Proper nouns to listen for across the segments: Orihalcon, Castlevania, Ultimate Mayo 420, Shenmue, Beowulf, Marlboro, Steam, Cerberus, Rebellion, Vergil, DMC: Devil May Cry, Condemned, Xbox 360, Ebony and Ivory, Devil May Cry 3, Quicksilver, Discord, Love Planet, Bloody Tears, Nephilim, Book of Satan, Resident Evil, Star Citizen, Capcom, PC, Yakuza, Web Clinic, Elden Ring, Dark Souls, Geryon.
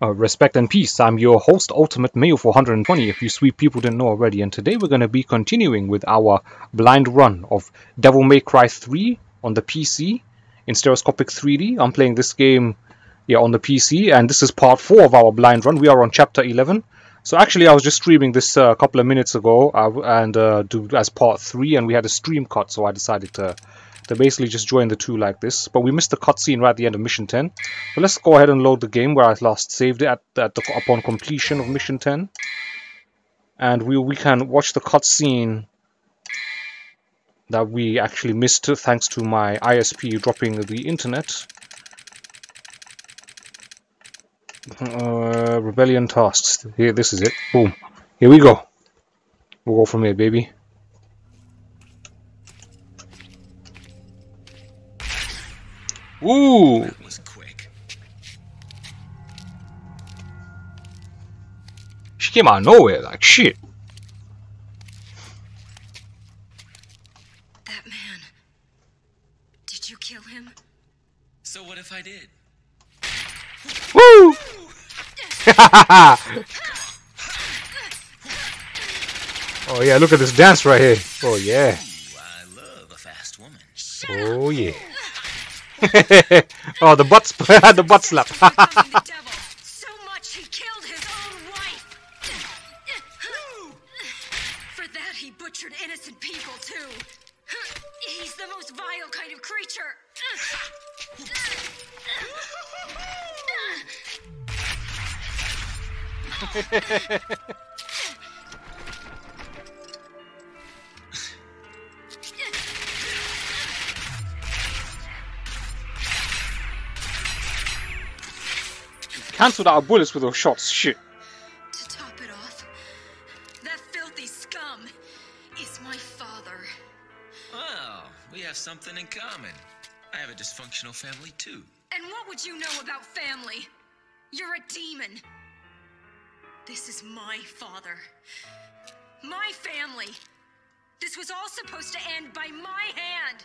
Respect and peace, I'm your host Ultimate Mayo 420 if you sweet people didn't know already, and today we're going to be continuing with our blind run of Devil May Cry 3 on the PC in stereoscopic 3D. I'm playing this game on the PC, and this is part 4 of our blind run. We are on chapter 11. So actually I was just streaming this a couple of minutes ago as part 3, and we had a stream cut, so I decided to basically just join the two like this. But we missed the cutscene right at the end of mission 10. But let's go ahead and load the game where I last saved it upon completion of mission 10. And we can watch the cutscene that we actually missed thanks to my ISP dropping the internet. Rebellion tasks. Here, this is it. Boom. Here we go. We'll go from here, baby. Ooh! That was quick. She came out of nowhere like shit. That man. Did you kill him? So what if I did? Woo! Oh yeah, look at this dance right here. Oh yeah. Ooh, I love a fast woman. Oh yeah. Oh, the butt the butt slap. So much he killed his own wife. For that he butchered innocent people too. He's the most vile kind of creature. Cancelled our bullets with those shots, shit. To top it off, that filthy scum is my father. Wow, we have something in common. I have a dysfunctional family too. And what would you know about family? You're a demon. This is my father. My family. This was all supposed to end by my hand.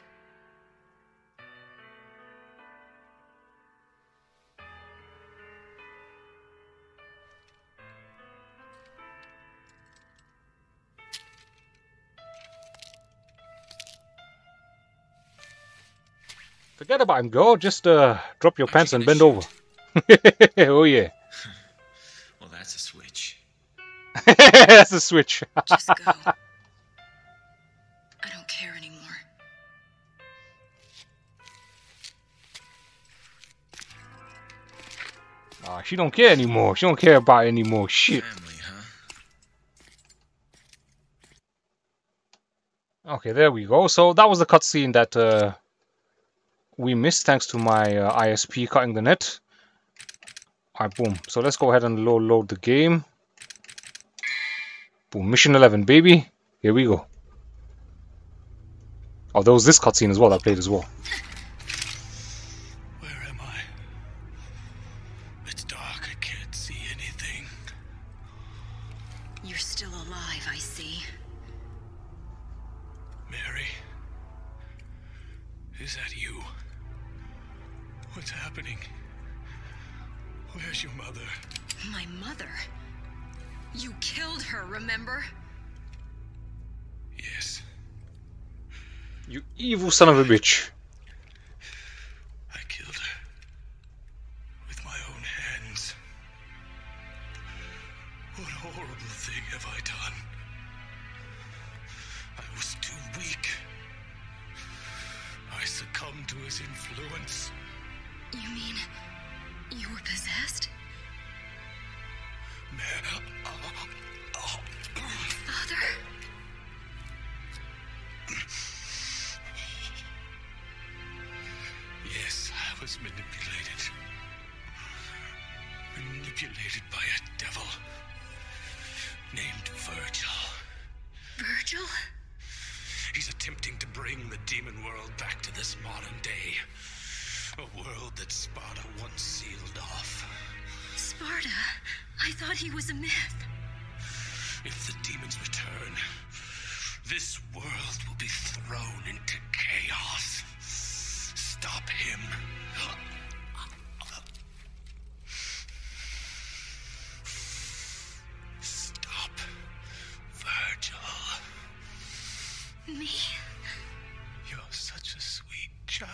Forget about him, girl. Just drop your pants and bend shoot. Over. Oh, yeah. Well, that's a switch. That's a switch. Just go. I don't care anymore. Ah, she don't care anymore. She don't care about it anymore. Shit. Family, huh? Okay, there we go. So that was the cutscene that... we missed thanks to my ISP cutting the net. Alright, boom. So let's go ahead and load the game. Boom, mission 11, baby. Here we go. Oh, there was this cutscene as well that played as well. Where am I? It's dark, I can't see anything. You're still alive, I see. Mary, is that you? What's happening? Where's your mother? My mother? You killed her, remember? Yes. You evil son of a bitch. I killed her. With my own hands. What horrible thing have I done? I was too weak. I succumbed to his influence. You mean... you were possessed? Man, Father? Yes, I was manipulated. Manipulated by a devil named Vergil. Vergil? He's attempting to bring the demon world back to this modern day. A world that Sparta once sealed off. Sparta? I thought he was a myth. If the demons return, this world will be thrown into chaos. Stop him. me. You're such a sweet child.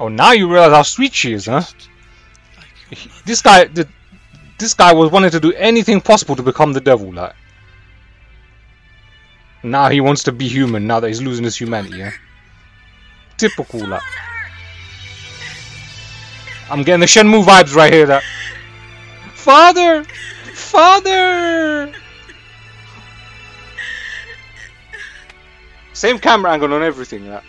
Oh, now you realize how sweet she is, huh? Like this guy was wanting to do anything possible to become the devil, like. Now he wants to be human, now that he's losing his humanity, yeah? Typical, like. I'm getting the Shenmue vibes right here, that. Father! Father! Same camera angle on everything, that.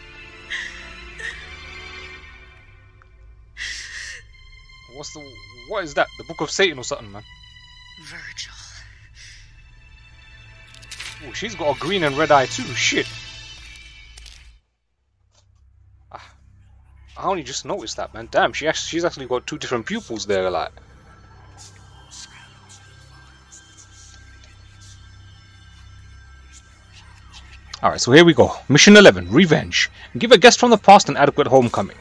What's the... what is that? The Book of Satan or something, man? Vergil. Oh, she's got a green and red eye too. Shit. I only just noticed that, man. Damn, she's actually got two different pupils there, like. Alright, so here we go. Mission 11, Revenge. Give a guest from the past an adequate homecoming.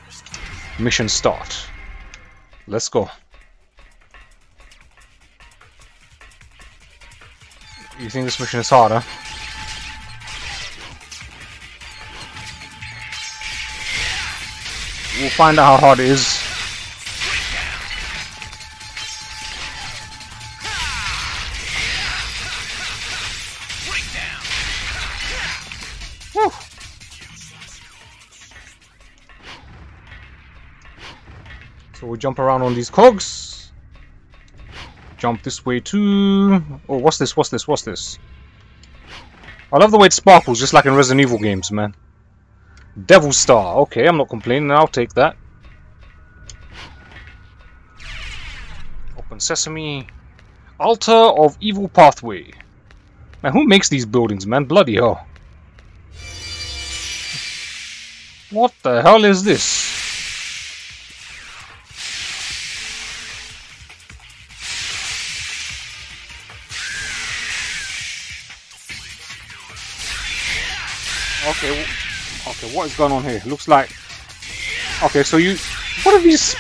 Mission start. Let's go. You think this mission is harder? We'll find out how hard it is. Woo. So we'll jump around on these cogs. Jump this way too. Oh, what's this? What's this? What's this? I love the way it sparkles, just like in Resident Evil games, man. Devil Star. Okay, I'm not complaining. I'll take that. Open sesame. Altar of Evil Pathway. Man, who makes these buildings, man? Bloody hell. What the hell is this? Okay, well, okay, what is going on here? Looks like... okay, so you... what are these...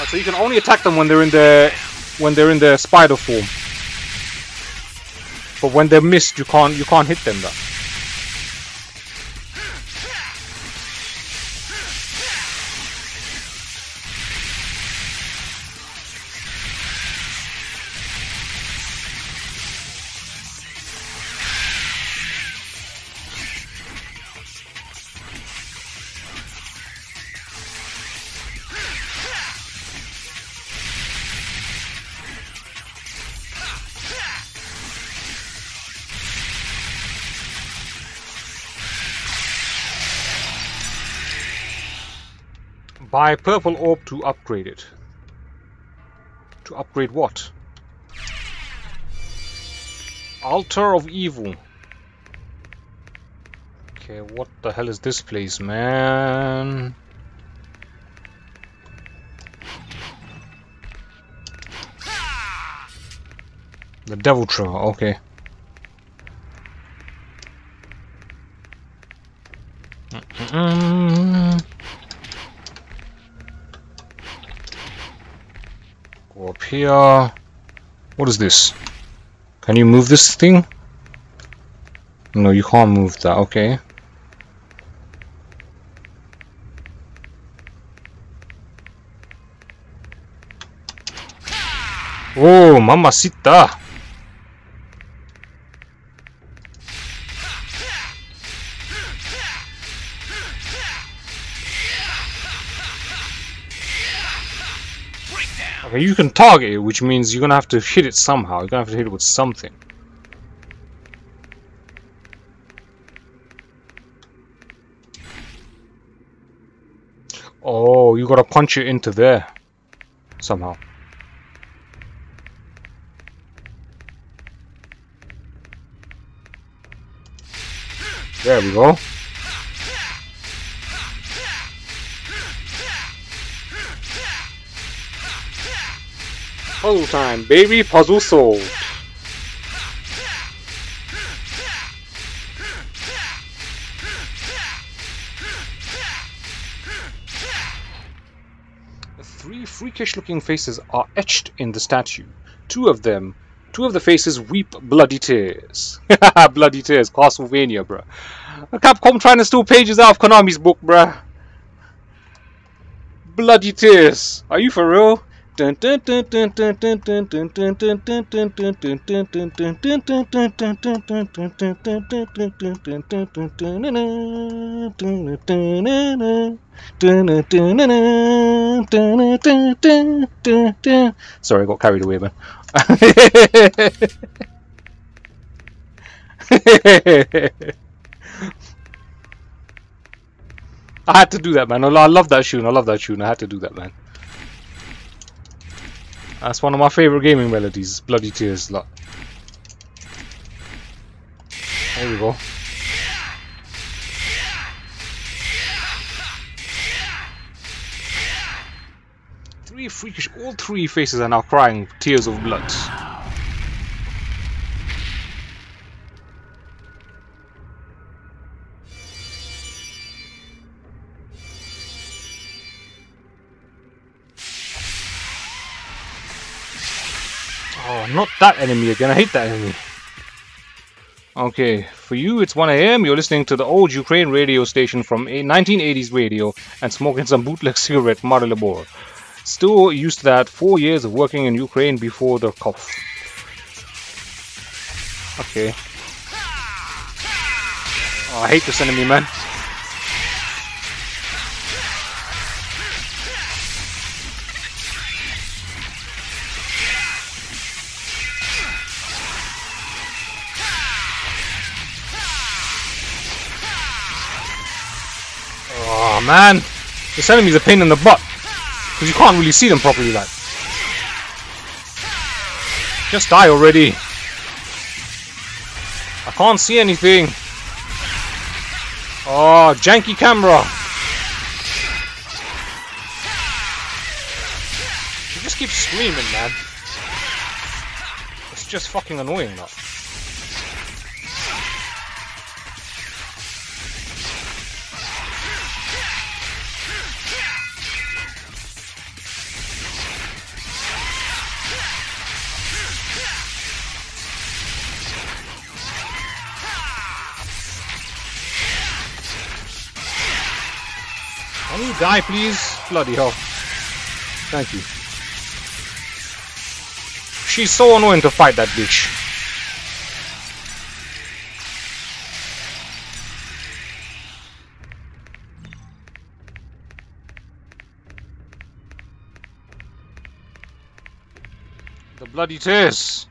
oh, so you can only attack them when they're in their... when they're in their spider form. But when they're missed, you can't hit them, though. Buy purple orb to upgrade it. To upgrade what? Altar of Evil. Okay, what the hell is this place, man? The Devil Trevor, okay. Here, what is this? Can you move this thing? No, you can't move that. Okay. Oh, mamacita! Okay, you can target it, which means you're gonna have to hit it somehow. You're gonna have to hit it with something. Oh, you gotta punch it into there somehow. There we go. Puzzle time, baby! Puzzle solved! Three freakish-looking faces are etched in the statue. Two of the faces weep bloody tears. Bloody tears, Castlevania, bruh. Capcom trying to steal pages out of Konami's book, bruh. Bloody tears. Are you for real? Sorry, I got carried away, man. I had to do that, man. I love that tune. I love that tune. I had to do that, man. That's one of my favorite gaming melodies. Bloody Tears. Lot. There we go. Three freakish. All three faces are now crying tears of blood. Not that enemy again, I hate that enemy. Okay, for you it's 1 AM, you're listening to the old Ukraine radio station from a 1980s radio and smoking some bootleg cigarette, Marlboro. Still used to that 4 years of working in Ukraine before the cough. Okay. Oh, I hate this enemy, man. Man, this enemy's a pain in the butt because you can't really see them properly. Like, just die already! I can't see anything. Oh, janky camera! She just keeps screaming, man. It's just fucking annoying, though. Die, please. Bloody hell. Thank you. She's so annoying to fight, that bitch. The bloody tears.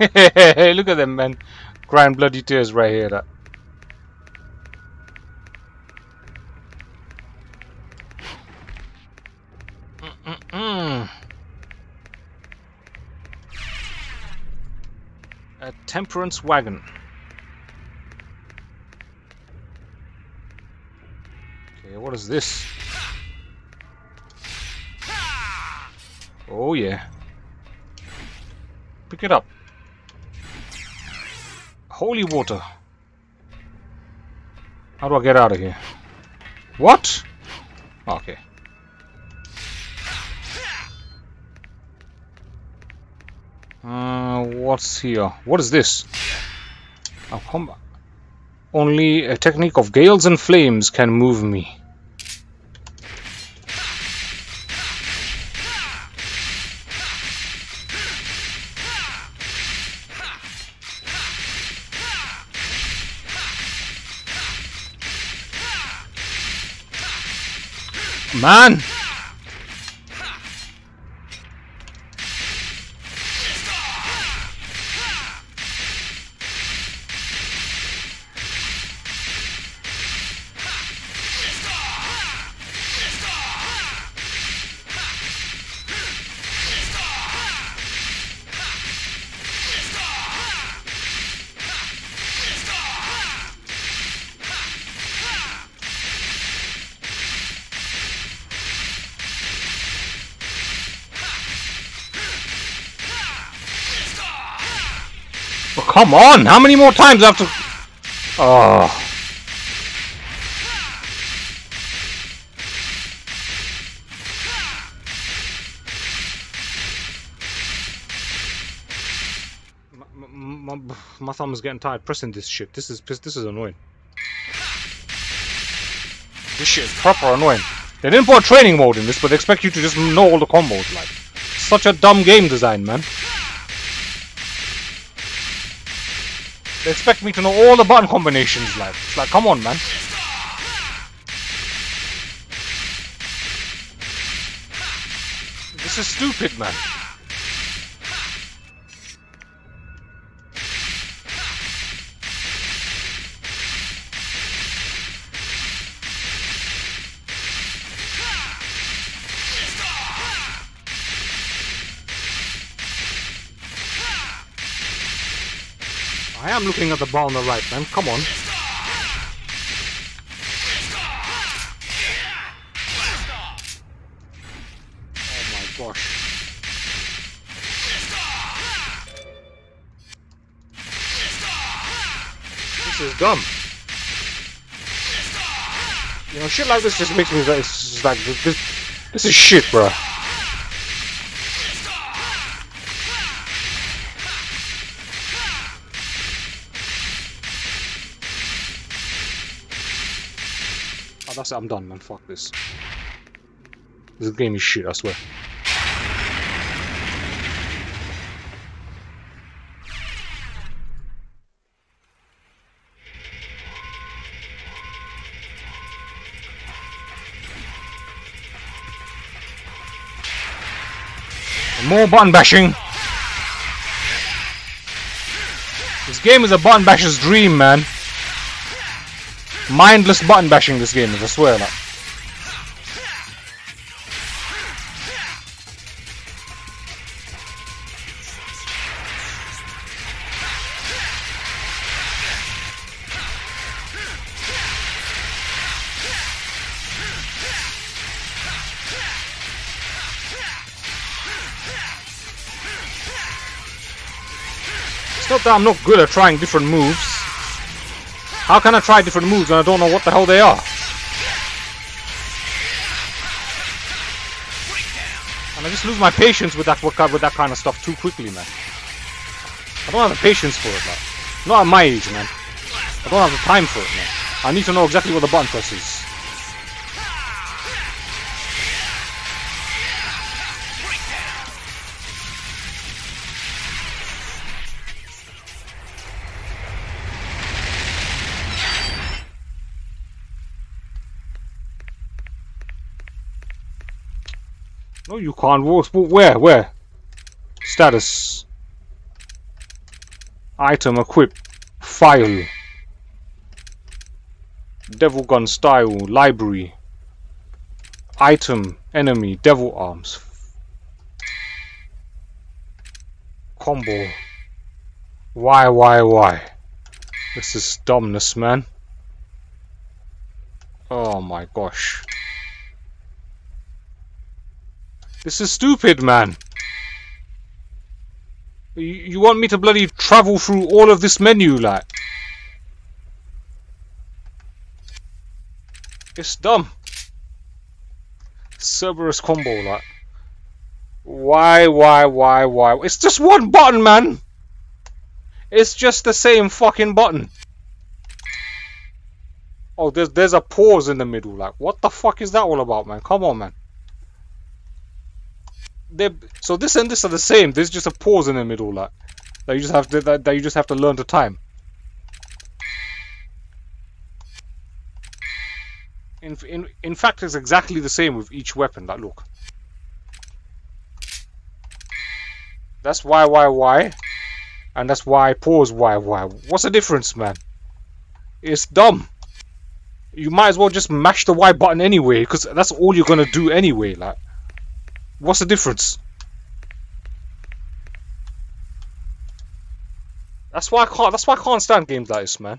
Look at them, man. Crying bloody tears right here. That. Temperance wagon. Okay, what is this? Oh yeah. Pick it up. Holy water. How do I get out of here? What? Okay. What's here? What is this? I'll come. Only a technique of gales and flames can move me. Man! Come on! How many more times do I have to... Oh. My thumb is getting tired pressing this shit. This is annoying. This shit is proper annoying. They didn't put a training mode in this, but they expect you to just know all the combos, like. Such a dumb game design, man. They expect me to know all the button combinations, like. It's like, come on, man. This is stupid, man. I am looking at the bar on the right, man. Come on. Oh my gosh. This is dumb. You know, shit like this just makes me like this is shit, bruh. That's it, I'm done, man. Fuck this. This game is shit, I swear. More button bashing! This game is a button basher's dream, man. Mindless button bashing this game is, I swear, like. It's not that I'm not good at trying different moves. How can I try different moves and I don't know what the hell they are? And I just lose my patience with that kind of stuff too quickly, man. I don't have the patience for it, man. Not at my age, man. I don't have the time for it, man. I need to know exactly what the button press is. No, you can't walk. Where? Status. Item, equip. File. Devil gun style. Library. Item. Enemy. Devil arms. Combo. Why? This is dumbness, man. Oh my gosh. This is stupid, man. You want me to bloody travel through all of this menu, like? It's dumb. Cerberus combo, like. Why? It's just one button, man. It's just the same fucking button. Oh, there's a pause in the middle, like. What the fuck is that all about, man? Come on, man. So this and this are the same. There's just a pause in the middle, like, that you just have to learn to time. In fact, it's exactly the same with each weapon. Like, look, that's why, and that's why pause why. What's the difference, man? It's dumb. You might as well just mash the Y button anyway, because that's all you're gonna do anyway, like. What's the difference? That's why I can't stand games like this, man.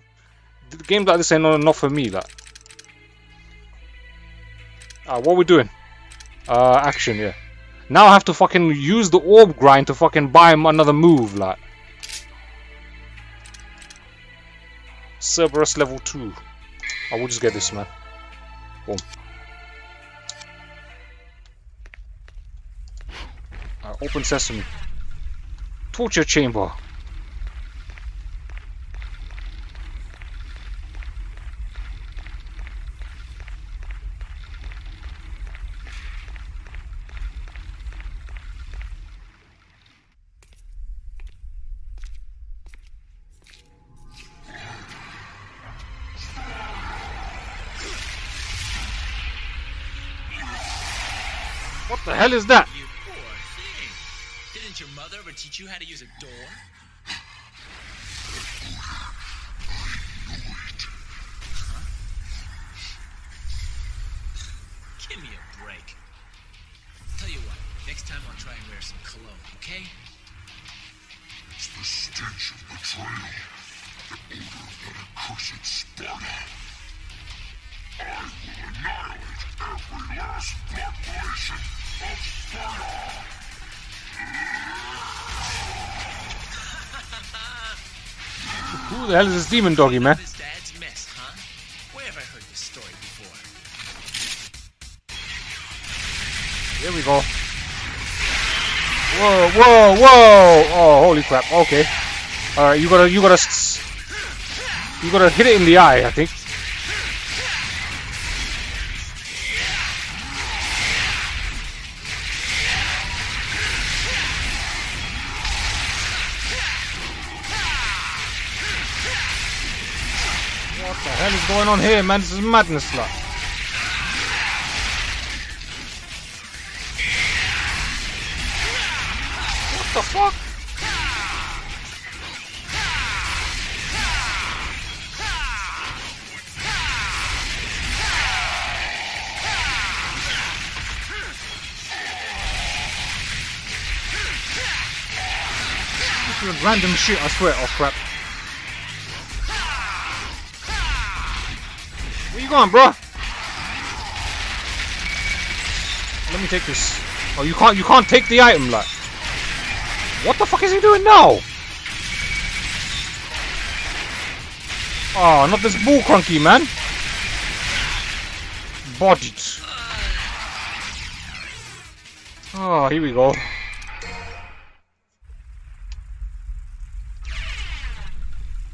Games like this ain't not for me, like. Alright, what are we doing? Action, yeah. Now I have to fucking use the orb grind to fucking buy him another move, like. Cerberus level 2. I will just get this, man. Boom. Open sesame. Torture chamber. What the hell is that? You poor thing. Didn't your mother ever teach you how to use a door? Huh? Give me a break. Tell you what, next time I'll try and wear some cologne, okay? It's the stench of betrayal, the odor of that accursed Sparta. I will annihilate every last population of Sparta! Who the hell is this demon doggy, man? His dad's mess, huh? Where have I heard this story before? Here we go. Whoa, whoa, whoa! Oh, holy crap! Okay. All right, you gotta hit it in the eye, I think. What's going on here, man? This is madness, like. What the fuck? This is random shit, I swear. Oh crap. Come on, bro. Let me take this. Oh, you can't take the item, like. What the fuck is he doing now? Oh, not this bull crunky, man. Bodied. Oh, here we go.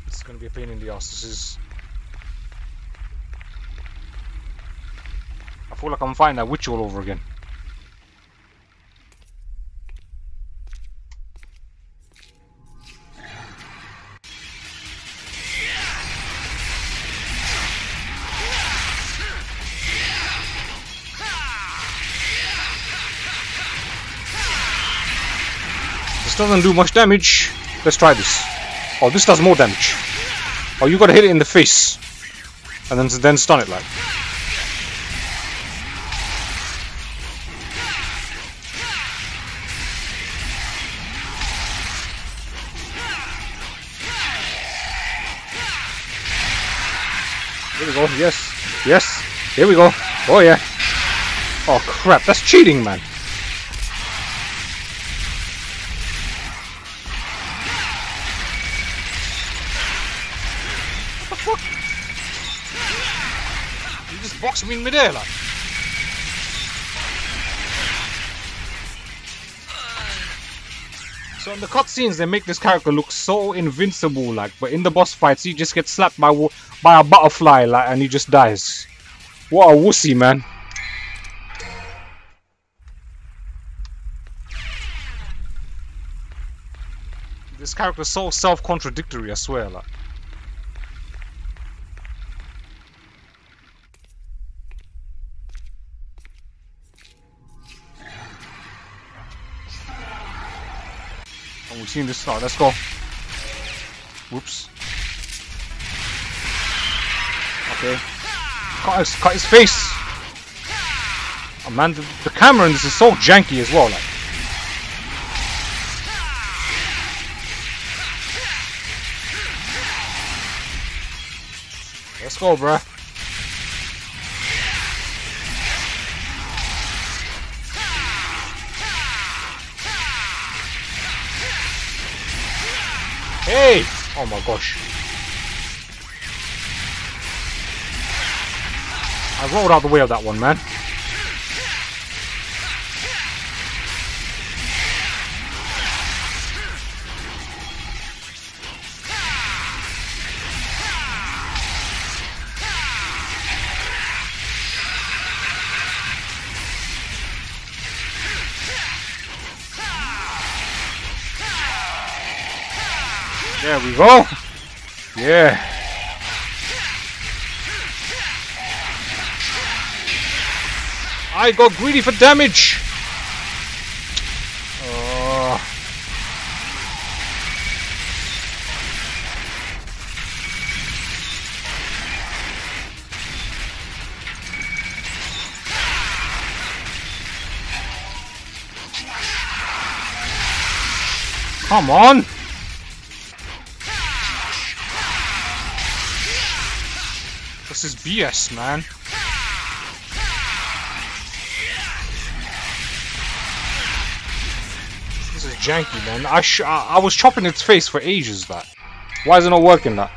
It's gonna be a pain in the ass. This is. I feel like I'm fighting that witch all over again. This doesn't do much damage. Let's try this. Oh, this does more damage. Oh, you gotta hit it in the face. And then stun it, like. Here we go, yes, yes, here we go, oh yeah. Oh crap, that's cheating, man. What the fuck? You just boxed me in midair, like. So in the cutscenes, they make this character look so invincible, like, but in the boss fights, he just gets slapped by a butterfly, like, and he just dies. What a wussy, man. This character's so self-contradictory, I swear, like. We've seen this start. Let's go. Whoops. Okay. Cut his face. Oh man, the camera in this is so janky as well. Like. Let's go, bruh. Hey! Oh my gosh. I rolled out the way of that one, man. There we go. Yeah. I got greedy for damage. Come on! This is BS, man. This is janky, man. I was chopping its face for ages, that. Why is it not working, that?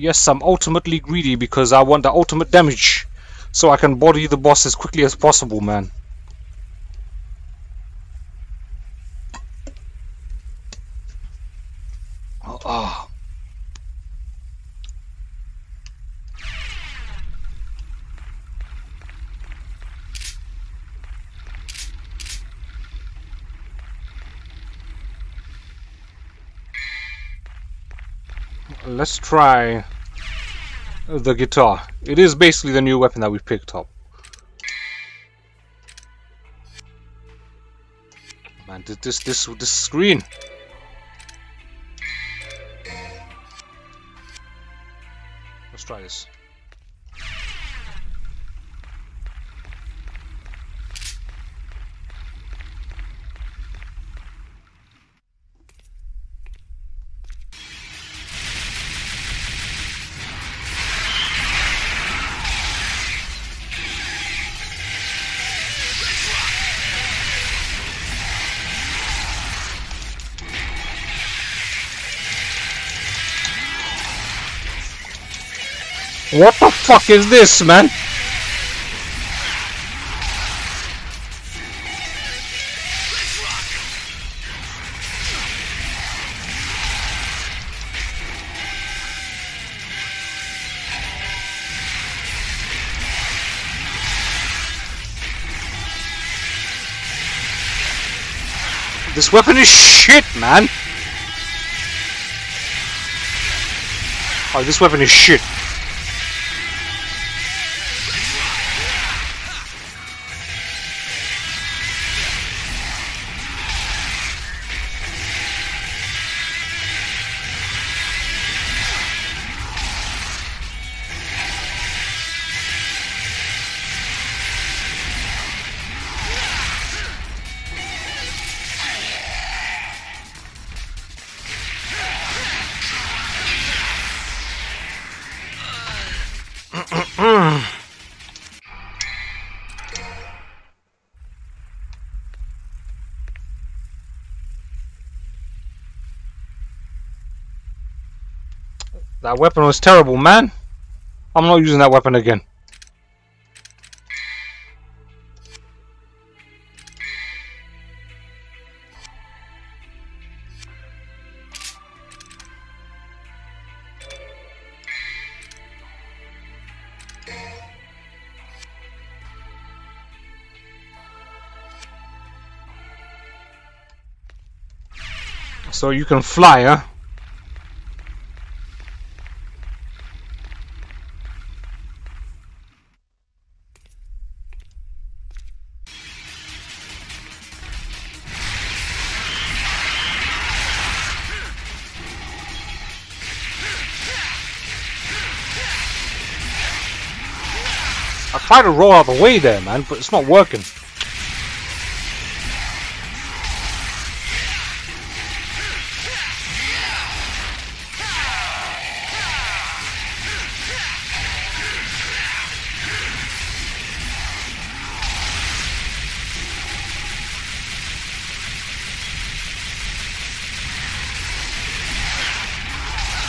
Yes, I'm ultimately greedy because I want the ultimate damage so I can body the boss as quickly as possible, man. Oh. Let's try the guitar. It is basically the new weapon that we picked up. Man, this screen. Let's try this. What the fuck is this, man? This weapon is shit, man. Oh, this weapon is shit. That weapon was terrible, man. I'm not using that weapon again. So you can fly, huh? Try to roll out the way there, man, but it's not working.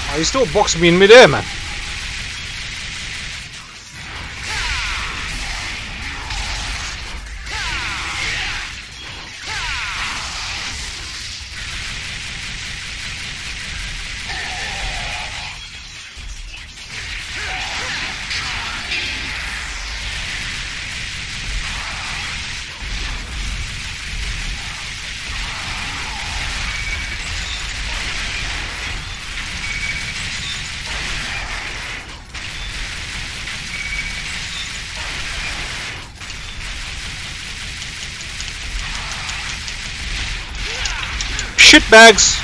Oh, he still boxed me in midair, man. Shitbags!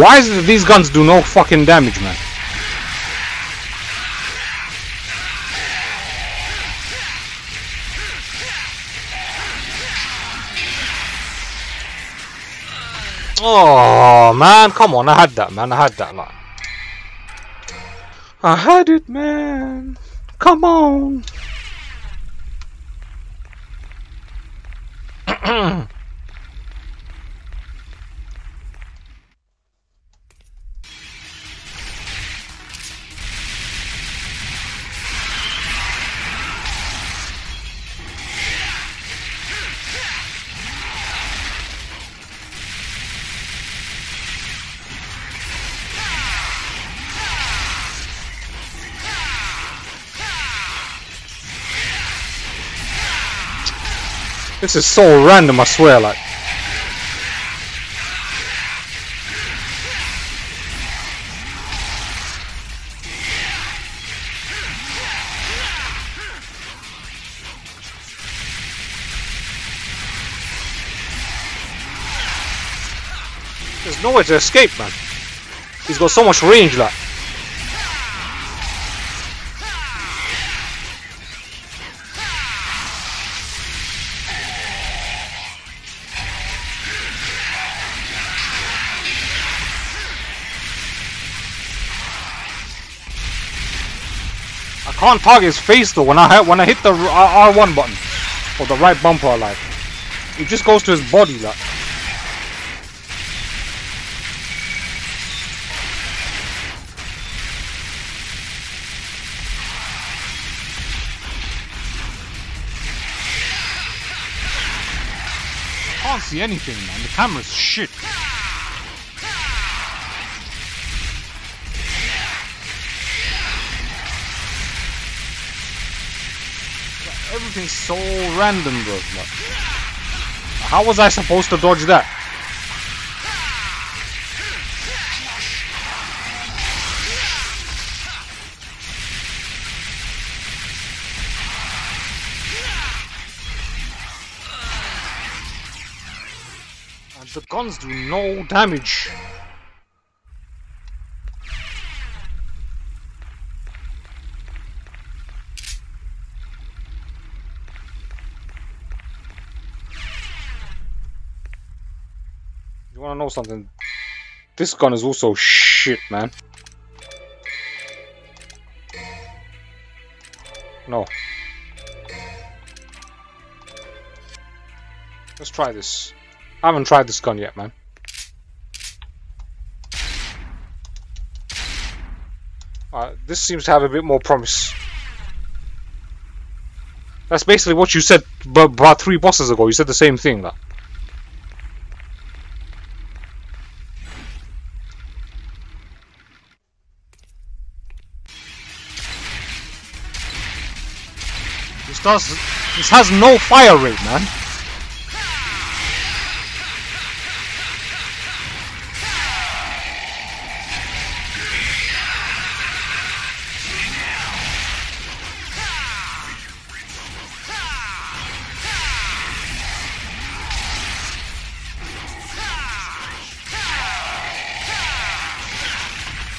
Why is it that these guns do no fucking damage, man? Oh man, come on, I had that, man, I had it, man, come on. This is so random, I swear, like. There's nowhere to escape, man. He's got so much range, like. Can't target his face though when I hit the R1 button or the right bumper, like it just goes to his body, like. Can't see anything, man. The camera's shit. Everything's so random, bro. Like, how was I supposed to dodge that? And the guns do no damage. I know something. This gun is also shit, man. No. Let's try this. I haven't tried this gun yet, man. This seems to have a bit more promise. That's basically what you said about 3 bosses ago. You said the same thing, like. This has no fire rate, man.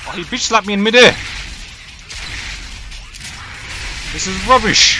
Oh, he bitch slapped me in midair. This is rubbish.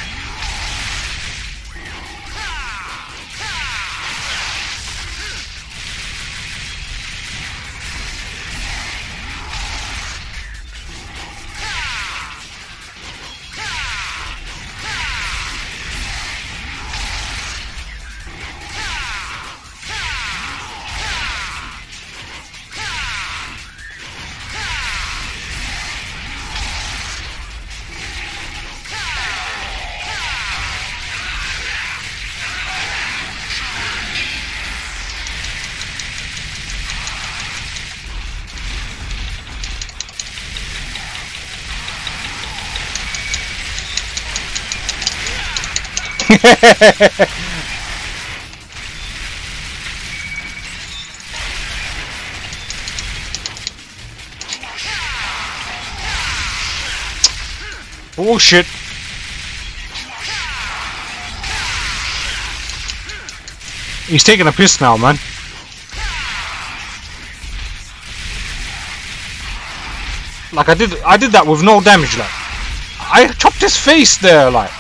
Bullshit. He's taking a piss now, man. Like I did that with no damage, like. I chopped his face there, like.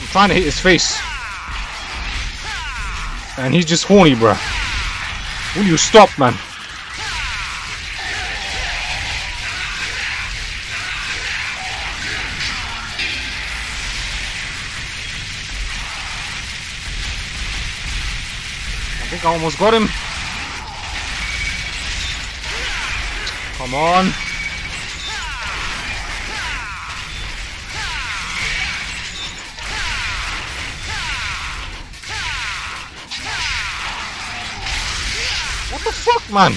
I'm trying to hit his face. And he's just horny, bruh. Will you stop, man? I think I almost got him. Come on. What the fuck, man?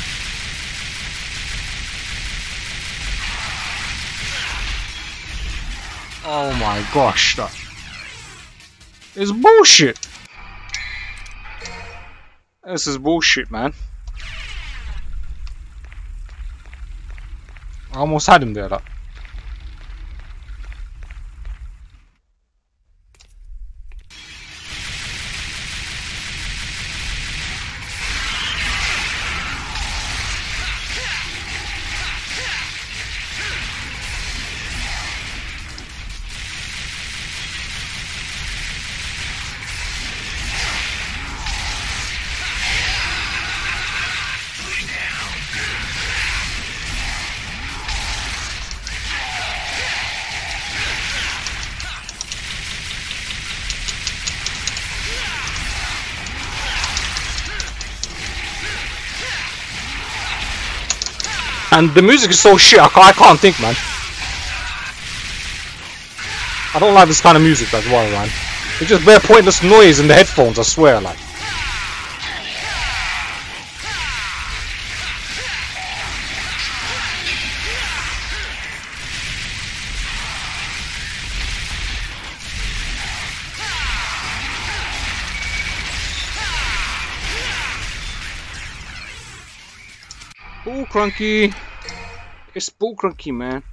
Oh my gosh, that is bullshit. This is bullshit, man. I almost had him there, that. And the music is so shit, I can't think, man. I don't like this kind of music, that's why, man. It's just bare pointless noise in the headphones, I swear, like. Bull crunky. It's bull crunky, man.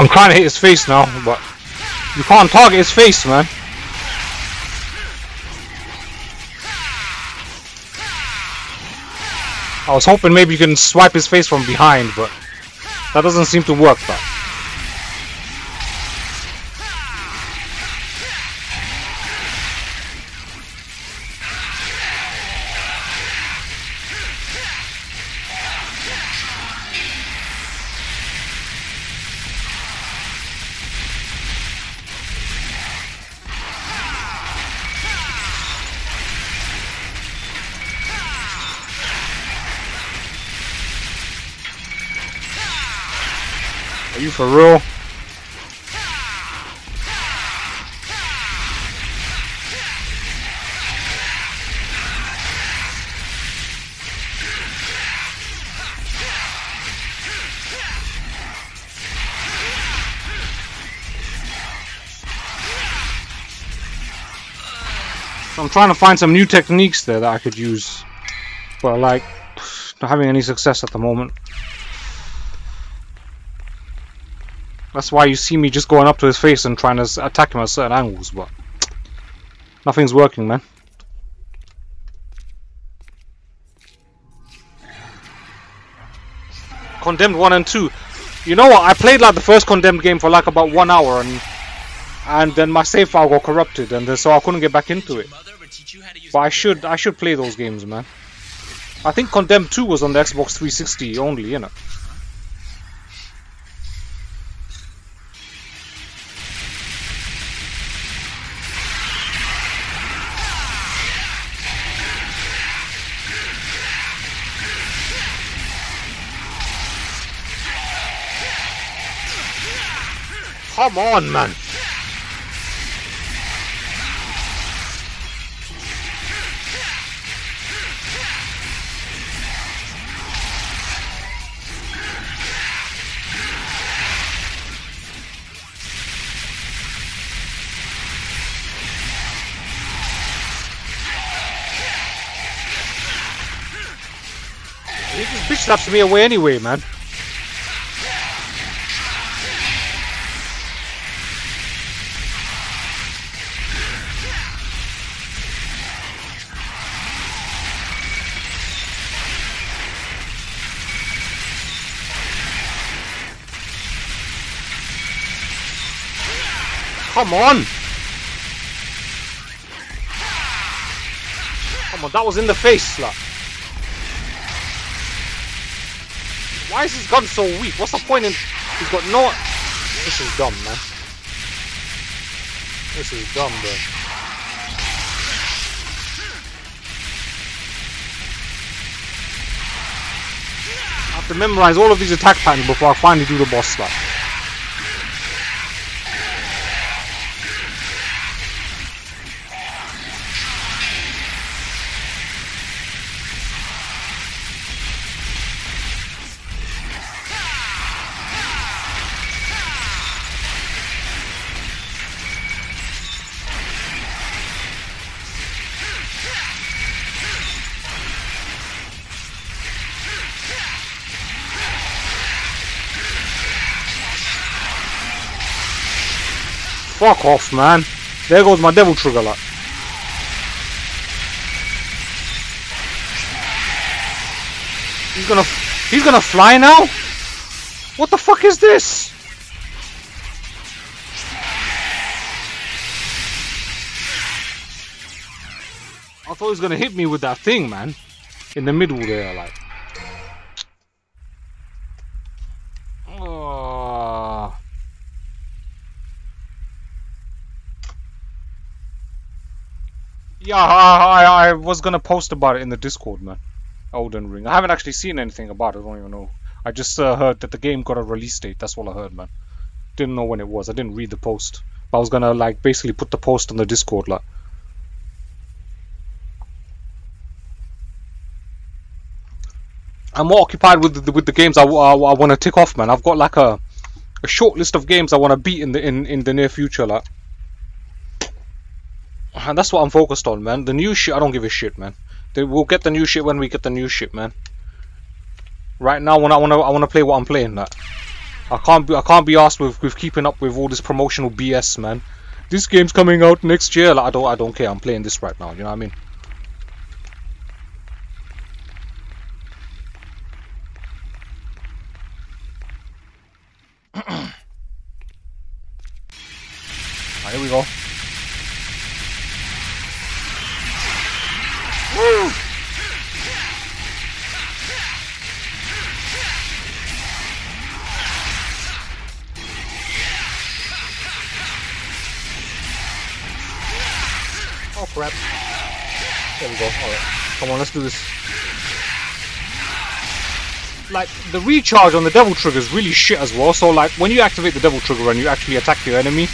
I'm trying to hit his face now, but you can't target his face, man. I was hoping maybe you can swipe his face from behind, but that doesn't seem to work, but. For real. So I'm trying to find some new techniques there that I could use, but like, not having any success at the moment. That's why you see me just going up to his face and trying to attack him at certain angles, but nothing's working, man. Condemned 1 and 2. You know what? I played like the first Condemned game for like about 1 hour and then my save file got corrupted and so I couldn't get back into it. But I should play those games, man. I think Condemned 2 was on the Xbox 360 only, you know. Come on, man. This bitch slaps me away anyway, man. Come on! Come on, that was in the face, slut. Why is his gun so weak? What's the point in... He's got no... This is dumb, man. This is dumb, bro. I have to memorize all of these attack patterns before I finally do the boss, slut. Fuck off, man. There goes my devil trigger light. He's gonna fly now? What the fuck is this? I thought he was gonna hit me with that thing, man. In the middle there, like. Yeah, I was gonna post about it in the Discord, man. Elden Ring. I haven't actually seen anything about it. I don't even know. I just heard that the game got a release date. That's all I heard, man. Didn't know when it was. I didn't read the post. But I was gonna like basically put the post on the Discord, like. I'm more occupied with the games I want to tick off, man. I've got like a short list of games I want to beat in the near future, like. And that's what I'm focused on, man. The new shit, I don't give a shit, man. We'll get the new shit when we get the new shit, man. Right now, when I wanna play what I'm playing. That I can't be arsed with keeping up with all this promotional BS, man. This game's coming out next year. Like, I don't care. I'm playing this right now. You know what I mean? Right, here we go. Woo! Oh crap. There we go. Alright. Come on, let's do this. Like, the recharge on the devil trigger is really shit as well. So, like, when you activate the devil trigger and you actually attack your enemy,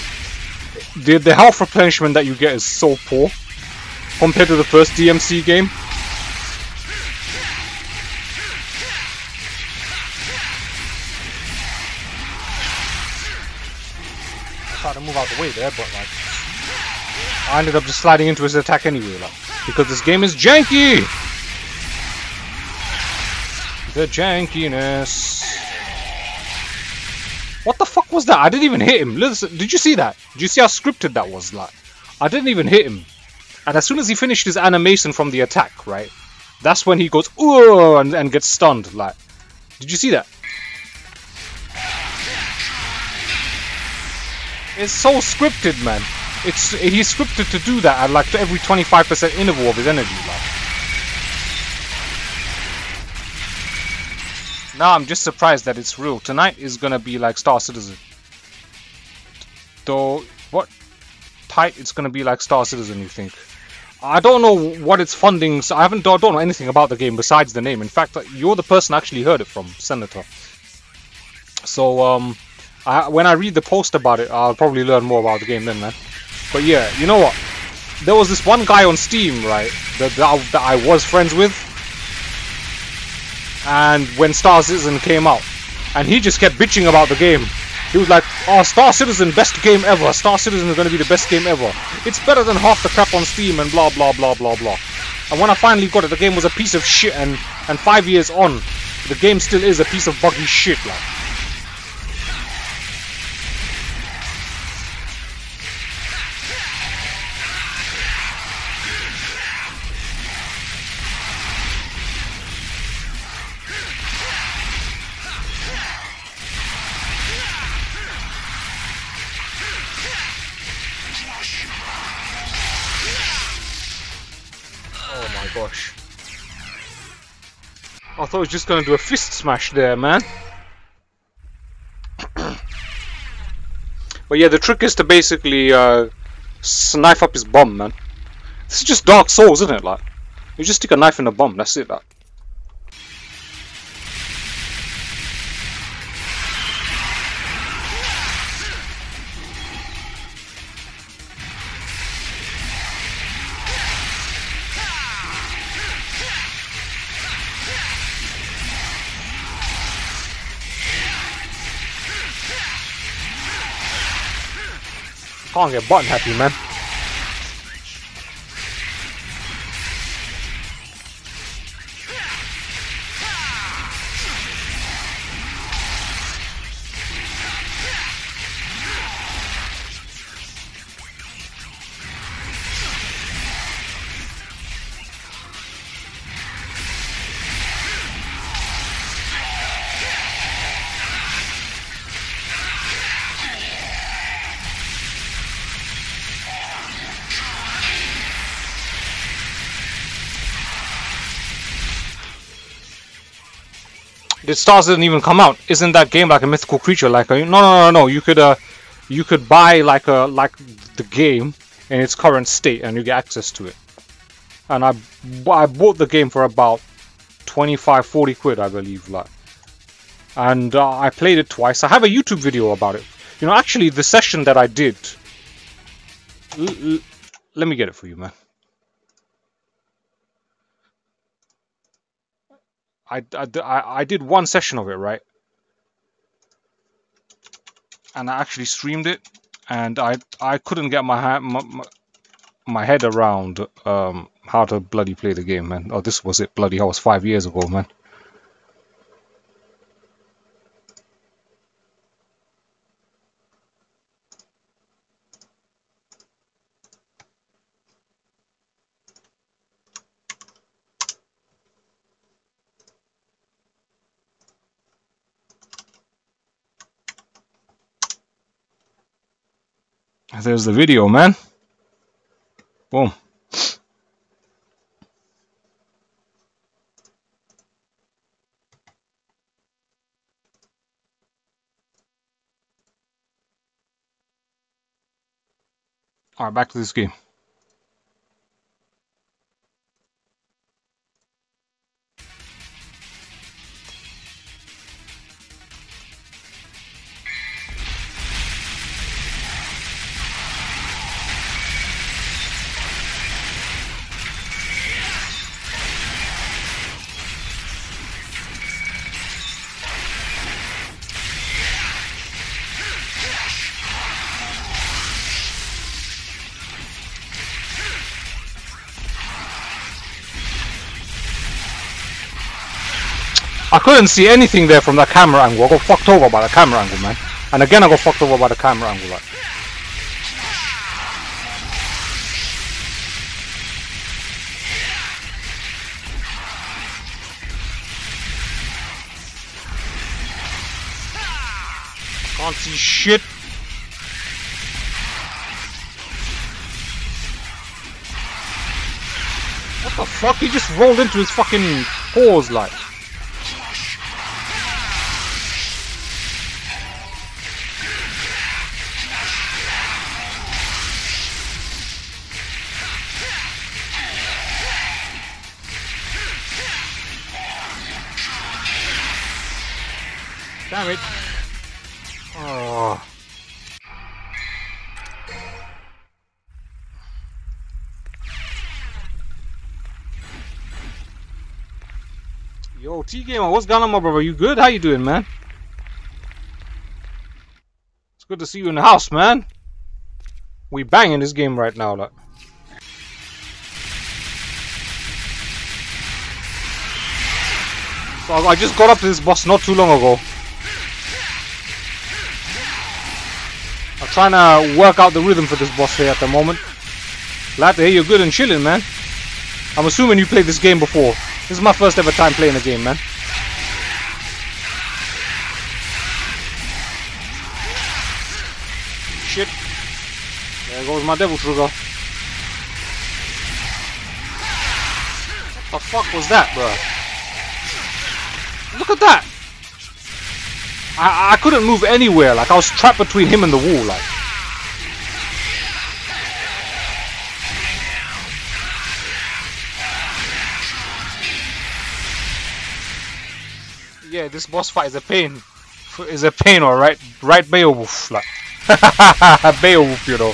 the health replenishment that you get is so poor. Compared to the first DMC game. I tried to move out the way there, but like I ended up just sliding into his attack anyway, like, because this game is janky. The jankiness. What the fuck was that? I didn't even hit him. Listen, did you see that? Did you see how scripted that was? Like, I didn't even hit him. And as soon as he finished his animation from the attack, right? That's when he goes, ooh, and gets stunned. Like, did you see that? It's so scripted, man. It's he's scripted to do that at like every 25% interval of his energy. Like. Now I'm just surprised that it's real. Tonight is gonna be like Star Citizen. Though what type it's gonna be like Star Citizen? You think? I don't know what it's funding. So I don't know anything about the game besides the name. In fact, you're the person I actually heard it from, Senator. So when I read the post about it, I'll probably learn more about the game then, man. But yeah, you know what? There was this one guy on Steam, right, that I was friends with. And when Star Citizen came out, and he just kept bitching about the game. He was like, oh, Star Citizen, best game ever. Star Citizen is going to be the best game ever. It's better than half the crap on Steam and blah, blah, blah, blah, blah. And when I finally got it, the game was a piece of shit. And 5 years on, the game still is a piece of buggy shit, like. I thought I was just going to do a fist smash there, man. But yeah, the trick is to basically knife up his bum, man. This is just Dark Souls, isn't it? Like, you just stick a knife in a bum, that's it, like. Can't get button happy, man. Did Star Citizen even come out? Isn't that game like a mythical creature? Like a, no. You could buy like a the game in its current state, and you get access to it. And I bought the game for about 25, 40 quid, I believe. Like, and I played it twice. I have a YouTube video about it. You know, actually, the session that I did. Let me get it for you, man. I did one session of it, right? And I actually streamed it, and I couldn't get my head around how to bloody play the game, man. Oh, this was it, bloody hell, it was 5 years ago, man. There's the video, man. Boom. All right, back to this game. I couldn't see anything there from that camera angle. I got fucked over by the camera angle, man. And again, I got fucked over by the camera angle. Like. Can't see shit. What the fuck? He just rolled into his fucking paws, like. Damn it. Oh. Yo, T-Gamer, what's going on, my brother? You good? How you doing, man? It's good to see you in the house, man. We banging this game right now, look. So I just got up to this boss not too long ago. I'm trying to work out the rhythm for this boss here at the moment. Glad to hear you're good and chilling, man. I'm assuming you played this game before. This is my first ever time playing the game, man. Shit. There goes my devil trigger. What the fuck was that, bro? Look at that! I couldn't move anywhere, like I was trapped between him and the wall, like. Yeah, this boss fight is a pain. Is a pain, alright? Right, Beowulf, like. Beowulf, you know.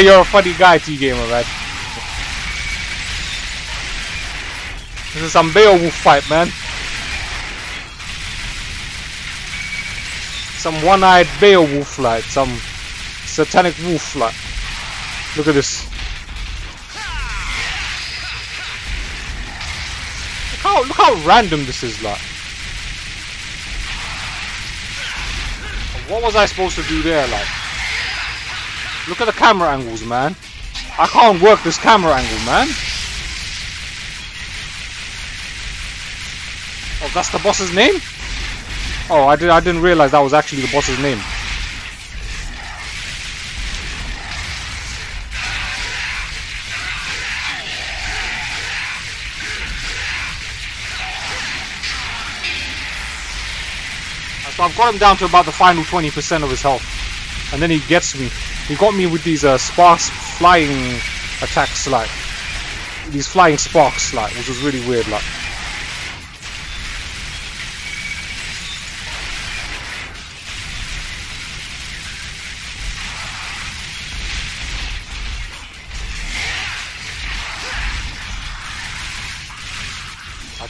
You're a funny guy, T-Gamer, man. This is some Beowulf fight, man. Some one-eyed Beowulf light, some satanic wolf light. Look at this. Look how random this is, like. What was I supposed to do there, like? Look at the camera angles, man. I can't work this camera angle, man. Oh, that's the boss's name? Oh, I didn't realize that was actually the boss's name. So I've got him down to about the final 20% of his health. And then he gets me. He got me with these sparks flying attacks, like. These flying sparks, like, which was really weird, like.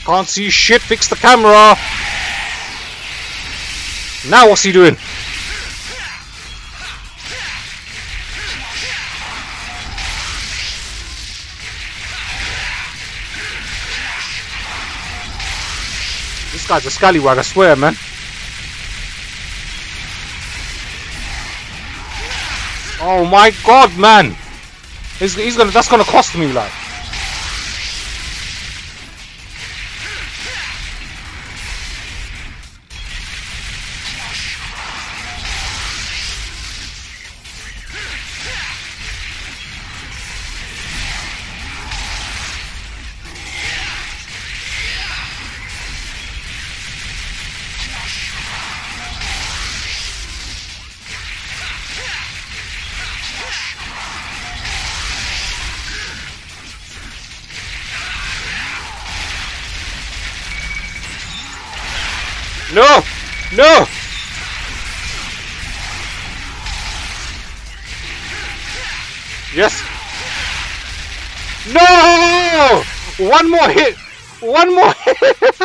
Can't see shit, fix the camera! Now what's he doing? This guy's a scallywag, I swear, man. Oh my god, man! That's gonna cost me, like. No! No! Yes! No! One more hit! One more hit!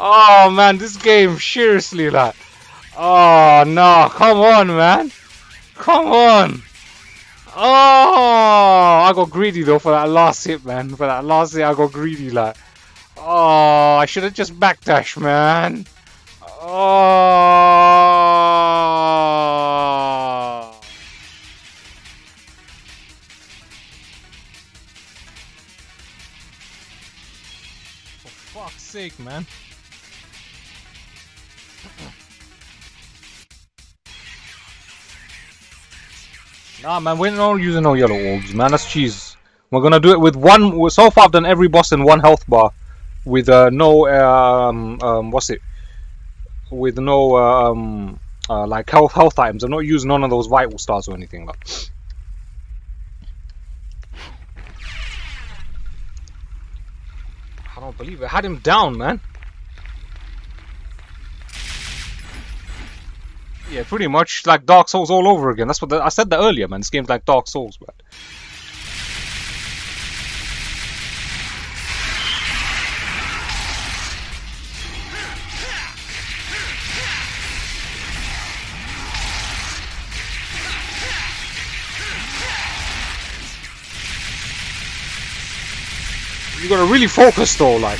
Oh man, this game, seriously, like. Oh no, come on, man! Come on! Oh! I got greedy though for that last hit, man. For that last hit, I got greedy, like. Oh, I should have just backdashed, man. Oh, Oh. For fuck's sake, man. Nah, man, we're not using no yellow orbs, man. That's cheese. We're gonna do it with one. So far, I've done every boss in one health bar, with no with no like health items. I've not used none of those vital stars or anything like. I don't believe it. I had him down, man. Yeah, pretty much like Dark Souls all over again. That's what I said that earlier, man. This game's like Dark Souls, man. You gotta really focus though, like.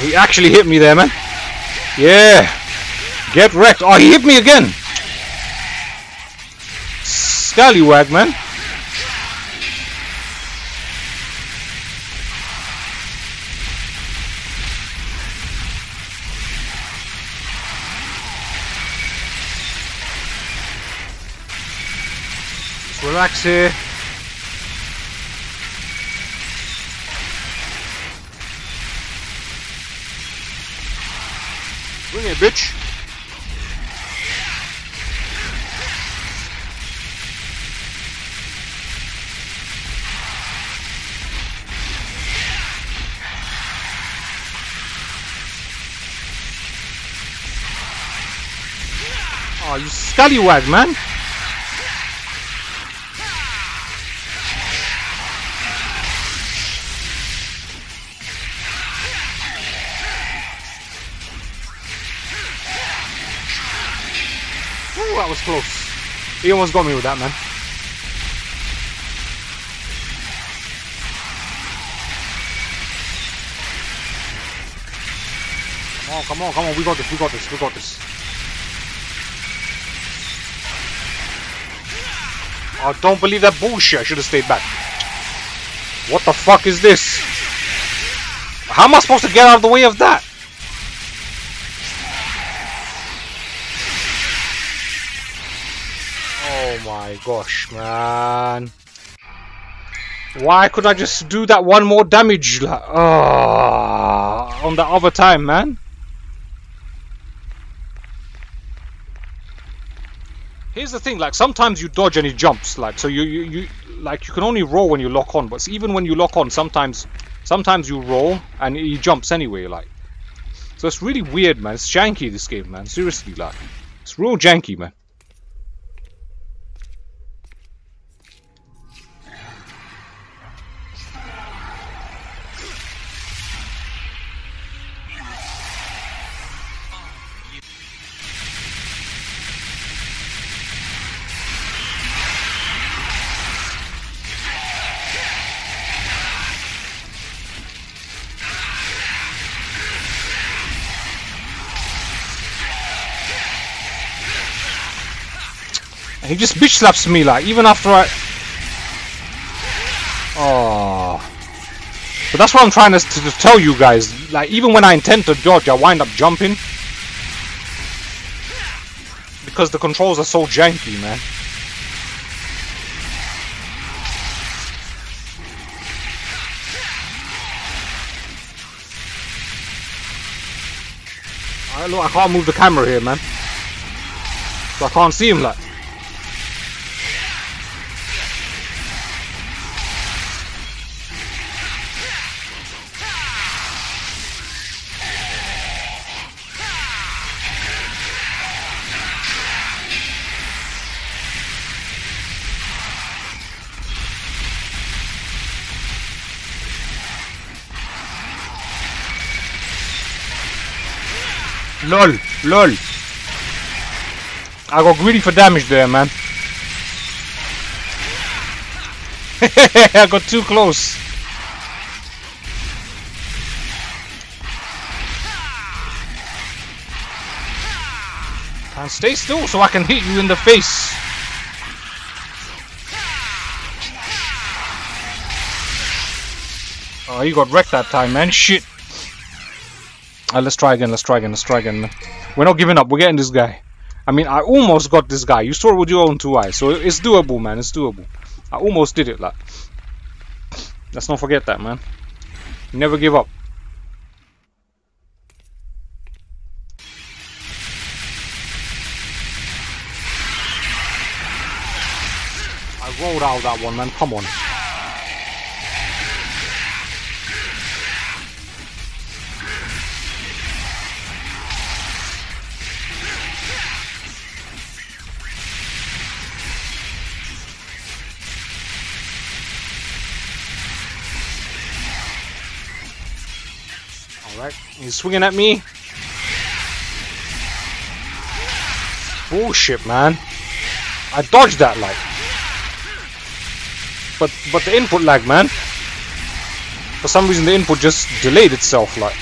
He actually hit me there, man. Yeah. Get wrecked. Oh, he hit me again. Scallywag, man. Just relax here. Bring it, bitch. Oh, you scallywag, man. That was close. He almost got me with that, man. Come on, come on, come on. We got this, we got this, we got this. I don't believe that bullshit. I should have stayed back. What the fuck is this? How am I supposed to get out of the way of that? My gosh, man, why could I just do that one more damage on the other time, man? Here's the thing, like, sometimes you dodge and he jumps, like, so you like, you can only roll when you lock on, but even when you lock on, sometimes you roll and he jumps anyway, like, so it's really weird, man. It's janky, this game, man. Seriously, like, it's real janky, man. He just bitch slaps me, like, even after I... Oh. But that's what I'm trying to tell you guys. Like, even when I intend to dodge, I wind up jumping. Because the controls are so janky, man. Alright, look, I can't move the camera here, man. So I can't see him, like. LOL. I got greedy for damage there, man. I got too close. And stay still so I can hit you in the face. Oh, you got wrecked that time, man. Shit. Alright, let's try again. We're not giving up. We're getting this guy. I mean, I almost got this guy. You saw it with your own two eyes. So it's doable, man. It's doable. I almost did it. Like, let's not forget that, man. Never give up. I rolled out that one, man. Come on. He's swinging at me. Bullshit, man. I dodged that lag. But the input lag, man. For some reason, the input just delayed itself, like.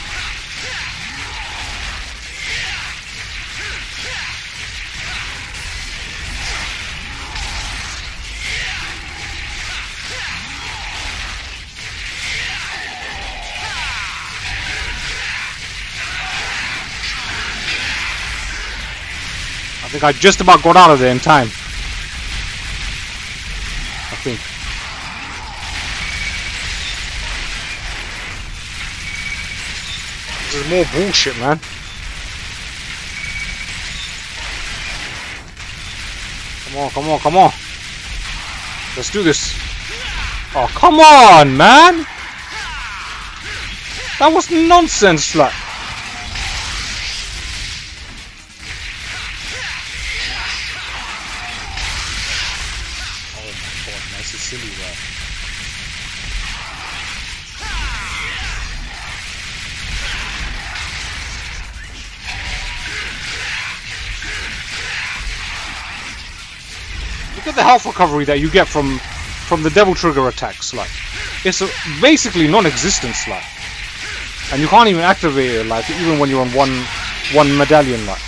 I just about got out of there in time, I think. This is more bullshit, man. Come on. Let's do this. Oh, come on, man. That was nonsense, like. The health recovery that you get from the devil trigger attacks, like, it's a basically non-existent, like, and you can't even activate it, like, even when you're on one medallion, like.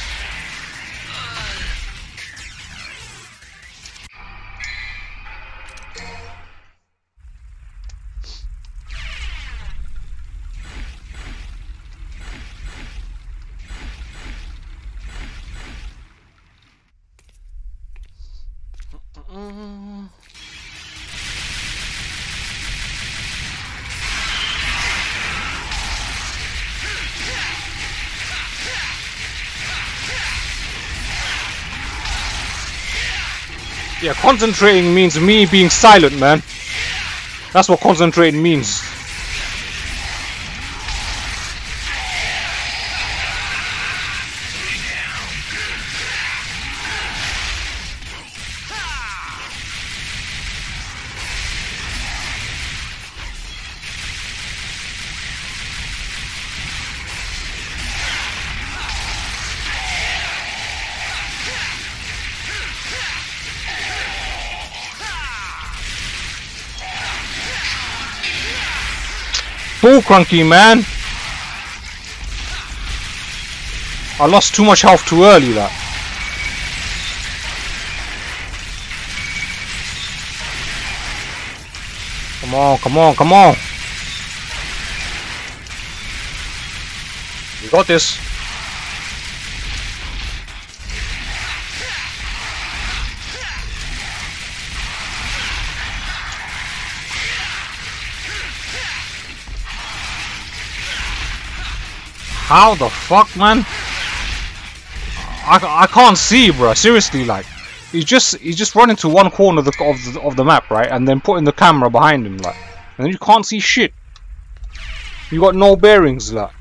Yeah, concentrating means me being silent, man. That's what concentrating means. Bull crunky, man. I lost too much health too early, that. Come on. We got this. How the fuck, man? I can't see, bro. Seriously, like, you just run into one corner of the map, right, and then putting the camera behind him, like, and then you can't see shit. You got no bearings, like.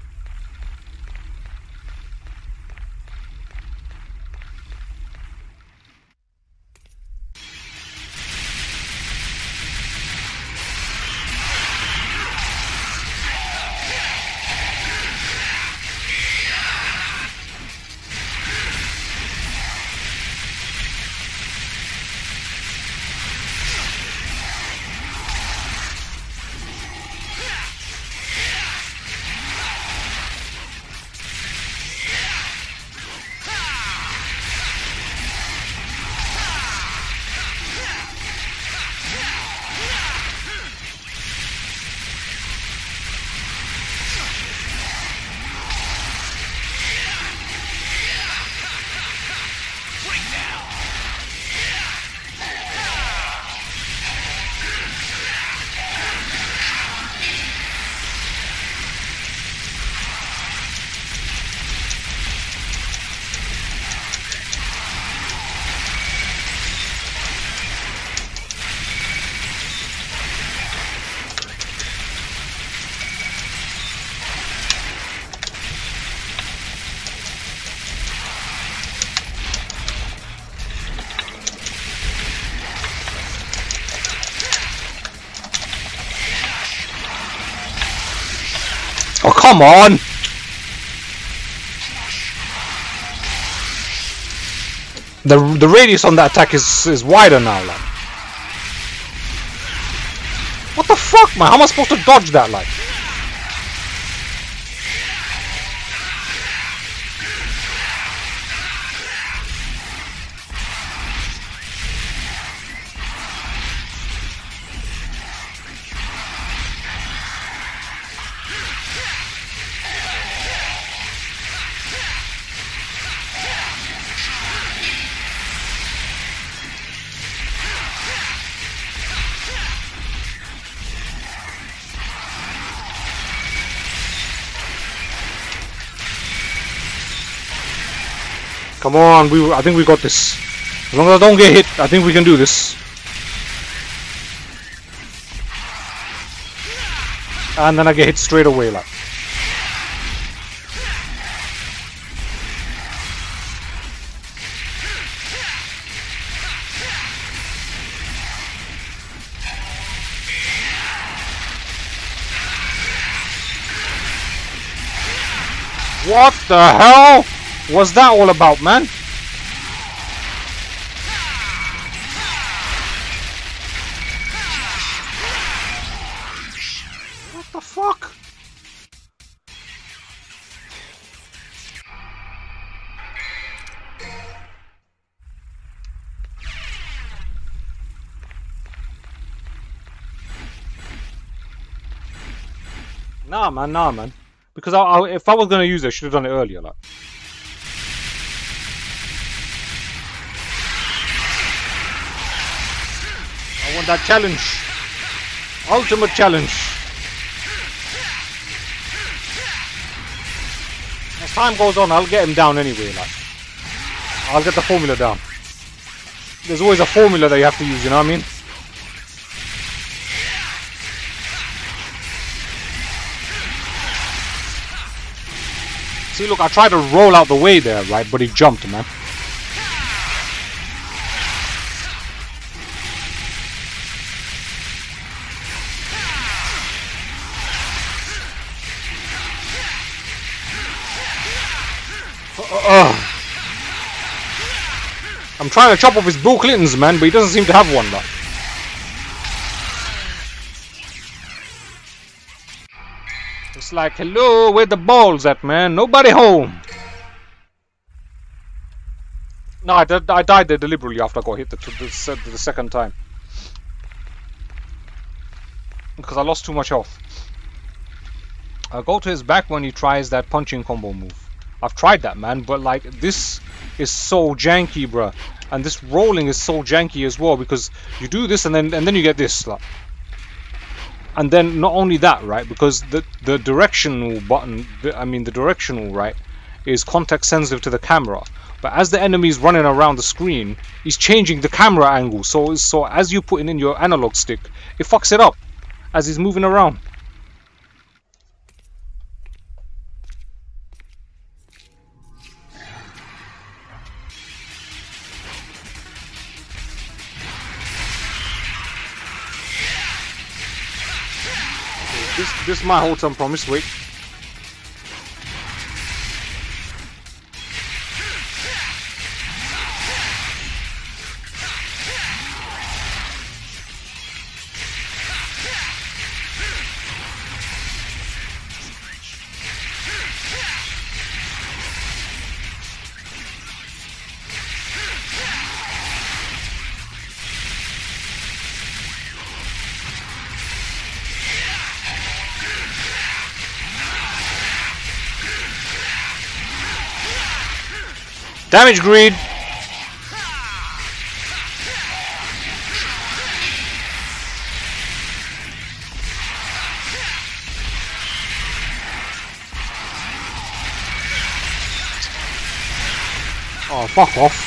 Come on! The radius on that attack is wider now, like. What the fuck, man? How am I supposed to dodge that, like? Come on, I think we got this. As long as I don't get hit, I think we can do this. And then I get hit straight away, like. What the hell? What's that all about, man? What the fuck? Nah, man, nah, man. Because if I was gonna use it, I should have done it earlier, like. That challenge, ultimate challenge. As time goes on, I'll get him down anyway. Like, I'll get the formula down. There's always a formula that you have to use. You know what I mean? See, look, I tried to roll out the way there, right? But he jumped, man. I'm trying to chop off his Bill Clintons, man, but he doesn't seem to have one, though. It's like, hello, where the balls at, man? Nobody home. No, I died there deliberately after I got hit the second time. Because I lost too much health. I go to his back when he tries that punching combo move. I've tried that, man, but like, this is so janky, bruh. And this rolling is so janky as well, because you do this and then you get this, like. And then not only that, right, because the directional button, I mean the directional, right, is context sensitive to the camera. But as the enemy is running around the screen, he's changing the camera angle, so as you're putting in your analog stick, it fucks it up as he's moving around. This might hold some promise, wait. Damage greed. Oh, fuck off.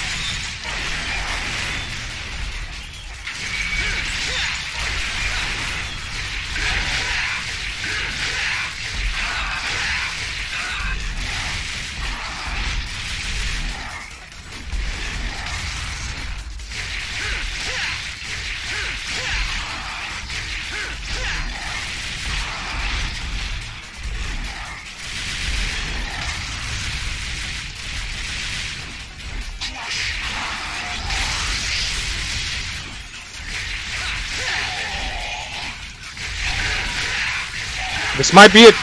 This might be it.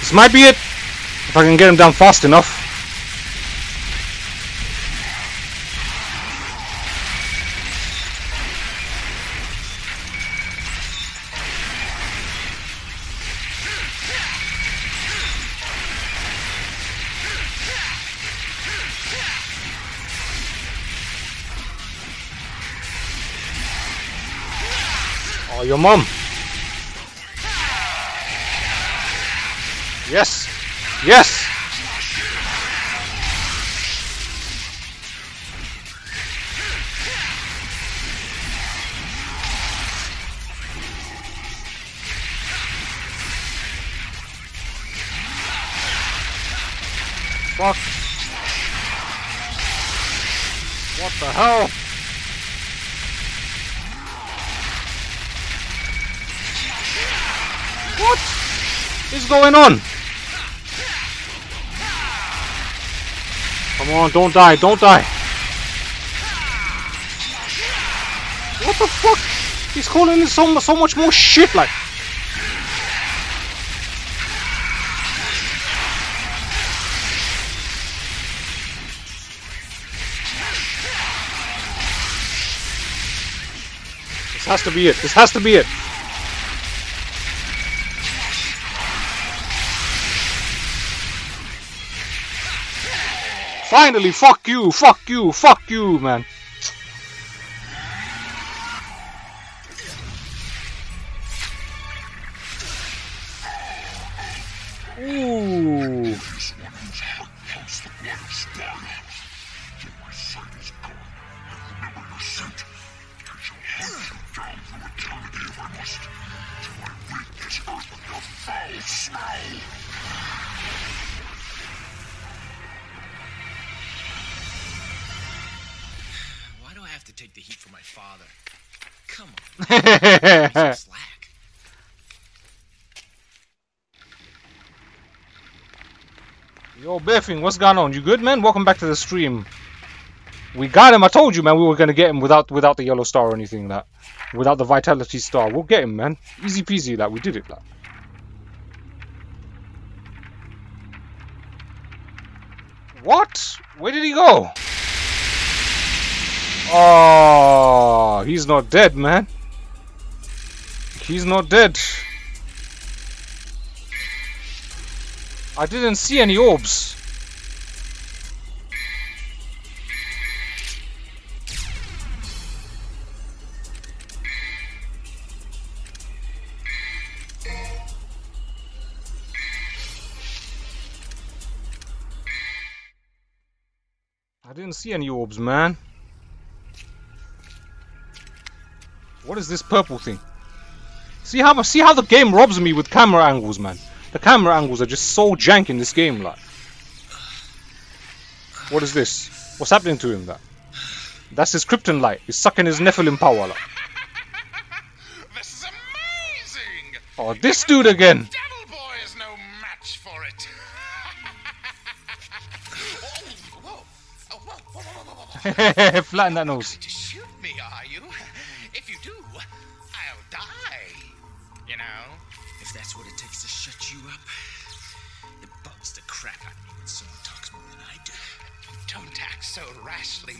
This might be it. If I can get him down fast enough. Oh, your mom. Yes. Yes. Fuck. What the hell? What is going on? Come on, don't die, don't die. What the fuck? He's calling in so much more shit like. This has to be it, this has to be it. Finally, fuck you, fuck you, fuck you, man. Ooh. Take the heat from my father. Come on. Slack. Yo, Biffing, what's going on? You good, man? Welcome back to the stream. We got him. I told you, man. We were gonna get him without the yellow star or anything like that. Without the vitality star, we'll get him, man. Easy peasy, like we did it, like. What? Where did he go? Oh, he's not dead, man. He's not dead. I didn't see any orbs. I didn't see any orbs, man. What is this purple thing? See how the game robs me with camera angles, man. The camera angles are just so jank in this game, like. What is this? What's happening to him? That's his krypton light. He's sucking his Nephilim power, like. This is amazing. Oh, this dude again. Devil boy is no match for it. Whoa. Flatten that nose.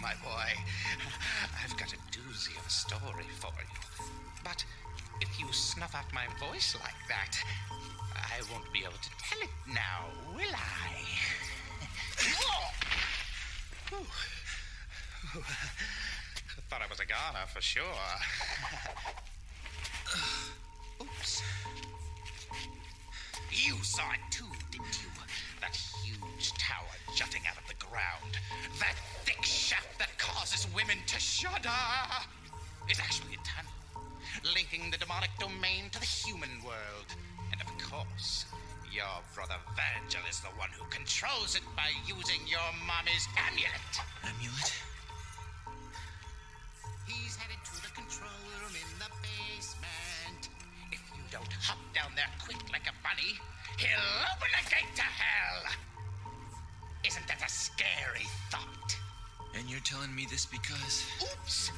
My boy, I've got a doozy of a story for you, but if you snuff out my voice like that, I won't be able to tell it now, will I? Ooh. Ooh. Thought I was a goner for sure. Oops. You saw it too, didn't you? That huge tower jutting out of the ground. That thick shaft that causes women to shudder is actually a tunnel, linking the demonic domain to the human world. And of course, your brother Vergil is the one who controls it by using your mommy's amulet. Amulet? He's headed to the control room in the basement. If you don't hop down there quick like a bunny, he'll open the gate to hell! Isn't that a scary thought? And you're telling me this because... Oops!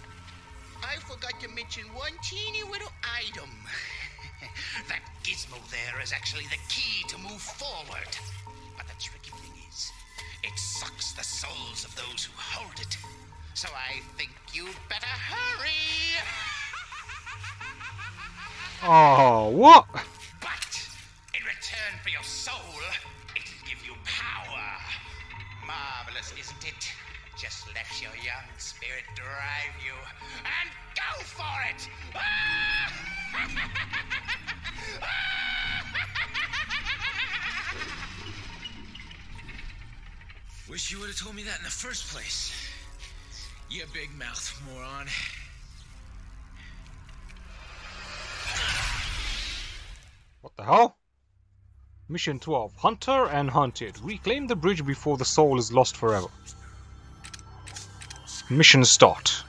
I forgot to mention one teeny little item. That gizmo there is actually the key to move forward. But the tricky thing is, it sucks the souls of those who hold it. So I think you'd better hurry. Oh, what? But in return for your soul, it'll give you power. Marvelous, isn't it? Just let your young spirit drive you and go for it. Wish you would have told me that in the first place. You big mouth moron. What the hell? Mission 12. Hunter and Hunted. Reclaim the bridge before the soul is lost forever. Mission start.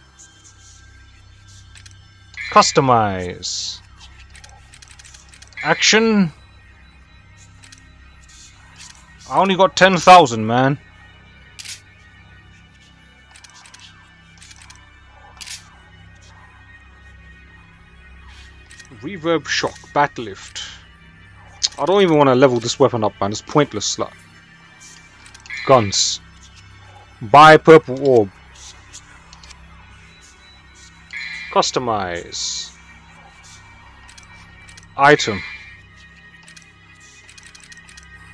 Customize. Action. I only got 10,000, man. Reverb shock. Bat lift. I don't even want to level this weapon up, man. It's pointless, slut. Guns. Buy purple orb. Customize. Item.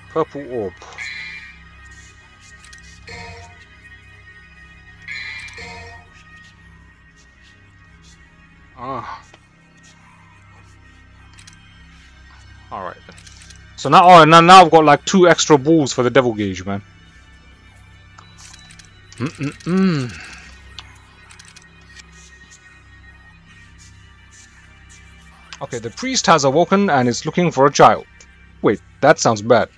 Purple orb. Ah. Alright then. So now, oh, now I've got like 2 extra balls for the devil gauge, man. Okay, the priest has awoken and is looking for a child. Wait, that sounds bad.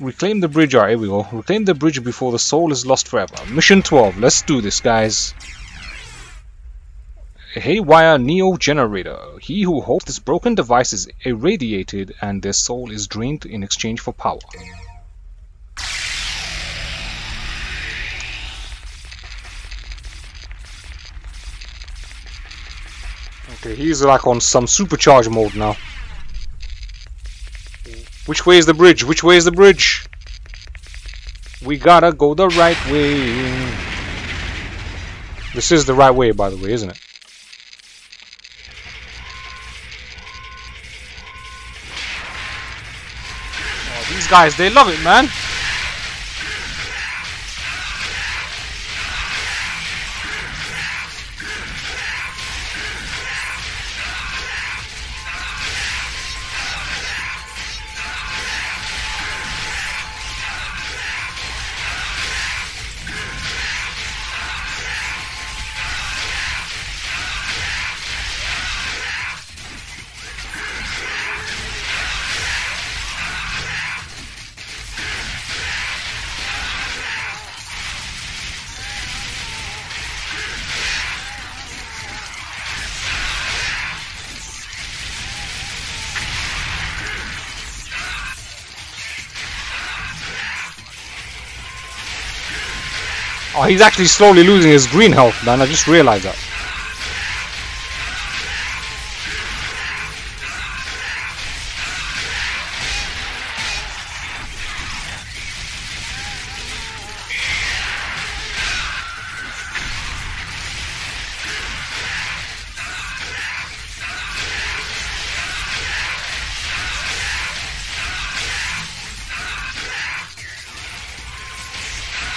Reclaim the bridge. Alright, here we go. Reclaim the bridge before the soul is lost forever. Mission 12. Let's do this, guys. Haywire Neo Generator. He who holds this broken device is irradiated and their soul is drained in exchange for power. Okay, he's like on some supercharge mode now. Which way is the bridge? Which way is the bridge? We gotta go the right way. This is the right way, by the way, isn't it? Oh, these guys, they love it, man. Oh, he's actually slowly losing his green health, man. I just realized that.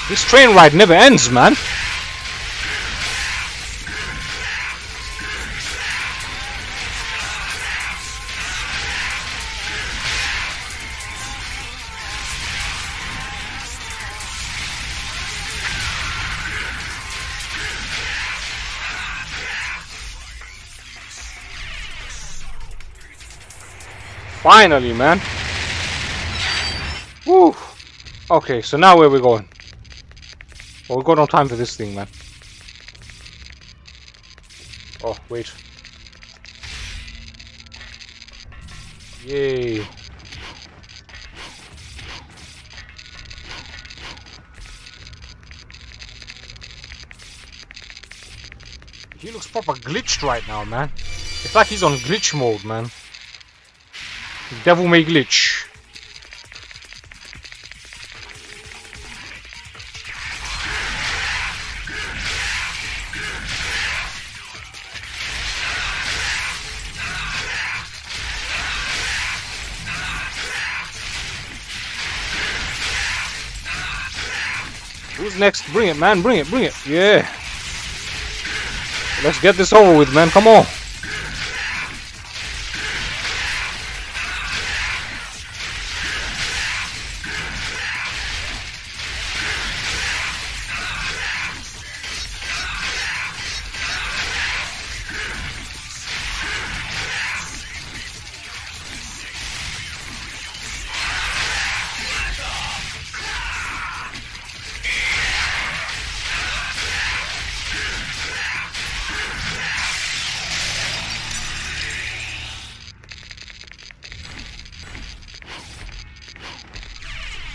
This train ride never ends, man. Finally, man. Woo. Okay, so now where are we going? Oh, we've got no time for this thing, man. Oh, wait. Yay. He looks proper glitched right now, man. It's like he's on glitch mode, man. Devil May Glitch. Who's next? Bring it, man. Bring it. Bring it. Yeah. Let's get this over with, man. Come on.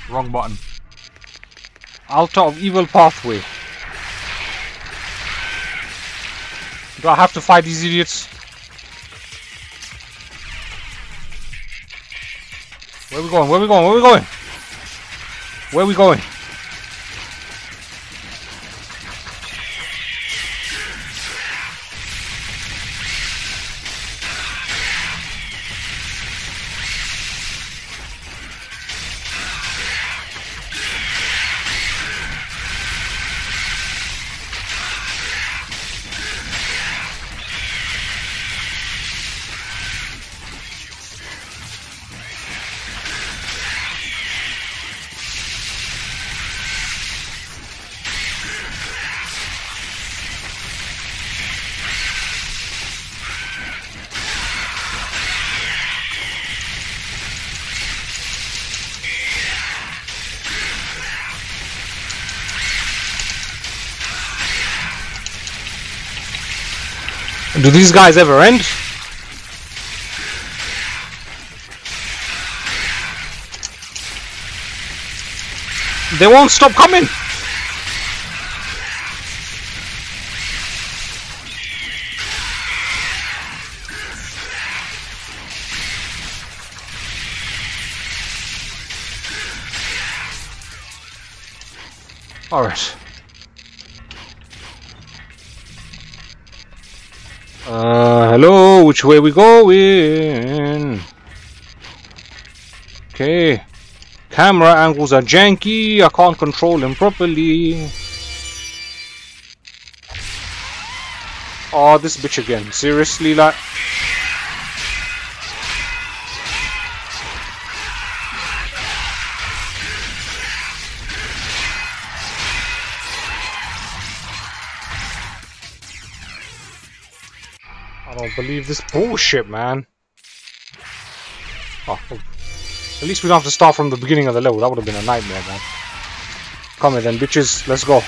Wrong button. Altar of Evil Pathway. Do I have to fight these idiots? Where are we going? Where are we going? Where are we going? Where are we going? Do these guys ever end? They won't stop coming! Alright. Hello, which way we going? Okay. Camera angles are janky, I can't control them properly. Oh, this bitch again. Seriously, like... believe this bullshit, man. Oh, at least we don't have to start from the beginning of the level. That would have been a nightmare, man. Come here then, bitches. Let's go.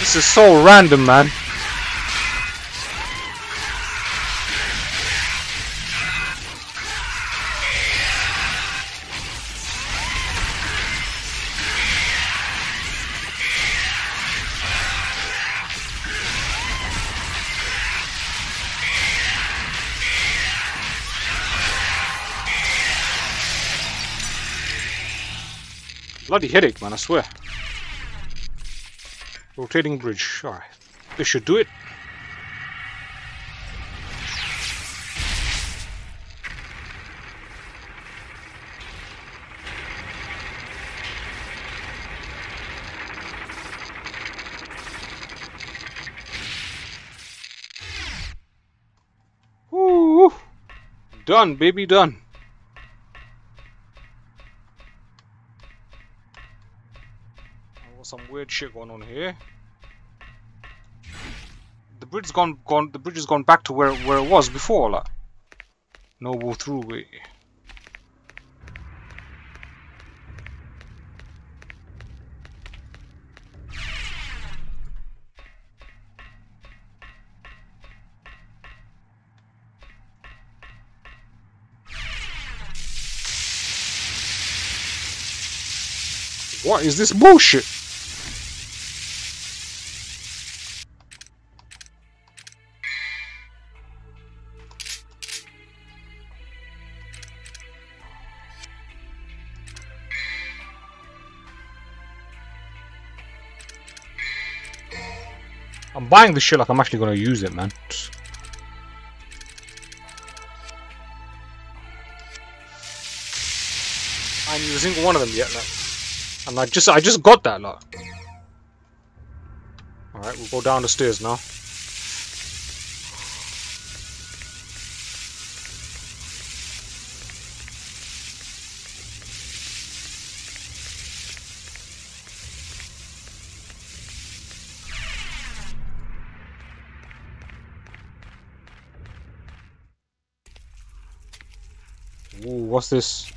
This is so random, man. Bloody headache, man, I swear. Rotating bridge. Alright. This should do it. Woo! Done, baby, done. Some weird shit going on here. The bridge's gone. The bridge has gone back to where it was before. Like. Noble Thruway. What is this bullshit? I'm buying this shit like I'm actually gonna use it, man. I ain't used a single one of them yet, man. And I just got that lot. Alright, we'll go down the stairs now. Ooh, what's this?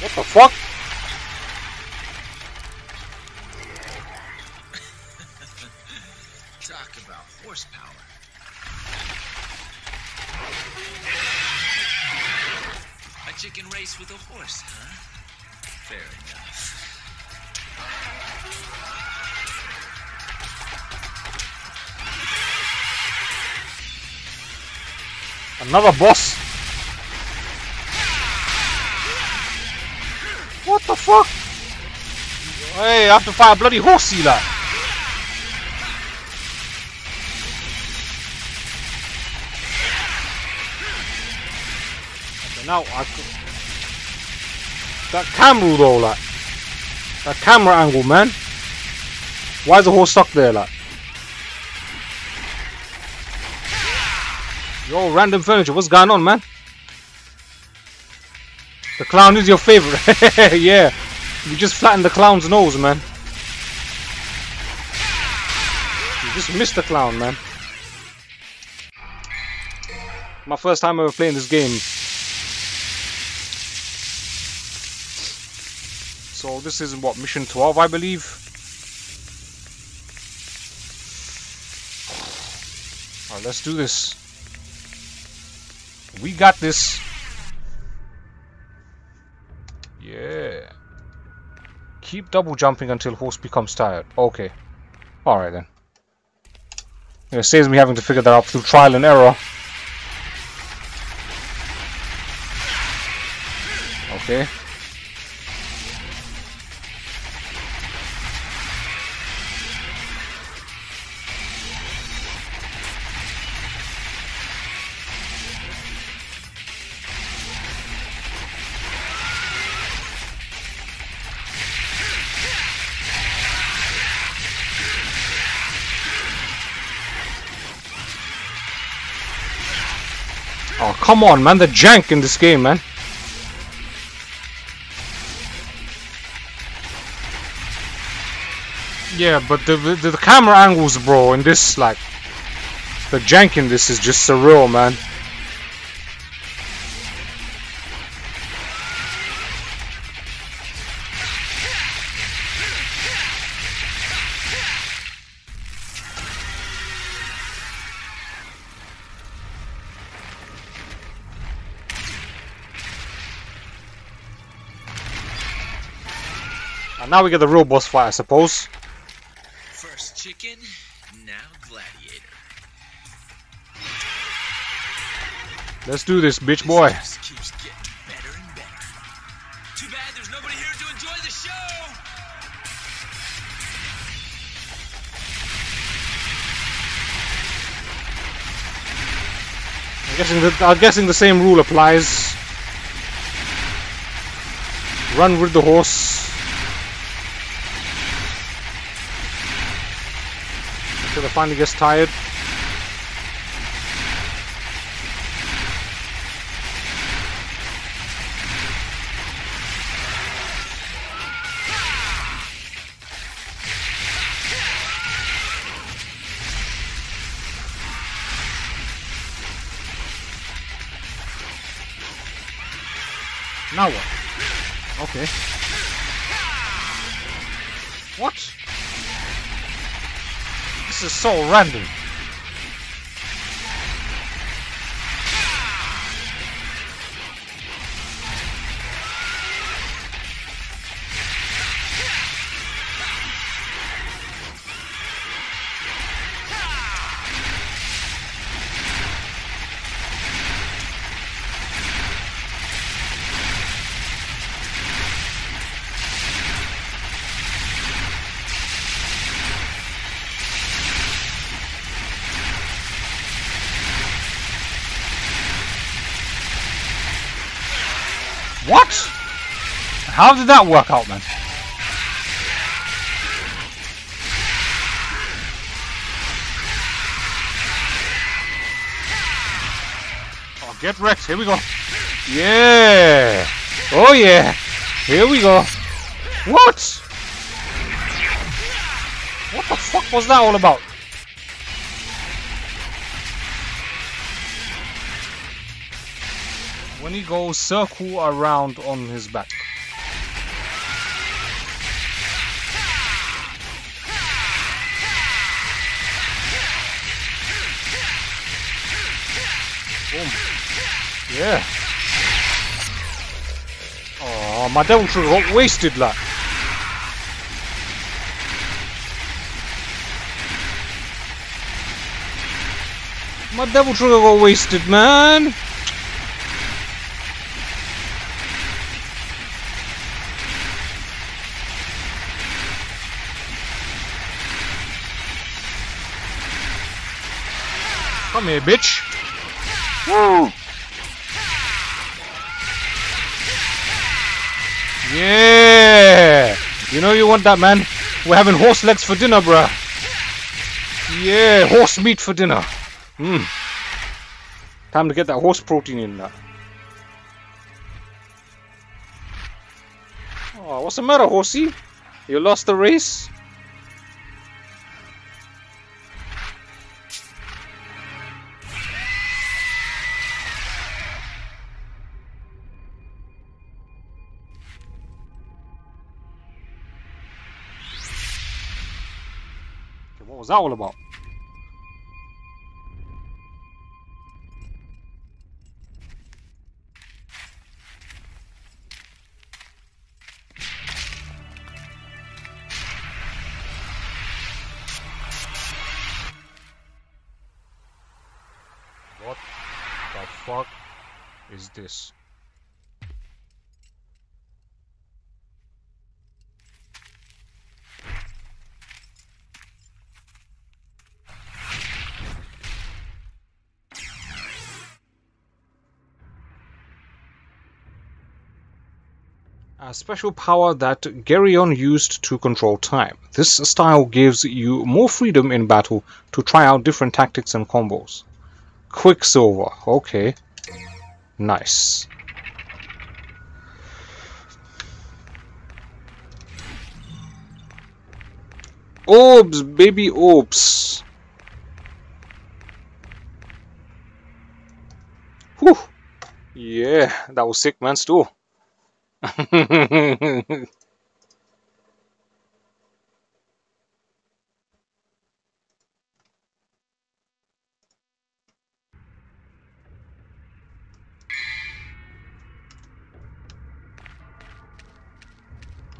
What the fuck? Talk about horsepower. A chicken race with a horse, huh? Fair enough. Another boss. What the fuck? Hey, I have to fight a bloody horse sealer. Okay, now I could... That camera though, like. That camera angle, man. Why is the horse stuck there, like? Yo, random furniture, what's going on, man? The clown is your favorite. Yeah. You just flattened the clown's nose, man. You just missed the clown, man. My first time ever playing this game. So this is what, mission 12, I believe. Alright, let's do this. We got this. Yeah. Keep double jumping until horse becomes tired. Okay. Alright then. It saves me having to figure that out through trial and error. Okay. Come on, man, the jank in this game, man. Yeah, but the camera angles, bro, in this, like, the jank in this is just surreal, man. Now we get the real boss fight, I suppose. First chicken, now gladiator. Let's do this, bitch boy. This keeps getting better and better. Too bad there's nobody here to enjoy the show. I'm guessing the same rule applies. Run with the horse. Finally gets tired. Now what? Okay. What? This is so random. What? How did that work out, man? Oh, get wrecked. Here we go. Yeah. Oh, yeah. Here we go. What? What the fuck was that all about? When he goes circle around on his back. Boom. Yeah. Oh, my devil should have got wasted like. My devil should have got wasted, man. Come here, bitch. Woo! Yeah! You know you want that, man. We're having horse legs for dinner, bruh. Yeah, horse meat for dinner. Mmm. Time to get that horse protein in there. Oh, what's the matter, horsey? You lost the race? What was that all about? What the fuck is this? A special power that Geryon used to control time. This style gives you more freedom in battle to try out different tactics and combos. Quicksilver. Okay. Nice. Orbs, baby orbs. Whew. Yeah, that was sick, man, still.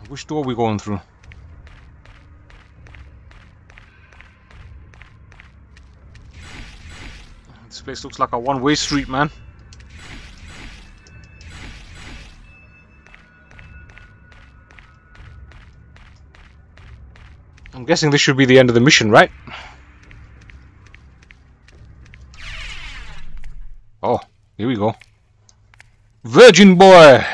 Which door are we going through? This place looks like a one-way street, man. I'm guessing this should be the end of the mission, right? Oh, here we go. Virgin boy!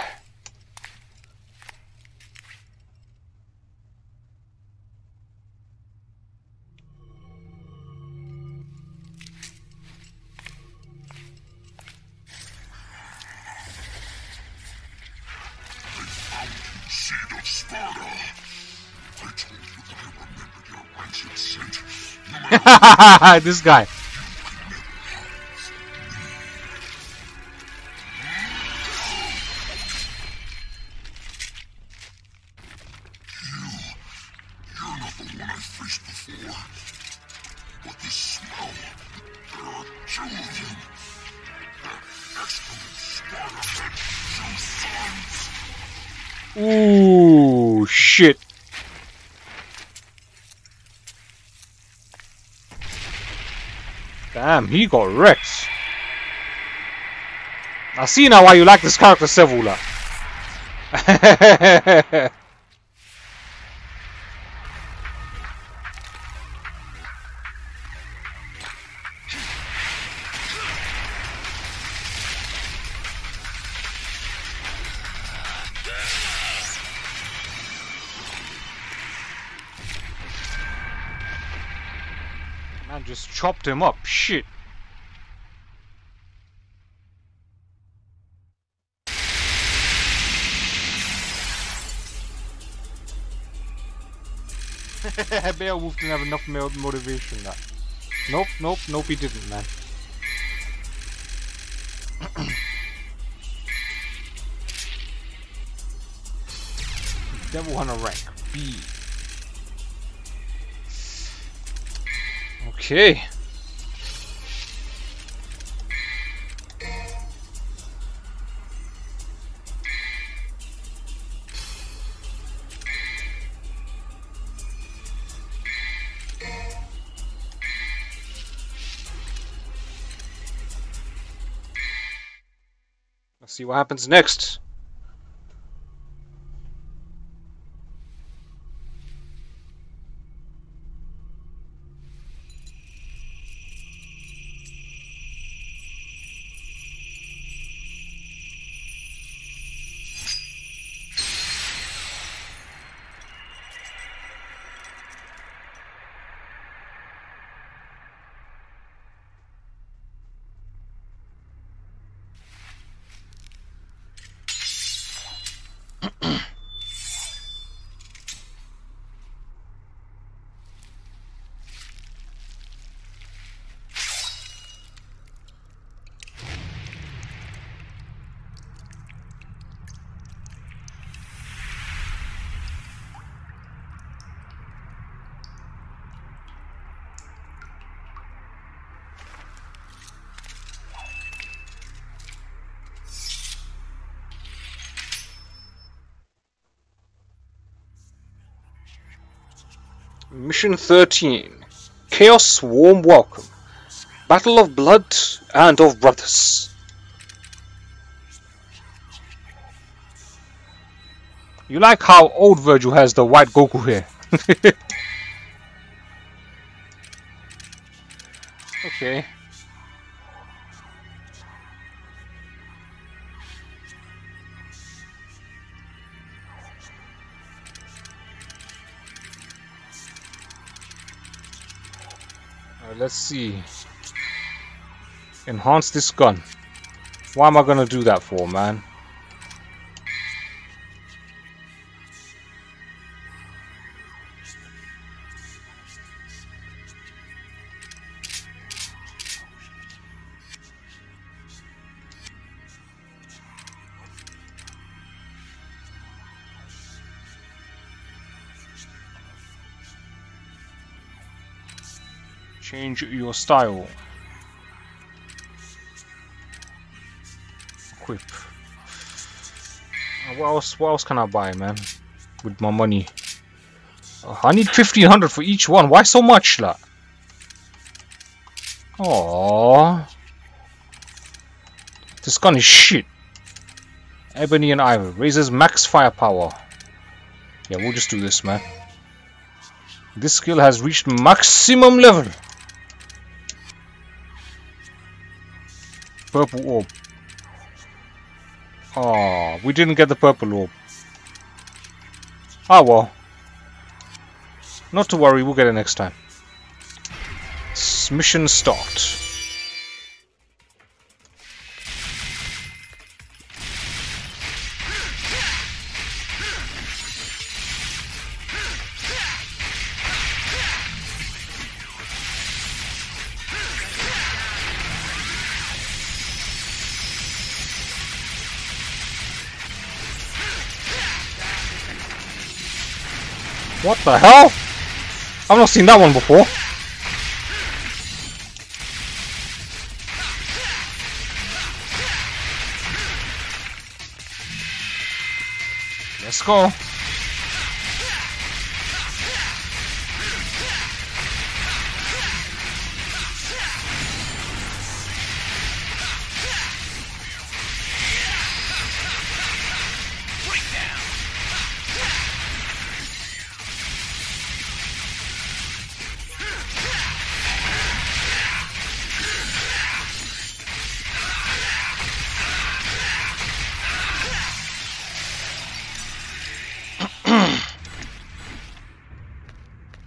This guy. never faced before. But this smell, there are two of them. That excellent spot of the two sons. Ooh, shit. Damn, he got wrecked. I see now why you like this character, Sevula. Man just chopped him up, shit. Beowulf didn't have enough motivation that. Nope, nope, nope, he didn't, man. Devil on a rank B. Okay. See what happens next. Mission 13, Chaos Swarm Welcome, Battle of Blood and of Brothers. You like how old Vergil has the white Goku hair. Okay. Let's see. Enhance this gun. Why am I gonna do that for, man? Change your style. Equip. What else can I buy, man? With my money. I need 1,500 for each one. Why so much, la? Aww. This gun is shit. Ebony and Ivory. Raises max firepower. Yeah, we'll just do this, man. This skill has reached maximum level. Purple orb. Oh, we didn't get the purple orb. Ah well. Not to worry, we'll get it next time. Mission start. What the hell? I've not seen that one before. Let's go.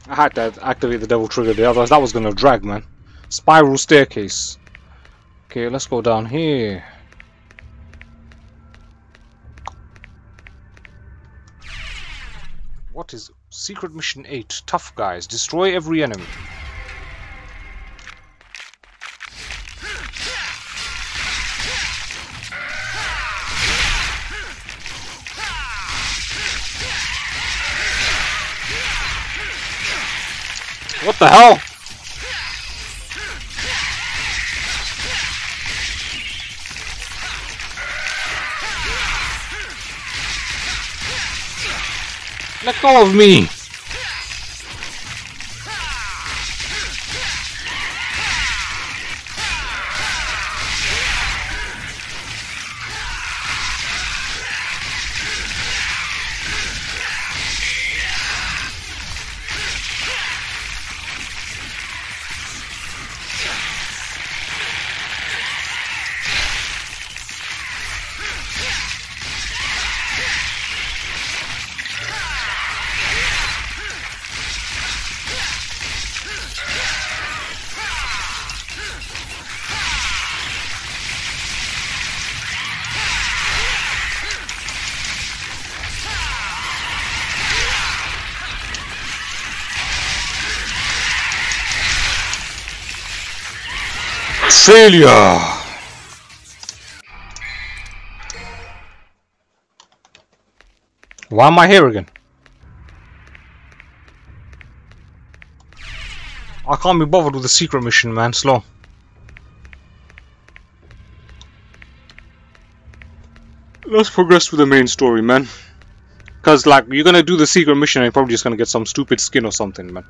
I had to activate the devil trigger there, otherwise that was gonna drag, man. Spiral staircase. Okay, let's go down here. What is secret mission 8? Tough guys, destroy every enemy. What the hell? Let go of me! Failure! Why am I here again? I can't be bothered with the secret mission, man. Slow. Let's progress with the main story, man. Cause like you're gonna do the secret mission and you're probably just gonna get some stupid skin or something, man.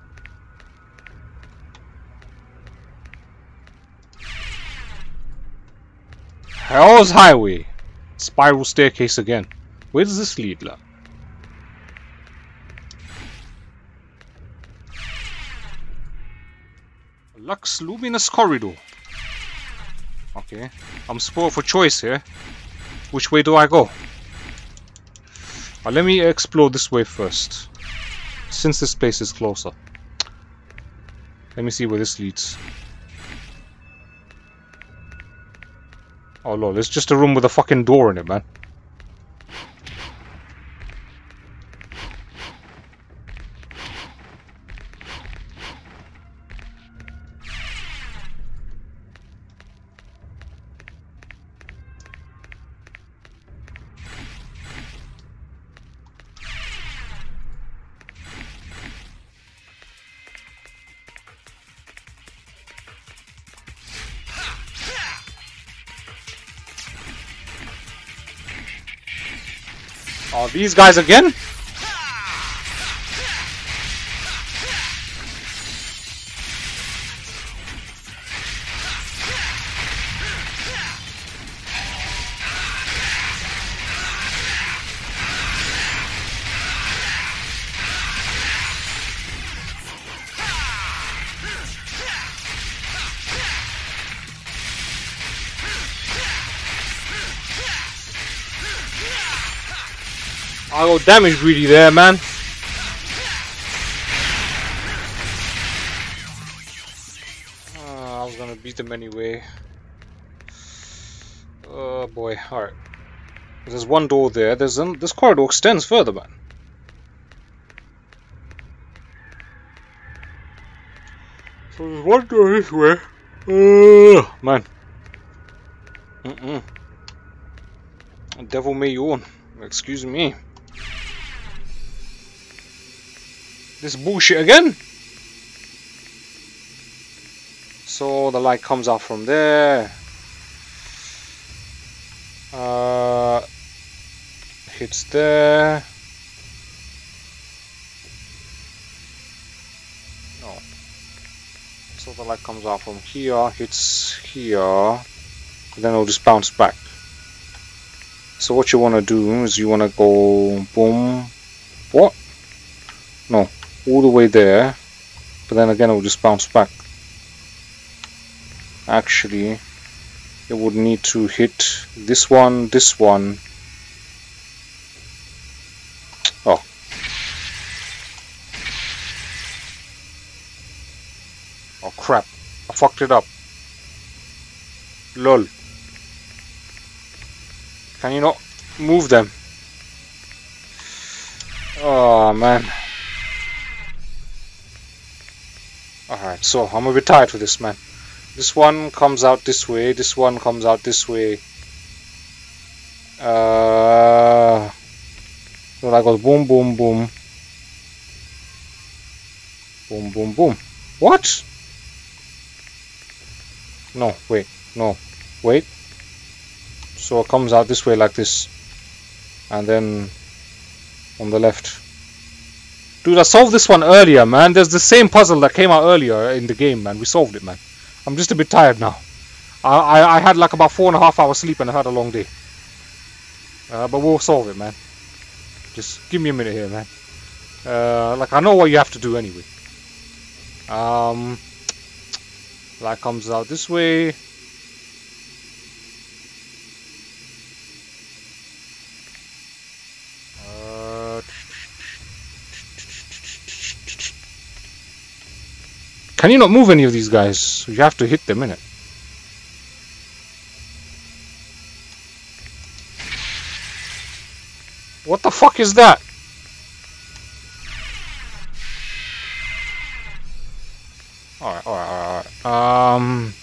Hell's Highway. Spiral staircase again. Where does this lead, lad? Lux Luminous Corridor. Okay. I'm spoiled for choice here. Which way do I go? But let me explore this way first. Since this place is closer. Let me see where this leads. Oh lol, it's just a room with a fucking door in it, man. These guys again? I got damage greedy there, man. I was gonna beat them anyway. Oh boy, alright. There's one door there. There's this corridor extends further, man. So there's one door this way. Man. Devil May Yawn. Excuse me. This bullshit again? So the light comes out from there. Hits there. No. So the light comes out from here, hits here, and then it'll just bounce back. So what you want to do is you want to go boom, what? No, all the way there, but then again it will just bounce back. Actually, it would need to hit this one, this one. Oh. Oh crap, I fucked it up. LOL. Can you not move them? Oh man. Alright, so I'm a bit tired with this, man. This one comes out this way, this one comes out this way. So I got boom, boom, boom. Boom, boom, boom. What? No, wait, no, wait. So it comes out this way like this. And then on the left. Dude, I solved this one earlier, man. There's the same puzzle that came out earlier in the game, man. We solved it, man. I'm just a bit tired now. I had like about 4.5 hours sleep and I had a long day. But we'll solve it, man. Just give me a minute here, man. Like, I know what you have to do anyway. Light comes out this way. Can you not move any of these guys? You have to hit them, innit? What the fuck is that? Alright, alright, alright.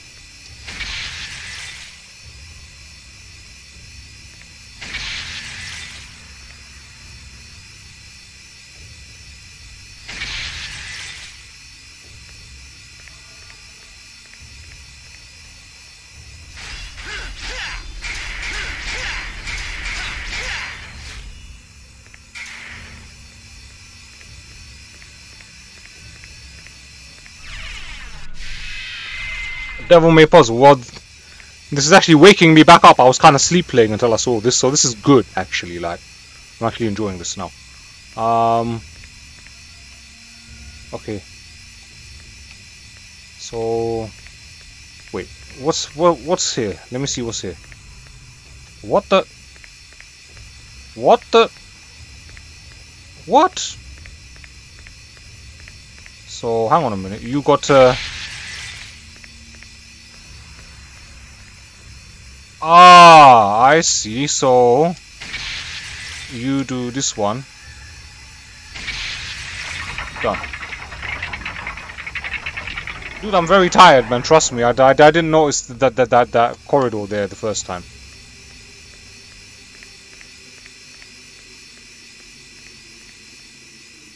Devil May puzzle. Well, this is actually waking me back up. I was kind of sleep playing until I saw this, so this is good actually. Like, I'm actually enjoying this now. Okay. So, wait. What's here? Let me see what's here. What the? What the? What? So hang on a minute. You got. Ah, I see. So you do this one. Done. Dude, I'm very tired, man. Trust me. I didn't notice that corridor there the first time.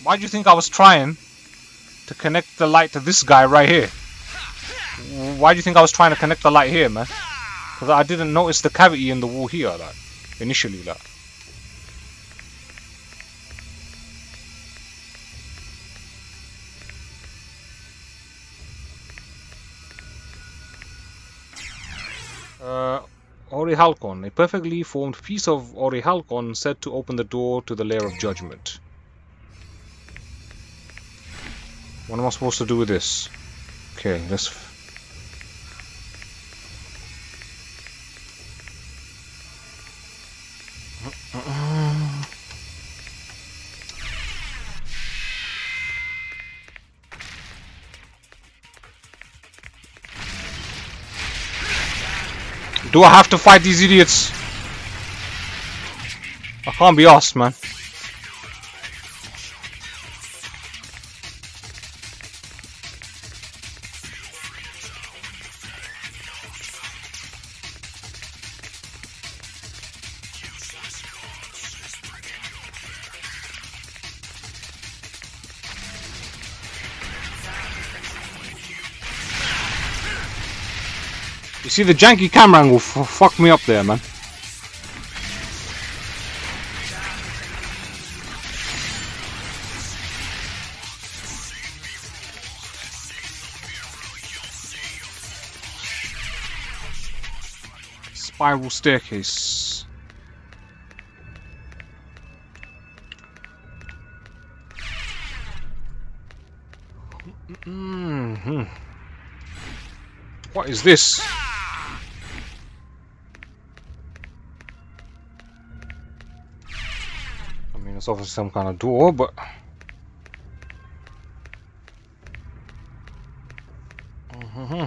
Why do you think I was trying to connect the light to this guy right here? Why do you think I was trying to connect the light here, man? Because I didn't notice the cavity in the wall here, like, initially, like. Orihalcon. A perfectly formed piece of Orihalcon said to open the door to the lair of judgment. What am I supposed to do with this? Okay, let's... Do I have to fight these idiots? I can't be arsed, man. You see, the janky camera angle fucked me up there, man. Spiral staircase. Mm-hmm. What is this? I mean, it's obviously some kind of door, but mm-hmm.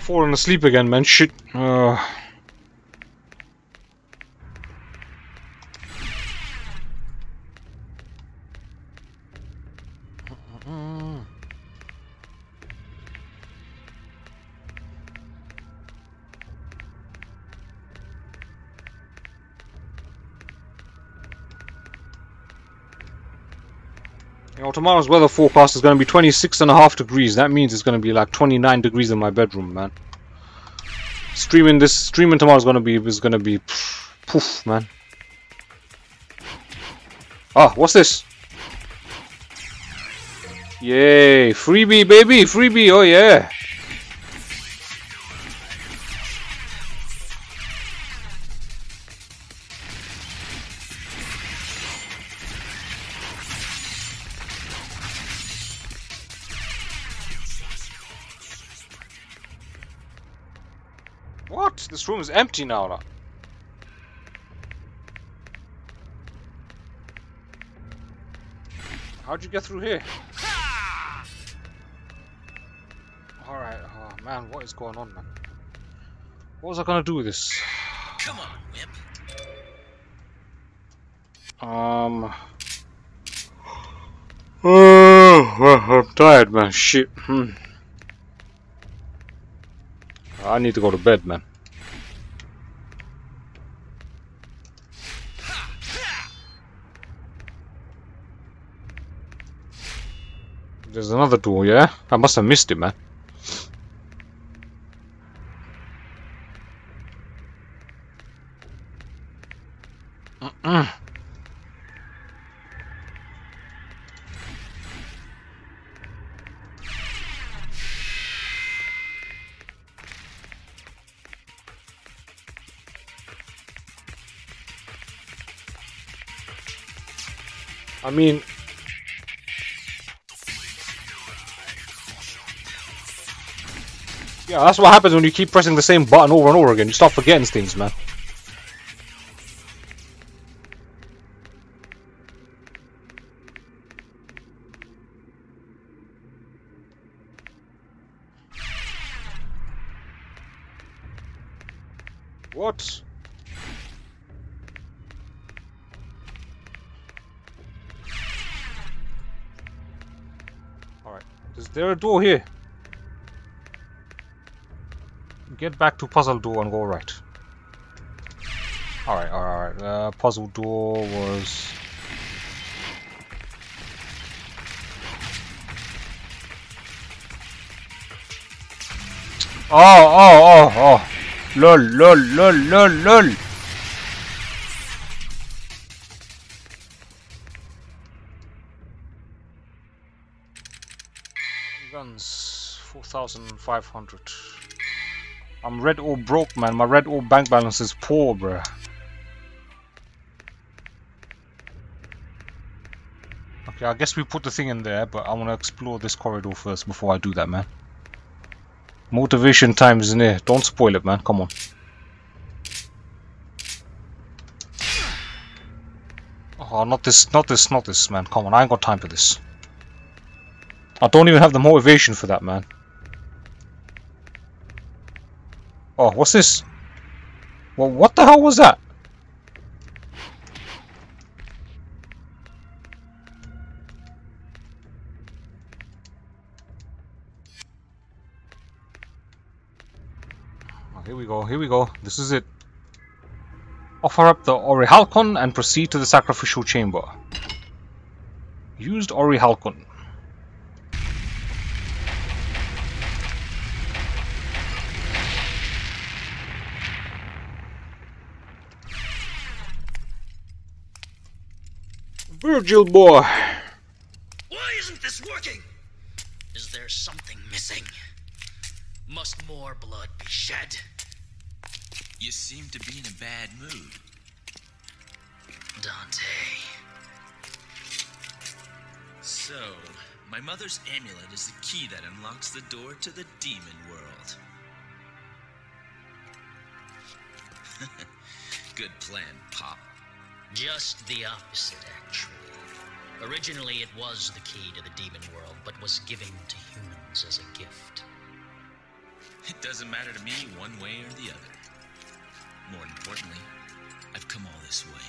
Falling asleep again, man. Shit. You know, tomorrow's weather forecast is going to be 26.5 degrees. That means it's going to be like 29 degrees in my bedroom, man. Streaming tomorrow is gonna be poof, man. Ah, what's this? Yay, freebie, baby, freebie. Oh yeah. This room is empty now. How'd you get through here? Alright, oh man, what is going on, man? What was I gonna do with this? Come on, Whip. I'm tired, man, shit. I need to go to bed, man. There's another door, yeah? I must have missed it, man. I mean... yeah, that's what happens when you keep pressing the same button over and over again. You start forgetting things, man. What? All right. Is there a door here? Get back to puzzle door and go right. Alright, alright, puzzle door was... Oh! LOL! Guns, 4,500. I'm red all broke, man. My red all bank balance is poor, bruh. Okay, I guess we put the thing in there, but I want to explore this corridor first before I do that, man. Motivation time is near. Don't spoil it, man. Come on. Oh, not this, man. Come on, I ain't got time for this. I don't even have the motivation for that, man. Oh, what's this? Well, what the hell was that? Oh, here we go, here we go. This is it. Offer up the Orihalcon and proceed to the sacrificial chamber. Used Orihalcon. Vergil boy! Why isn't this working? Is there something missing? Must more blood be shed? You seem to be in a bad mood. Dante. So, my mother's amulet is the key that unlocks the door to the demon world. Good plan, Pop. Just the opposite, actually. Originally, it was the key to the demon world, but was given to humans as a gift. It doesn't matter to me one way or the other. More importantly, I've come all this way.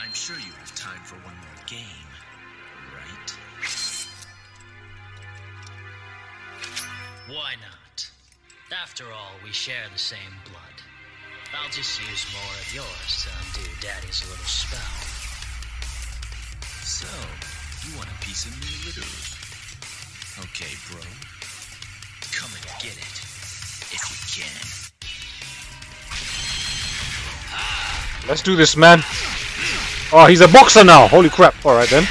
I'm sure you have time for one more game, right? Why not? After all, we share the same blood. I'll just use more of yours to undo Daddy's little spell. So, you want a piece of me, literally? Okay, bro. Come and get it, if you can. Let's do this, man. Oh, he's a boxer now. Holy crap. Alright then.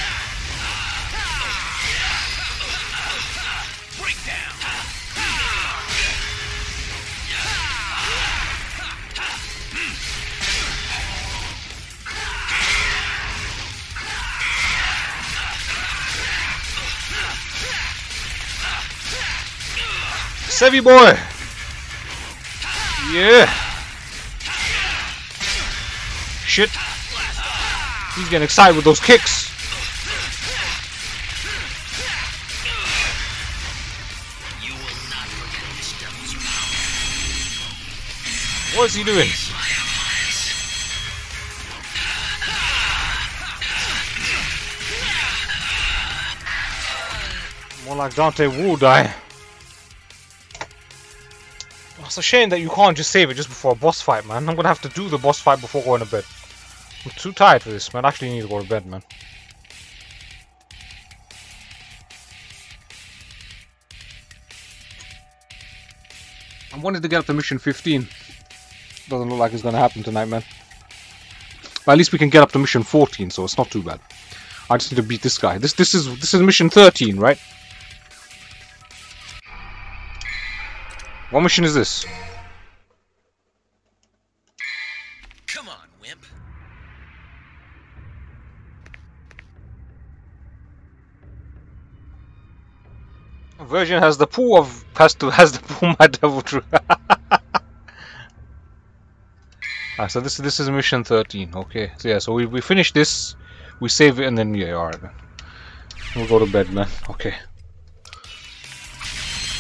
Heavy boy! Yeah! Shit! He's getting excited with those kicks! You will not forget this devil's power. What is he doing? More like Dante will die. It's a shame that you can't just save it just before a boss fight, man. I'm gonna have to do the boss fight before going to bed. I'm too tired for this, man. I actually need to go to bed, man. I wanted to get up to mission 15. Doesn't look like it's gonna happen tonight, man. But at least we can get up to mission 14, so it's not too bad. I just need to beat this guy. This is mission 13, right? What mission is this? Come on, wimp. Version has the pool of my devil true. Alright, so this is mission 13, okay. So yeah, so we finish this, we save it, and then yeah, alright then. We'll go to bed, man. Okay.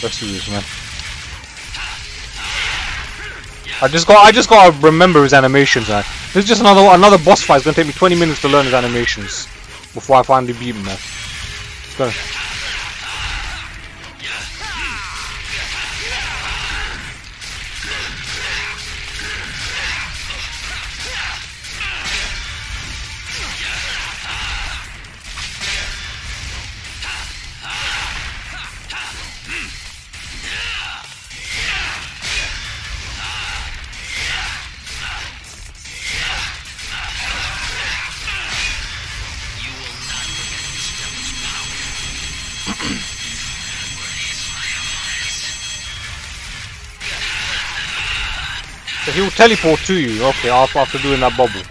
Let's do this, man. I just gotta remember his animations, man. This is just another boss fight. It's gonna take me 20 minutes to learn his animations before I finally beat him, man. It's gonna... He'll teleport to you, okay, after doing that bubble.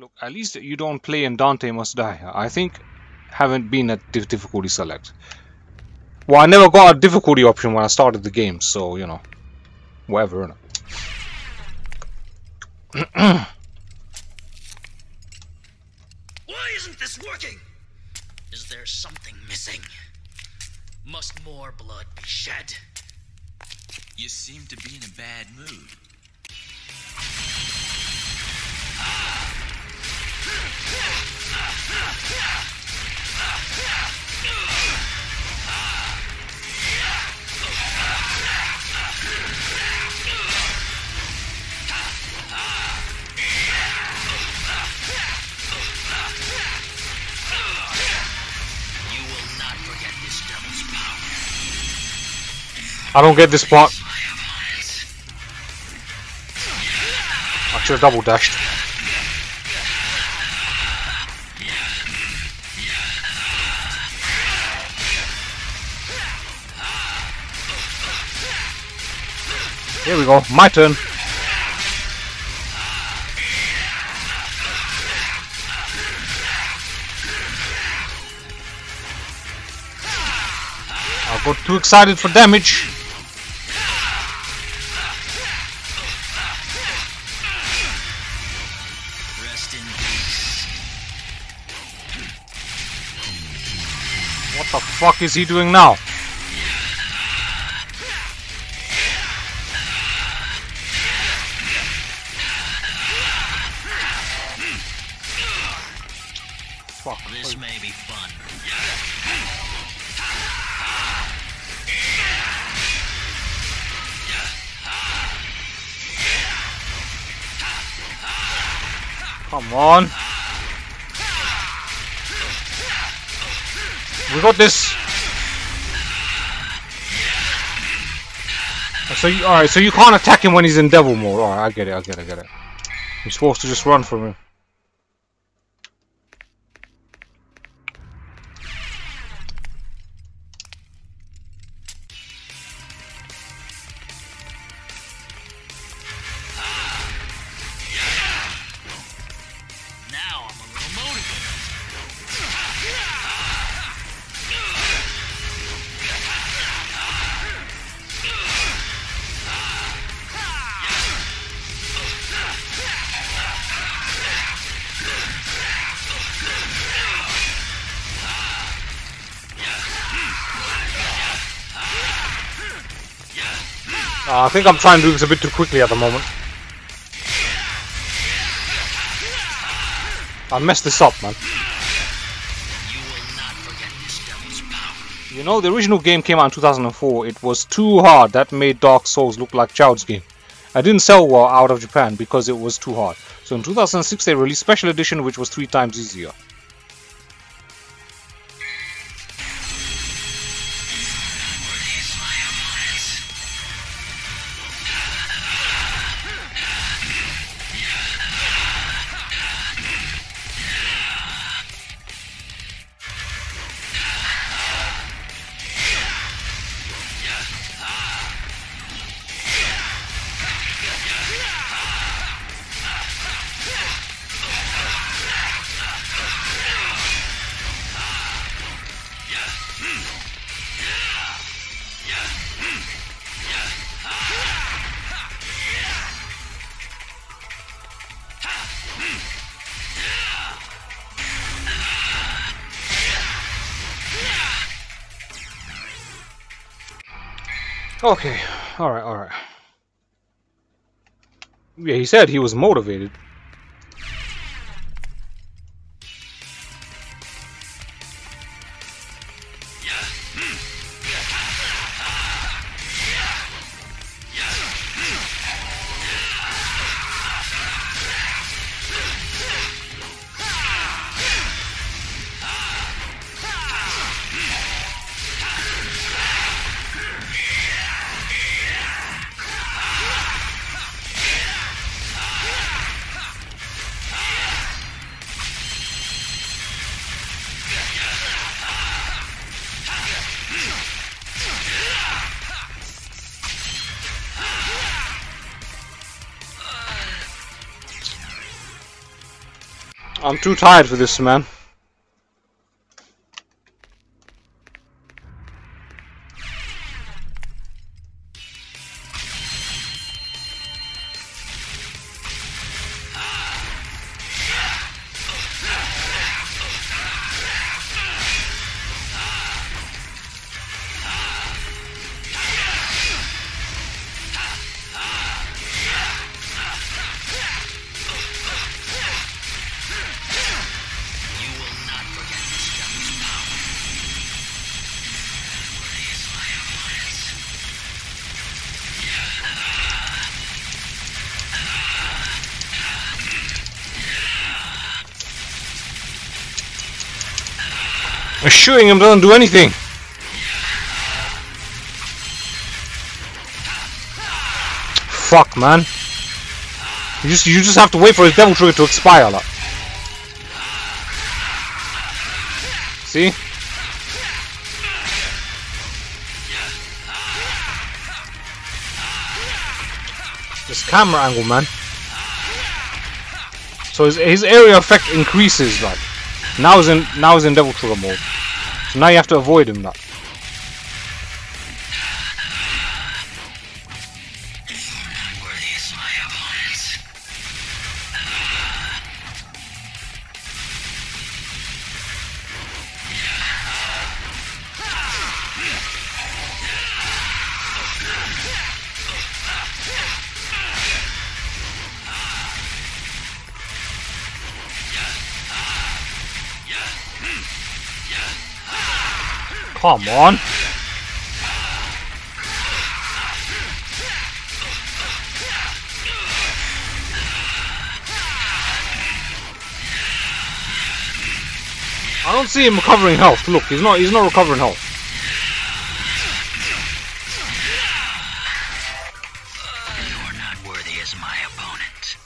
Look, at least you don't play in Dante Must Die. I think haven't been at difficulty select. Well, I never got a difficulty option when I started the game, so, you know, whatever, innit? isn't this working? Is there something missing? Must more blood be shed? You seem to be in a bad mood. I don't get this part. I should have double dashed. Here we go, my turn. I got too excited for damage. What the fuck is he doing now? Fuck. This may be fun. Come on. We got this. So you, all right, so you can't attack him when he's in devil mode. All right, I get it, I get it, I get it. You're supposed to just run from him. I think I'm trying to do this a bit too quickly at the moment. I messed this up, man. You know, the original game came out in 2004. It was too hard. That made Dark Souls look like child's game. I didn't sell well out of Japan because it was too hard. So in 2006 they released Special Edition, which was 3 times easier. Okay, alright, alright. Yeah, he said he was motivated. I'm too tired for this, man. And shooting him doesn't do anything. Fuck, man. You just have to wait for his devil trigger to expire. Like. See? This camera angle, man. So his area effect increases. Like now he's in devil trigger mode. So now you have to avoid him. Like. Come on. I don't see him recovering health. Look, he's not recovering health. You're not worthy as my opponent.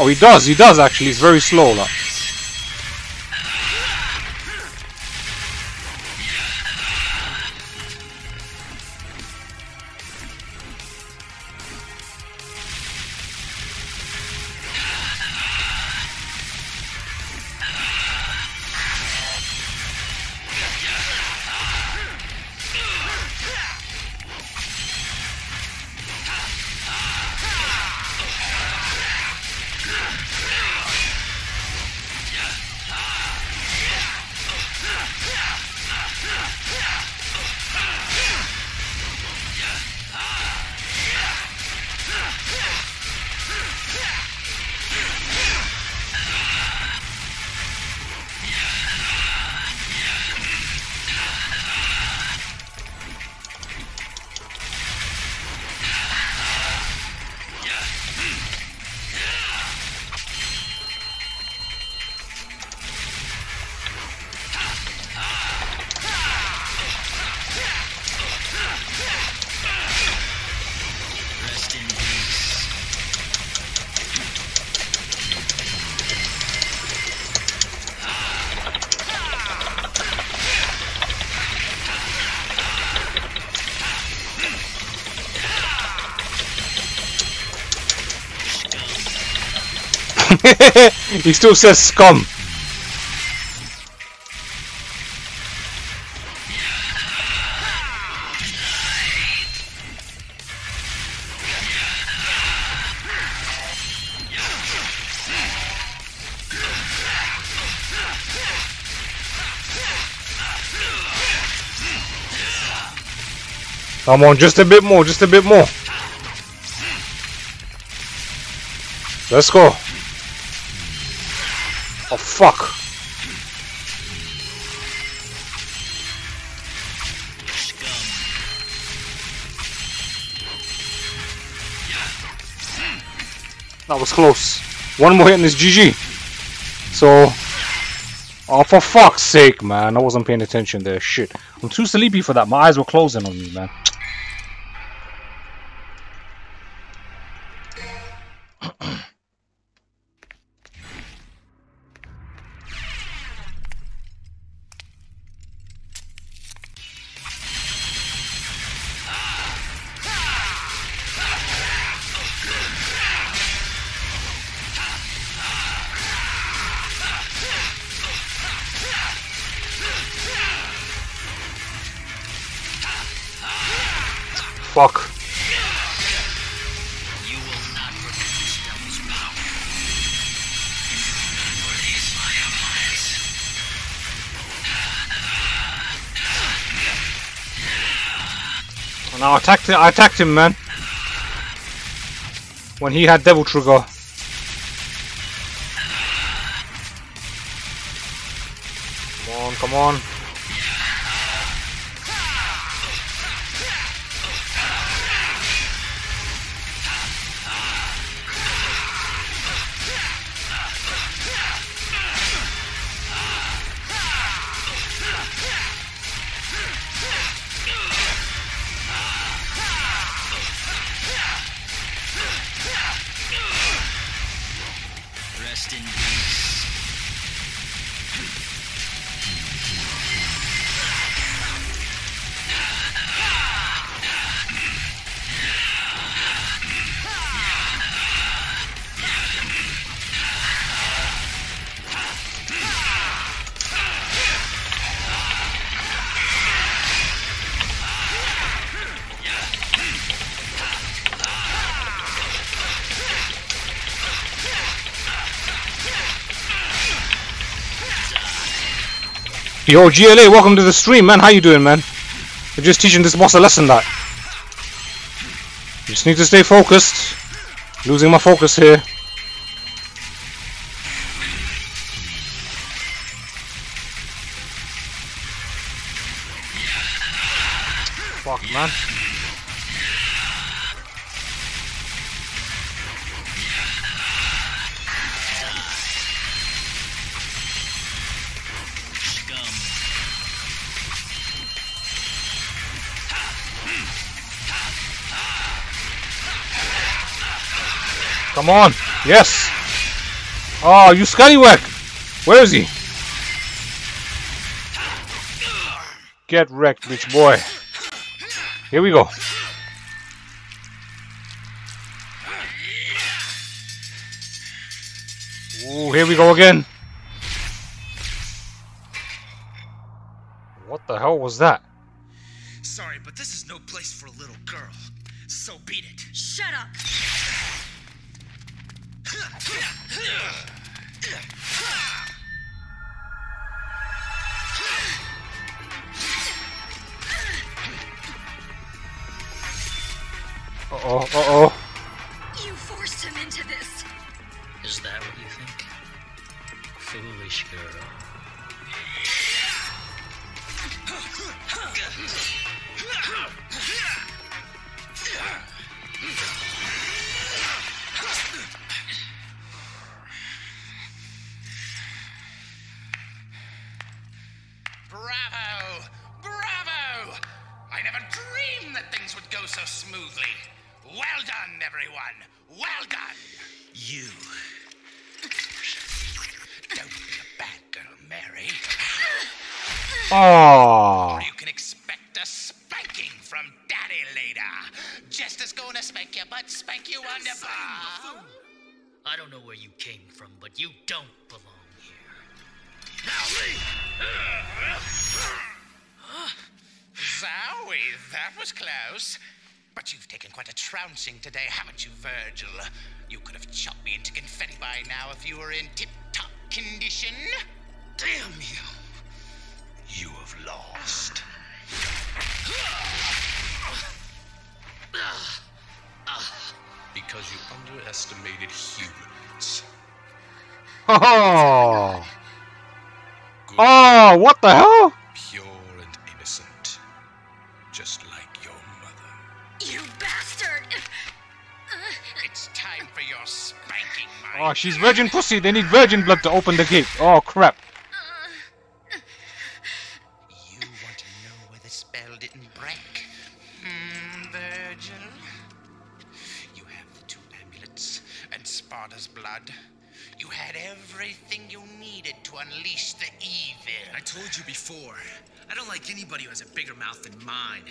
Oh, he does actually, it's very slow, like. He still says scum. Come on, just a bit more, just a bit more. Let's go. Oh, fuck. That was close. One more hit and it's GG. So, oh, for fuck's sake, man. I wasn't paying attention there. Shit. I'm too sleepy for that. My eyes were closing on me, man. fuck. Oh, no, I attacked him, man. When he had Devil Trigger. Come on, come on. Yo, GLA, welcome to the stream, man. How you doing, man? We're just teaching this boss a lesson, that. Just need to stay focused. Losing my focus here. Fuck, man. Come on, yes! Oh, you scallywag! Where is he? Get wrecked, bitch boy. Here we go. Ooh, here we go again. What the hell was that? Sorry, but this is no place for a little girl. So beat it. Shut up! Uh-oh, uh-oh. You forced him into this. Is that what you think? Foolish girl. Bravo! Bravo! I never dreamed that things would go so smoothly. Well done, everyone! Well done! You. Don't be a bad girl, Mary. Oh. Or you can expect a spanking from Daddy later. Just as gonna spank your butt, spank you on the bar. I don't know where you came from, but you don't belong here. Now leave! Zowie, that was close. But you've taken quite a trouncing today, haven't you, Vergil? You could have chopped me into confetti by now if you were in tip-top condition. Damn you. You have lost. Because you underestimated humans. Oh! Good. Oh, what the hell? Pure and innocent. Just like you bastard! It's time for your spanking, Mike. Oh, she's virgin pussy. They need virgin blood to open the gate. Oh, crap. You want to know where the spell didn't break? Virgil? You have the two amulets and Sparta's blood. You had everything you needed to unleash the evil. I told you before. I don't like anybody who has a bigger mouth than mine.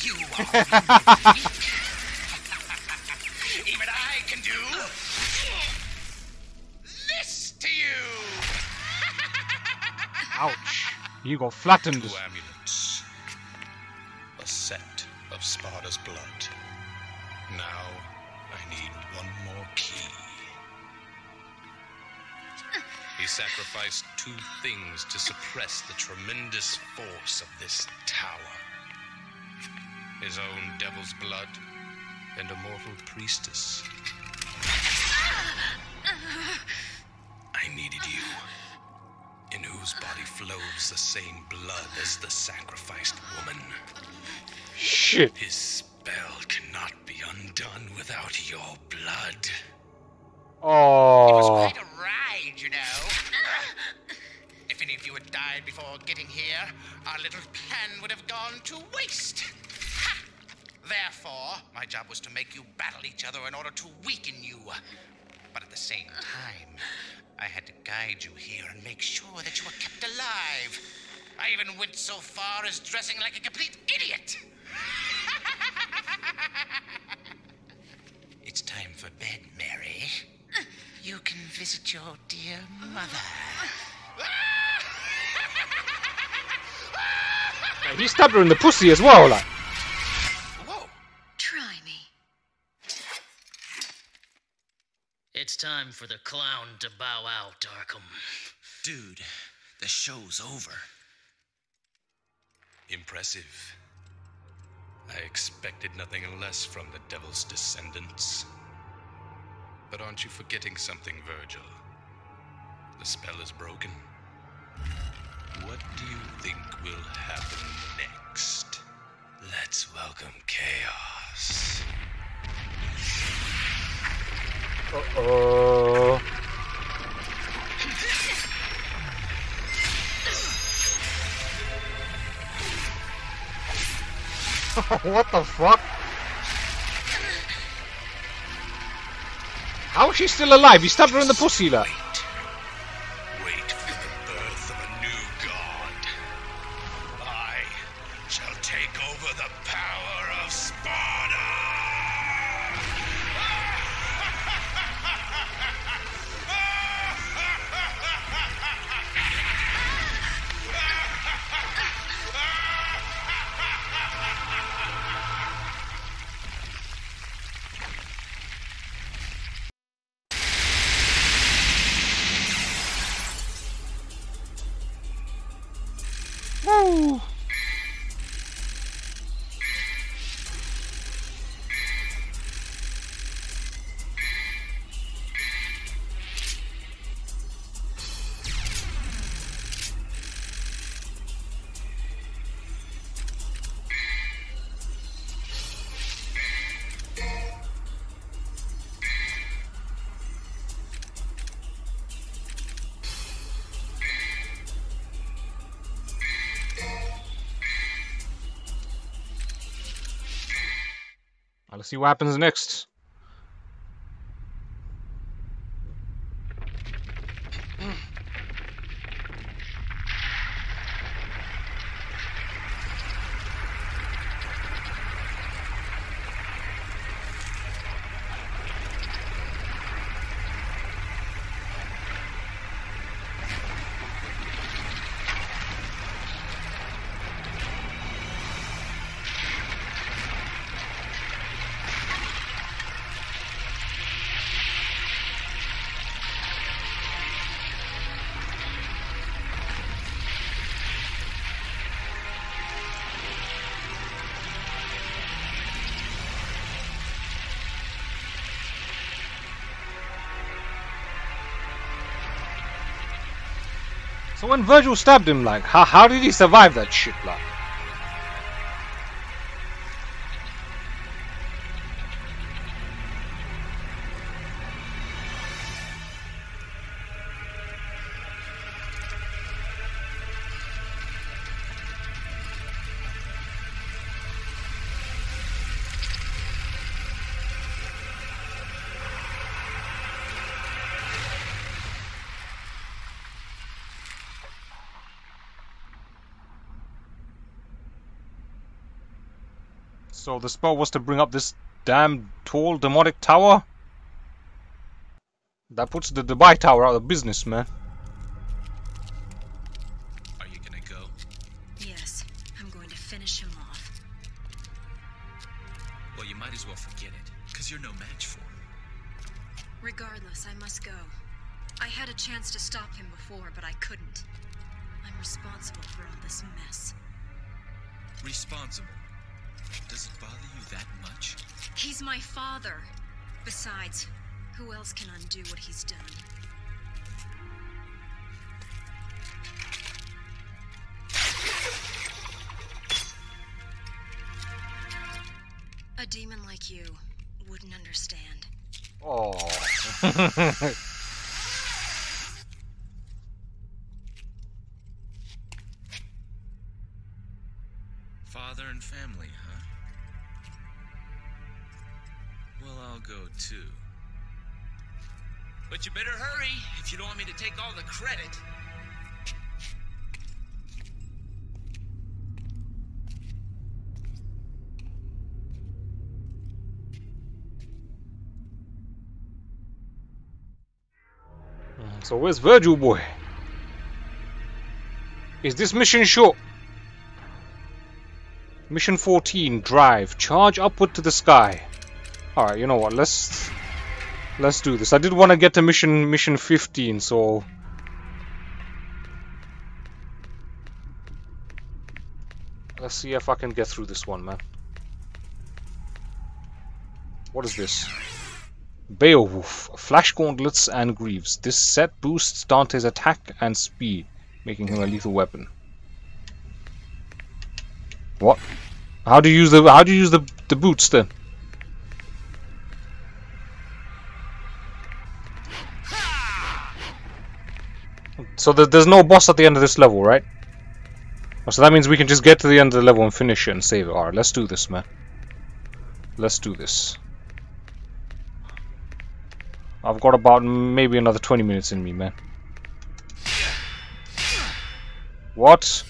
You are even I can do this to you. Ouch! You got flattened. Two amulets. A of Sparta's blood. Now, I need one more key. He sacrificed two things to suppress the tremendous force of this tower. His own devil's blood and a mortal priestess. I needed you, in whose body flows the same blood as the sacrificed woman. Shit. His spell cannot be undone without your blood. Oh. It was quite a ride, you know. If any of you had died before getting here, our little plan would have gone to waste. Ha! Therefore, my job was to make you battle each other in order to weaken you. But at the same time, I had to guide you here and make sure that you were kept alive. I even went so far as dressing like a complete idiot. It's time for bed, Mary. You can visit your dear mother. Man, you stabbed her in the pussy as well, like. Whoa. Try me. It's time for the clown to bow out, Arkham. Dude, the show's over. Impressive. I expected nothing less from the devil's descendants. But aren't you forgetting something, Vergil? The spell is broken. What do you think will happen next? Let's welcome chaos. Uh-oh. What the fuck? How is she still alive? You stabbed her in the pussy, like. Wait for the birth of a new god. I shall take over the power of Let's see what happens next. So when Vergil stabbed him, like, how did he survive that shit, like? So the spell was to bring up this damn tall demonic tower? That puts the Dubai Tower out of business, man. Are you gonna go? Yes, I'm going to finish him off. Regardless, I must go. I had a chance to stop him before, but I couldn't. I'm responsible for all this mess. Responsible? Does it bother you that much? He's my father. Besides, who else can undo what he's done? A demon like you wouldn't understand. Oh. Father and family, huh? Well, I'll go too. But you better hurry if you don't want me to take all the credit. So where's Vergil, boy? Is this mission short? Mission 14, drive. Charge upward to the sky. Alright, you know what, let's do this. I did want to get to mission 15, so... let's see if I can get through this one, man. What is this? Beowulf, Flash Gauntlets and Greaves. This set boosts Dante's attack and speed, making him a lethal weapon. What? How do you use the how do you use the boots then? So there's no boss at the end of this level, right? So that means we can just get to the end of the level and finish it and save it. Alright, let's do this, man. Let's do this. I've got about maybe another 20 minutes in me, man. What?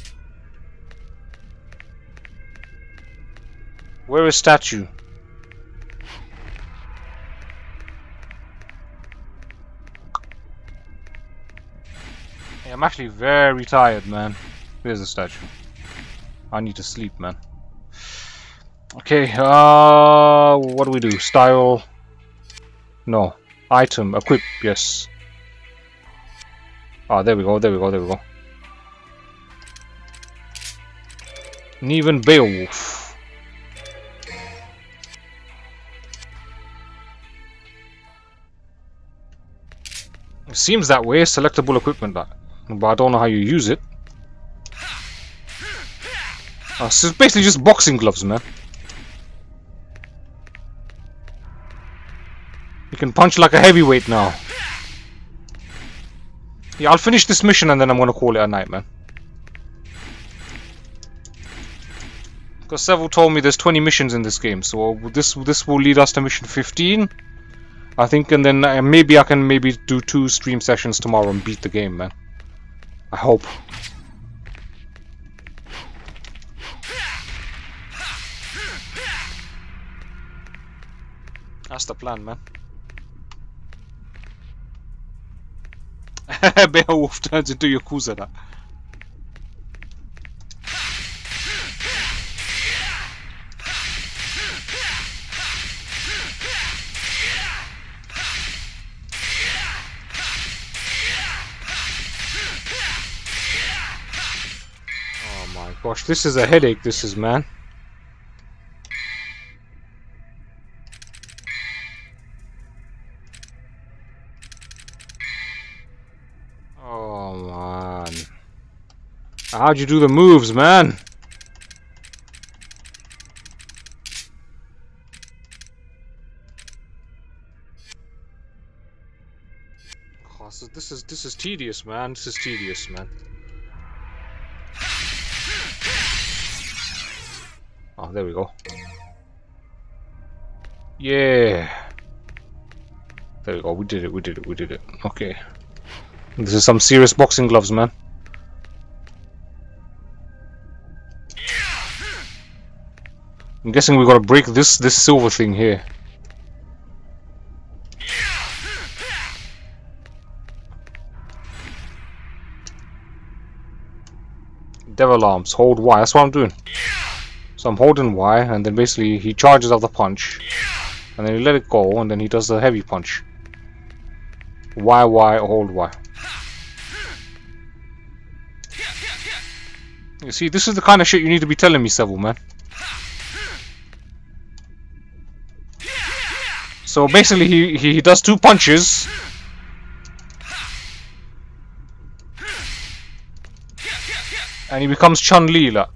Where is statue? Hey, I'm actually very tired, man. Where's the statue? I need to sleep, man. Okay, what do we do? Style? No. Item, equip, yes. Ah, there we go, there we go, there we go. Neven Beowulf. It seems that way, selectable equipment, but I don't know how you use it. So it's basically just boxing gloves, man. You can punch like a heavyweight now. Yeah, I'll finish this mission and then I'm gonna call it a night, man. Because several told me there's 20 missions in this game, so this will lead us to mission 15, I think, and then maybe I can maybe do 2 stream sessions tomorrow and beat the game, man. I hope. That's the plan, man. Beowulf turns into Yakuza. That. Oh my gosh, this is a headache, this is, man. How'd you do the moves, man? Oh, so this is tedious, man. This is tedious, man. Oh, there we go. Yeah. There we go. We did it. We did it. We did it. Okay. This is some serious boxing gloves, man. I'm guessing we gotta break this silver thing here. Devil arms, hold Y, that's what I'm doing. So I'm holding Y and then basically he charges up the punch and then he let it go and then he does the heavy punch. Y, hold Y. You see, this is the kind of shit you need to be telling me, Seville, man. So basically, he does two punches. And he becomes Chun Li, like.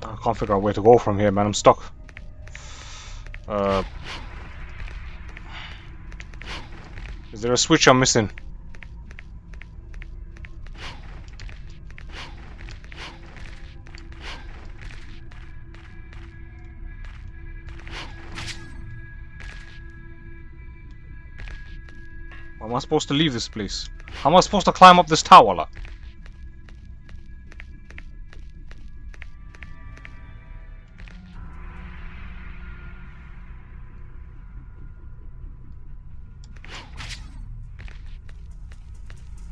I can't figure out where to go from here, man. I'm stuck. Is there a switch I'm missing? Am I supposed to leave this place? How am I supposed to climb up this tower, like?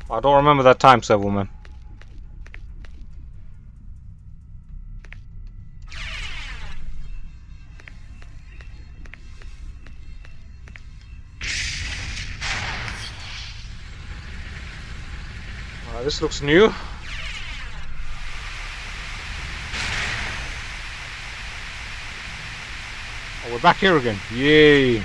I don't remember that time, Seville, man. This looks new. Oh, we're back here again. Yay!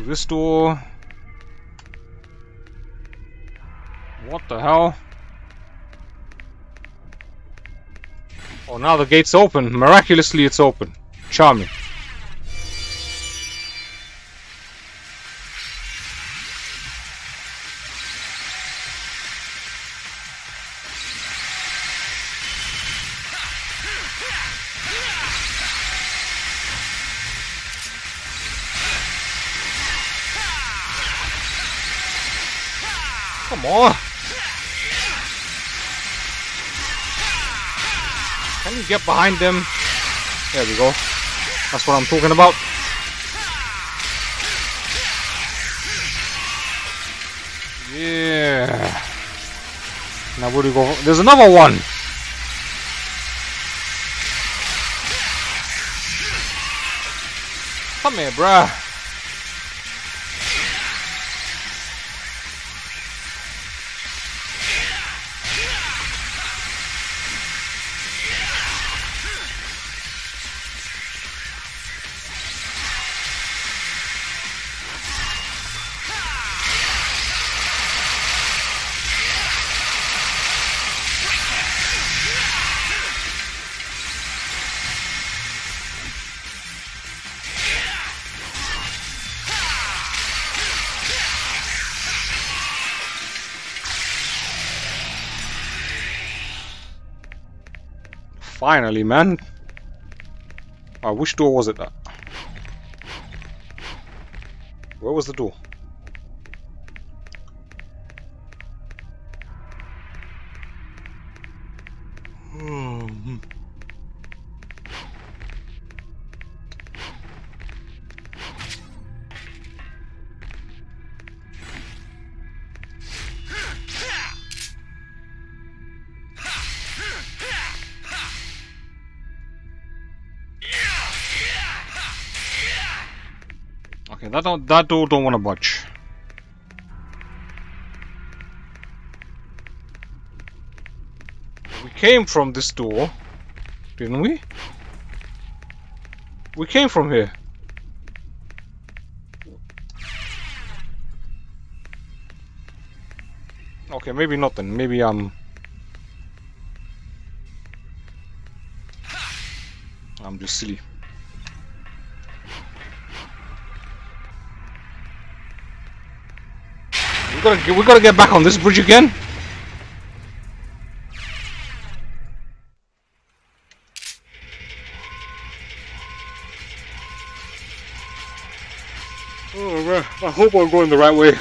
This door. What the hell? Oh, now the gate's open. Miraculously, it's open. Charming. Can you get behind them? There we go. That's what I'm talking about. Yeah. Now where do we go? There's another one. Come here, bruh. Finally, man. Oh, which door was it? That? Where was the door? Okay, that door don't want to budge. We came from this door, didn't we? We came from here. Okay, maybe not then. Maybe I'm just silly. We gotta get back on this bridge again. Oh, I hope I'm going the right way.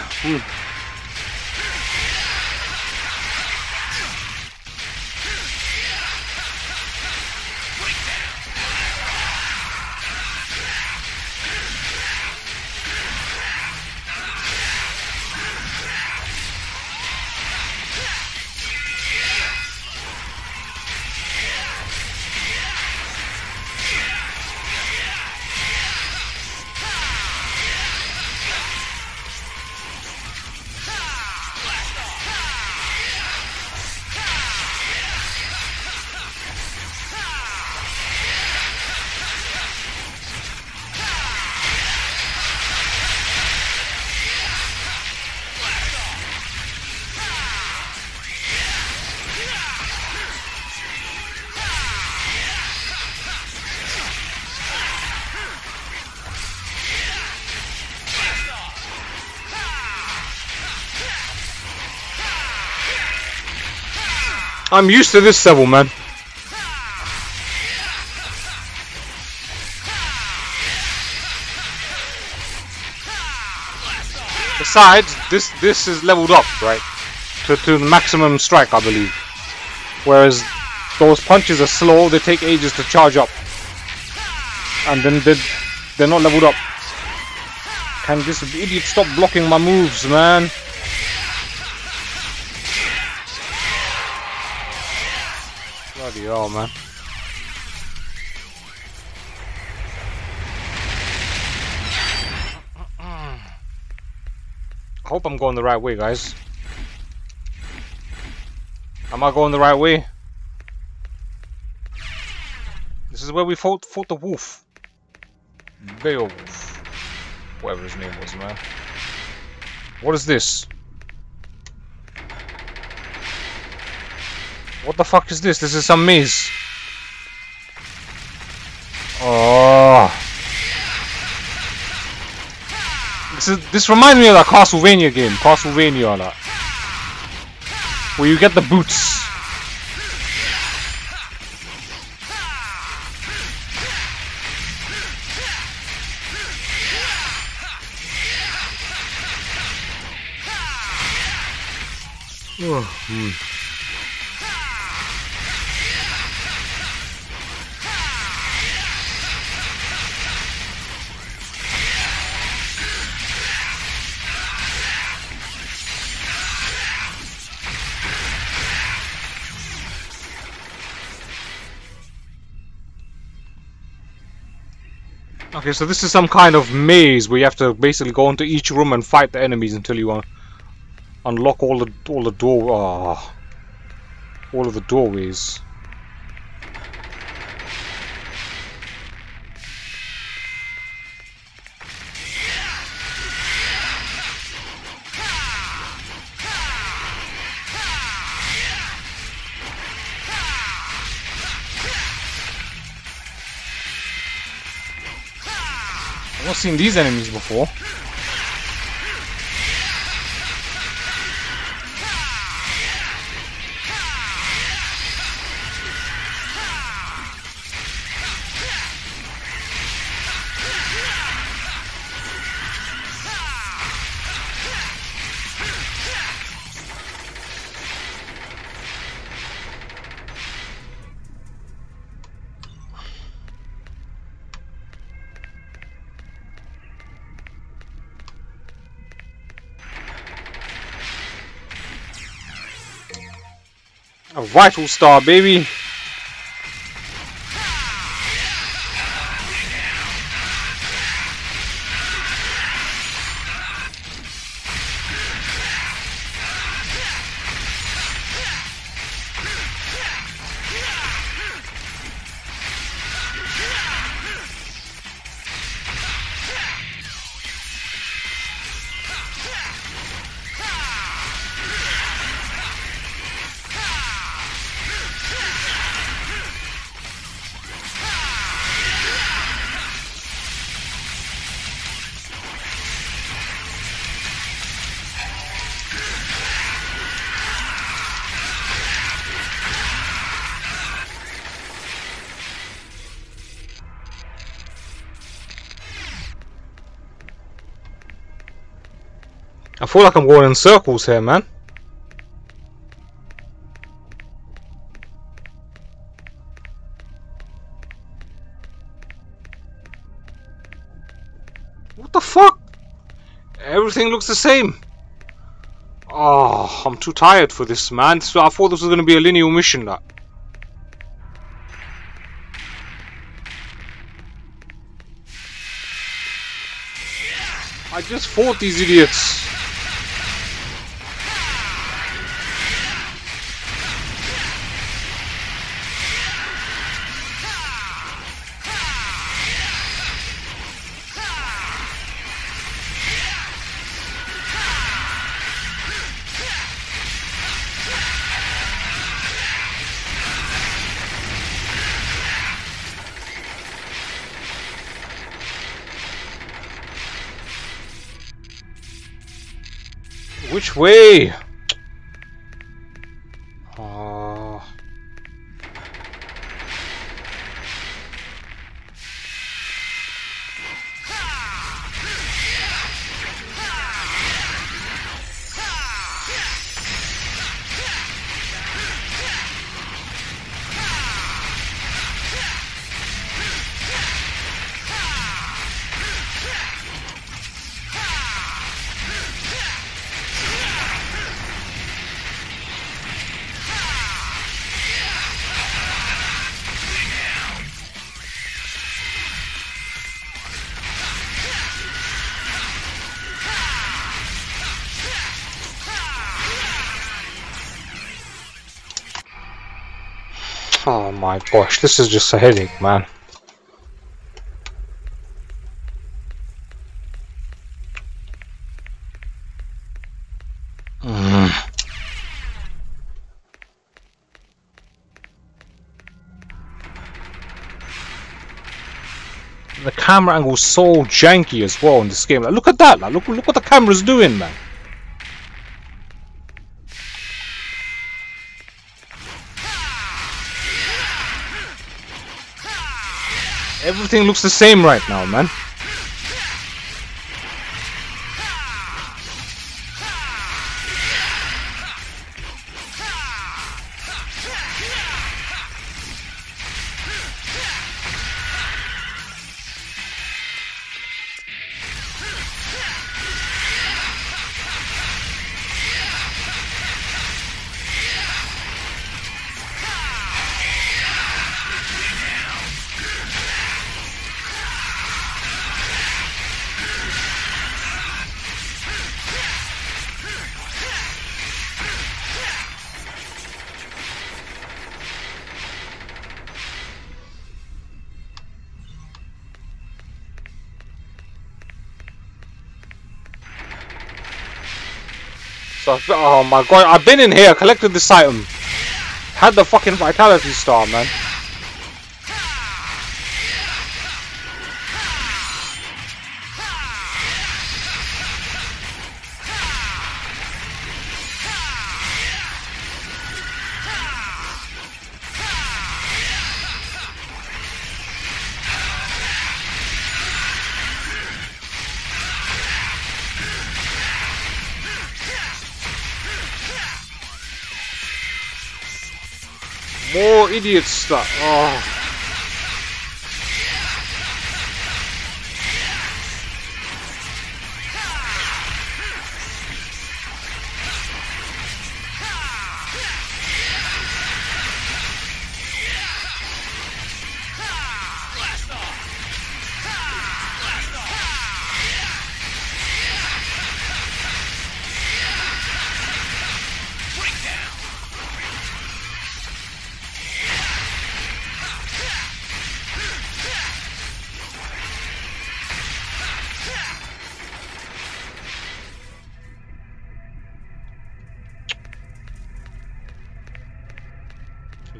I'm used to this level, man. Besides, this is leveled up, right? To the maximum strike, I believe. Whereas those punches are slow, they take ages to charge up. And then they're not leveled up. Can this idiot stop blocking my moves, man? Bloody hell, man. I hope I'm going the right way, guys. Am I going the right way? This is where we fought the wolf. Beowulf. Whatever his name was, man. What is this? What the fuck is this? This is some maze. Oh. This reminds me of that Castlevania game. Castlevania, like, where you get the boots. Oh, Okay, so this is some kind of maze where you have to basically go into each room and fight the enemies until you unlock all of the doorways. I've not seen these enemies before. A vital star, baby. I feel like I'm going in circles here, man. What the fuck? Everything looks the same. Oh, I'm too tired for this, man. So I thought this was going to be a linear mission, that. I just fought these idiots. Which way? Oh my gosh, this is just a headache, man. The camera angle's so janky as well in this game. Like, look at that! Like, look what the camera's doing, man. Everything looks the same right now, man. Oh my god, I've been in here, collected this item. Had the fucking Vitality Star, man. More idiot stuff. Oh.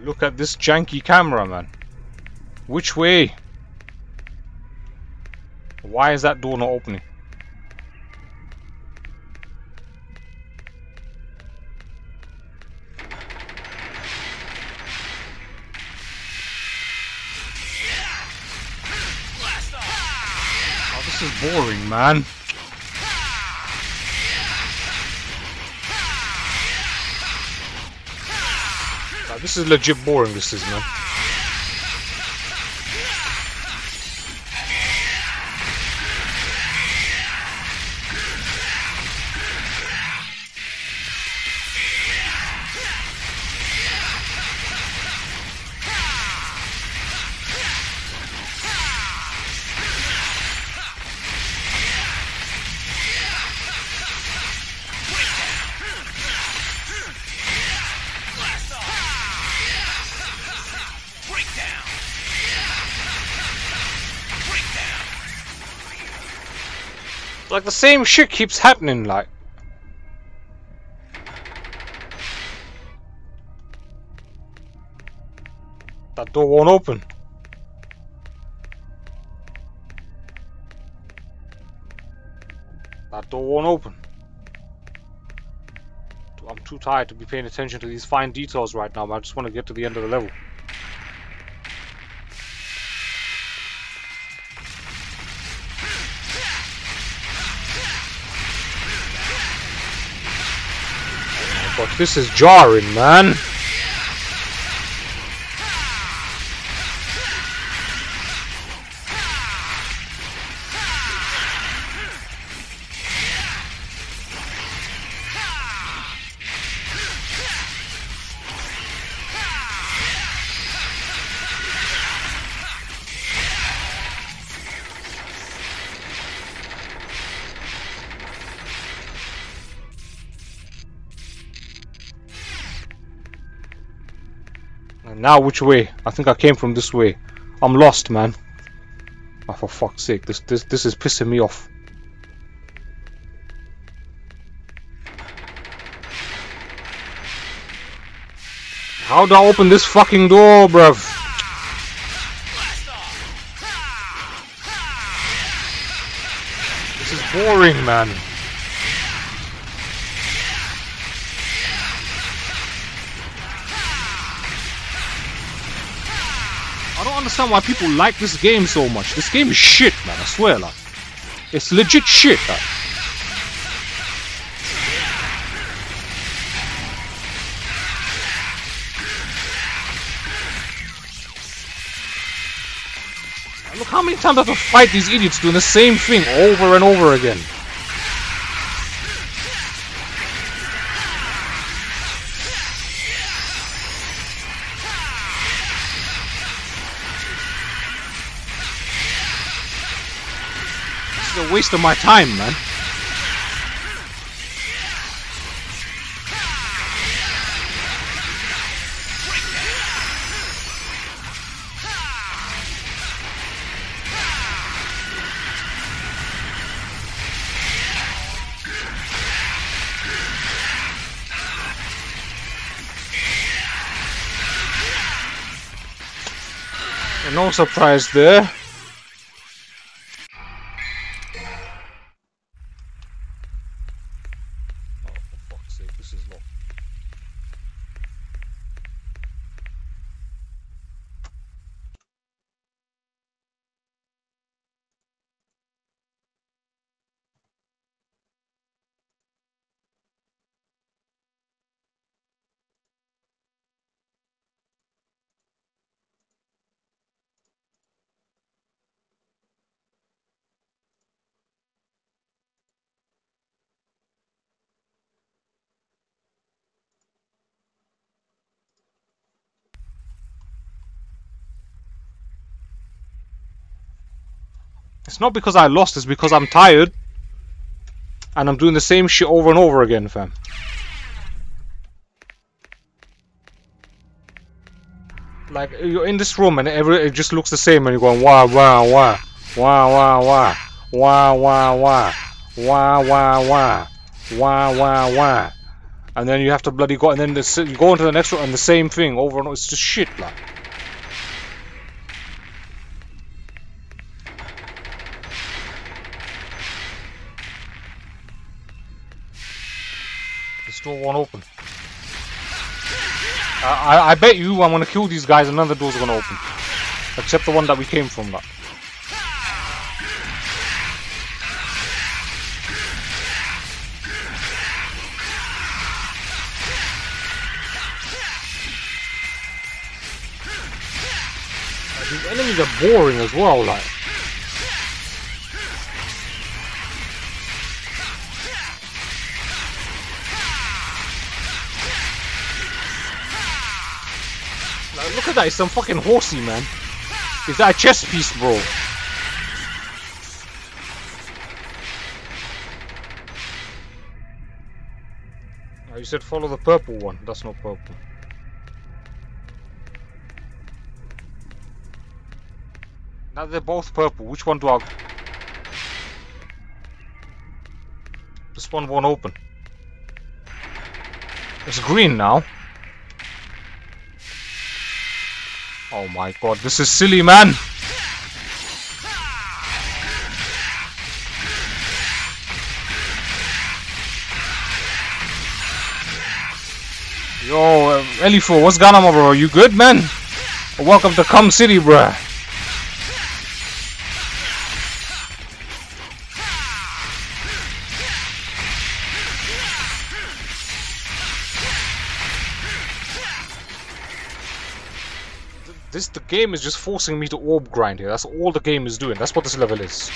Look at this janky camera, man. Which way? Why is that door not opening? Oh, this is boring, man. This is legit boring, this is, man. Like the same shit keeps happening, like. That door won't open. That door won't open. I'm too tired to be paying attention to these fine details right now, man. I just want to get to the end of the level. But this is jarring, man. Now which way? I think I came from this way. I'm lost, man. Oh, for fuck's sake, this is pissing me off. How do I open this fucking door, bruv? This is boring, man. I don't understand why people like this game so much. This game is shit, man, I swear, like. It's legit shit, like. Look how many times I have to fight these idiots doing the same thing over and over again. A waste of my time, man. And no surprise there. It's not because I lost, it's because I'm tired and I'm doing the same shit over and over again, fam. Like, you're in this room and it just looks the same and you're going wah wah wah. And then you have to bloody go, and then you go into the next room and the same thing over and over. It's just shit, like. Won't open. I bet you I'm gonna kill these guys and none of the doors are gonna open. Except the one that we came from, that. These enemies are boring as well, like. Look at that, it's some fucking horsey, man. Is that a chess piece, bro? Oh, you said follow the purple one. That's not purple. Now they're both purple. Which one do I... This one won't open. It's green now. Oh my god, this is silly, man! Yo, Elifo, what's going on, bro? You good, man? Welcome to Cum City, bruh. The game is just forcing me to orb grind here. That's all the game is doing. That's what this level is,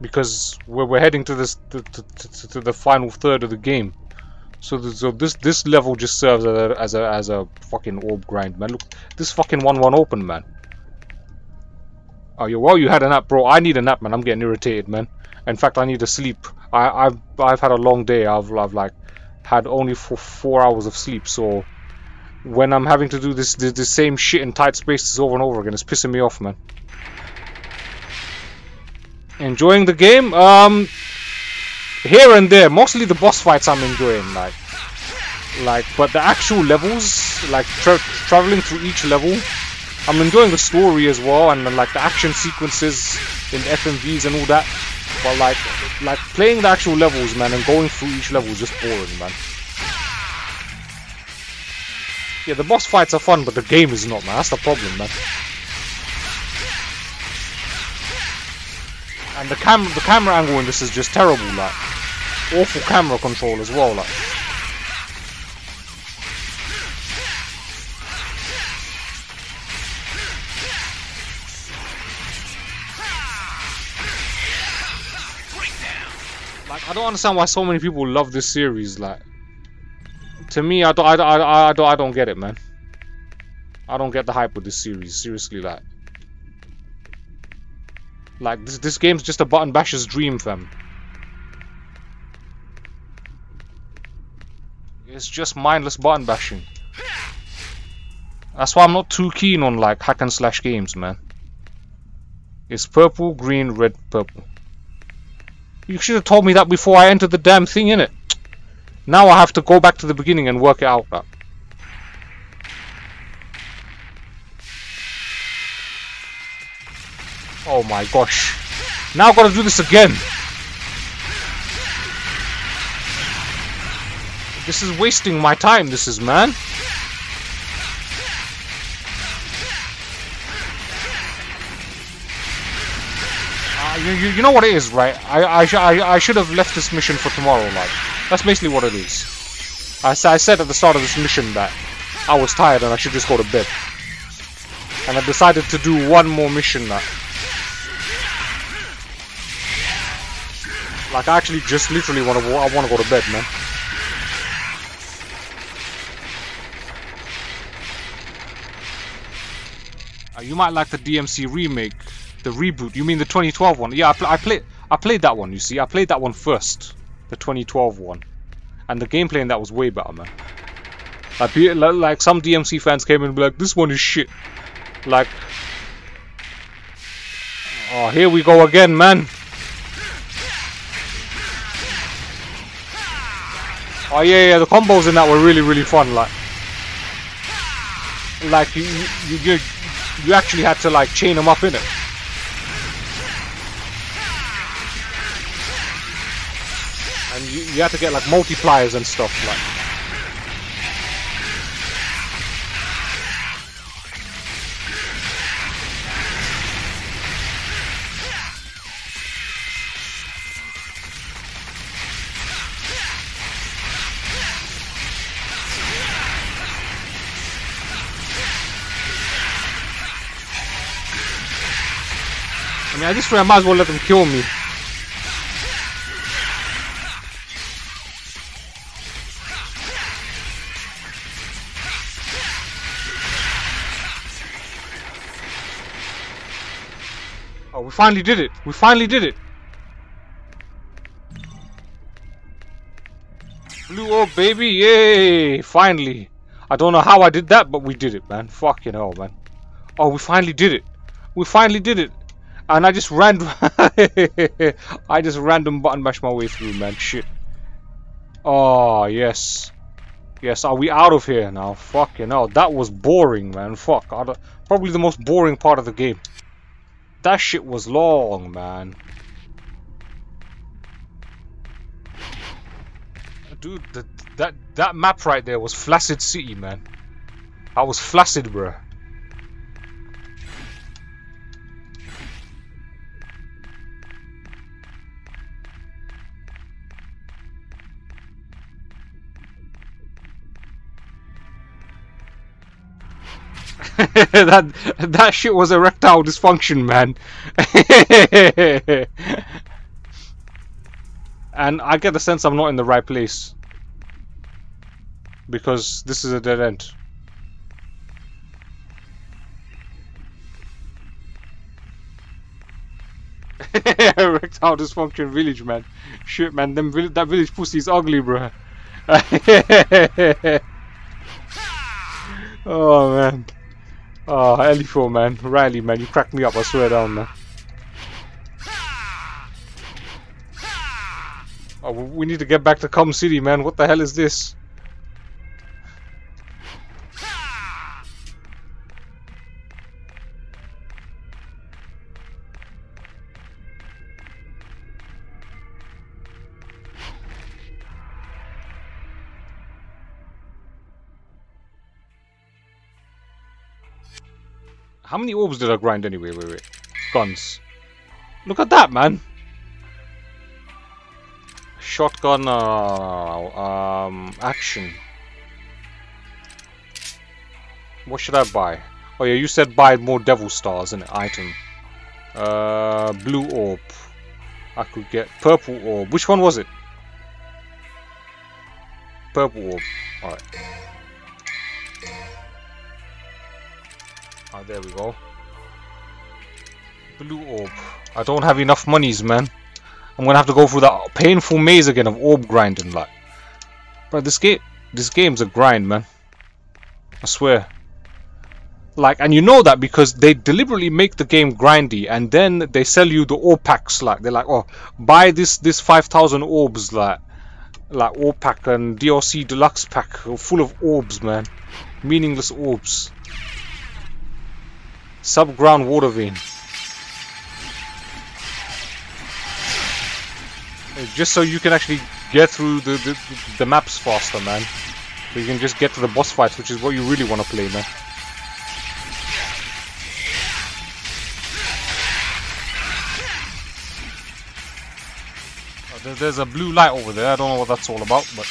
because we're heading to this to the final third of the game. So this level just serves as a fucking orb grind, man. Look, this fucking 1-1 open, man. Oh, yeah, well, you had a nap, bro. I need a nap, man. I'm getting irritated, man. In fact, I need to sleep. I've had a long day. I've like had only for 4 hours of sleep, so. When I'm having to do this same shit in tight spaces over and over again, it's pissing me off, man. Enjoying the game? Here and there. Mostly the boss fights I'm enjoying, like. But the actual levels, like traveling through each level, I'm enjoying the story as well, and like the action sequences in FMVs and all that. But like playing the actual levels, man, and going through each level is just boring, man. Yeah, the boss fights are fun, but the game is not, man. That's the problem, man. And the camera angle in this is just terrible, like. Awful camera control as well, like. Like, I don't understand why so many people love this series, like. To me, I don't get it, man. I don't get the hype with this series, seriously, like. Like, this game's just a button basher's dream, fam. It's just mindless button bashing. That's why I'm not too keen on, like, hack and slash games, man. It's purple, green, red, purple. You should have told me that before I entered the damn thing, innit? Now I have to go back to the beginning and work it out. Oh my gosh. Now I've got to do this again. This is wasting my time, this is, man. You know what it is, right? I should have left this mission for tomorrow, like. That's basically what it is. I said at the start of this mission that I was tired and I should just go to bed. And I decided to do one more mission that... Like, I actually just literally I want to go to bed, man. You might like the DMC remake. The reboot. You mean the 2012 one? Yeah, I played that one, you see. I played that one first. The 2012 one. And the gameplay in that was way better, man. Like some DMC fans came in and be like, this one is shit. Like... Oh, here we go again, man. Oh, yeah, the combos in that were really, really fun, like. Like, you actually had to, like, chain them up, innit? And you have to get like multipliers and stuff, like. I mean, at this rate, I might as well let them kill me. Oh, we finally did it. We finally did it. Blue orb, baby. Yay. Finally. I don't know how I did that, but we did it, man. Fucking hell, man. Oh, we finally did it. We finally did it. And I just random button mashed my way through, man. Shit. Oh, yes. Yes, are we out of here now? Fucking hell. That was boring, man. Fuck. Probably the most boring part of the game. That shit was long, man. Dude, that map right there was Flaccid City, man. I was flaccid, bruh. That shit was erectile dysfunction, man. And I get the sense I'm not in the right place, because this is a dead end. Erectile dysfunction village, man. Shit, man, that village pussy is ugly, bro. Oh, man. Oh, Elifo, man. Riley, man, you cracked me up, I swear down, man. Oh, we need to get back to Cum City, man. What the hell is this? How many orbs did I grind anyway? Wait. Guns. Look at that, man. Shotgun, action. What should I buy? Oh yeah, you said buy more devil stars in an item. Blue orb. I could get purple orb. Which one was it? Purple orb. Alright. Oh, there we go. Blue orb. I don't have enough monies, man. I'm gonna have to go through that painful maze again of orb grinding, like. But this game's a grind, man. I swear. Like, and you know that because they deliberately make the game grindy, and then they sell you the orb packs. Like, they're like, oh, buy this 5,000 orbs, like orb pack and DLC deluxe pack, full of orbs, man. Meaningless orbs. Subground water vein. Just so you can actually get through the maps faster, man. So you can just get to the boss fights, which is what you really want to play, man. Oh, there's a blue light over there. I don't know what that's all about, but...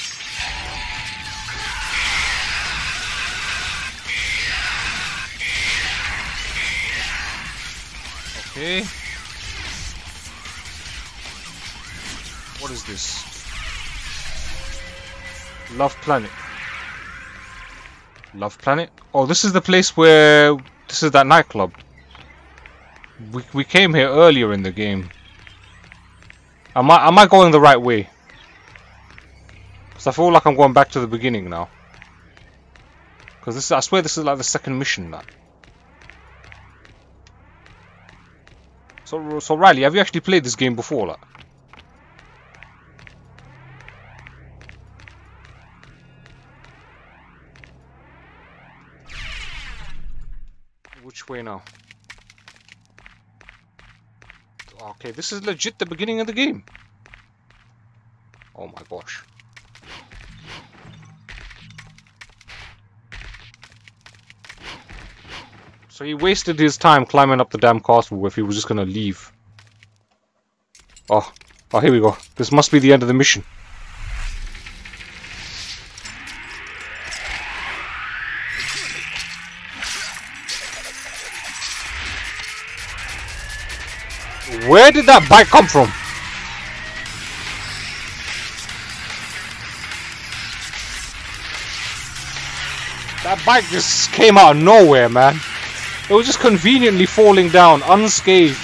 Okay. What is this? Love Planet. Love Planet? Oh, this is the place where... This is that nightclub. We came here earlier in the game. Am I going the right way? Because I feel like I'm going back to the beginning now. Because this, I swear this is like the second mission now. So Riley, have you actually played this game before? Like? Which way now? Okay, this is legit the beginning of the game. Oh my gosh. So he wasted his time climbing up the damn castle if he was just gonna leave. Oh, here we go. This must be the end of the mission. Where did that bike come from? That bike just came out of nowhere, man. It was just conveniently falling down, unscathed.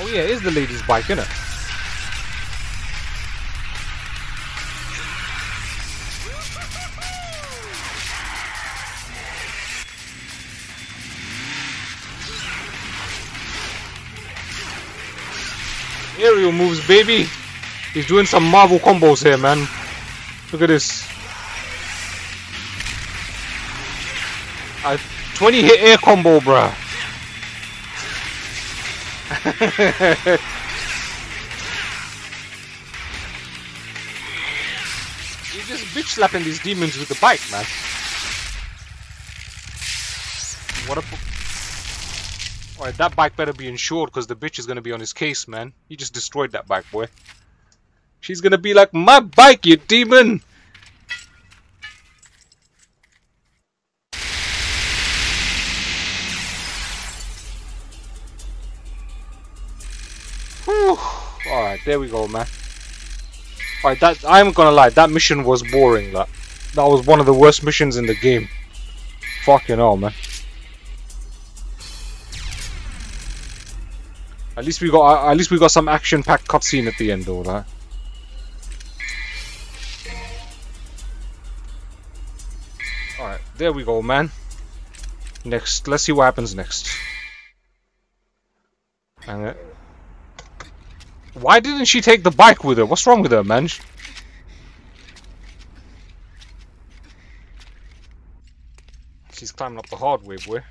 Oh yeah, it is the lady's bike, isn't it? Aerial moves, baby. He's doing some Marvel combos here, man. Look at this. A 20-hit air combo, bruh. You're just bitch slapping these demons with the bike, man. What a... Alright, that bike better be insured because the bitch is going to be on his case, man. He just destroyed that bike, boy. She's going to be like, my bike, you demon! Alright, there we go, man. Alright, that, I'm going to lie, that mission was boring. That was one of the worst missions in the game. Fucking hell, man. At least we got some action-packed cutscene at the end, all that. All right, there we go, man. Next, let's see what happens next. And why didn't she take the bike with her? What's wrong with her, man? She's climbing up the hard way, boy.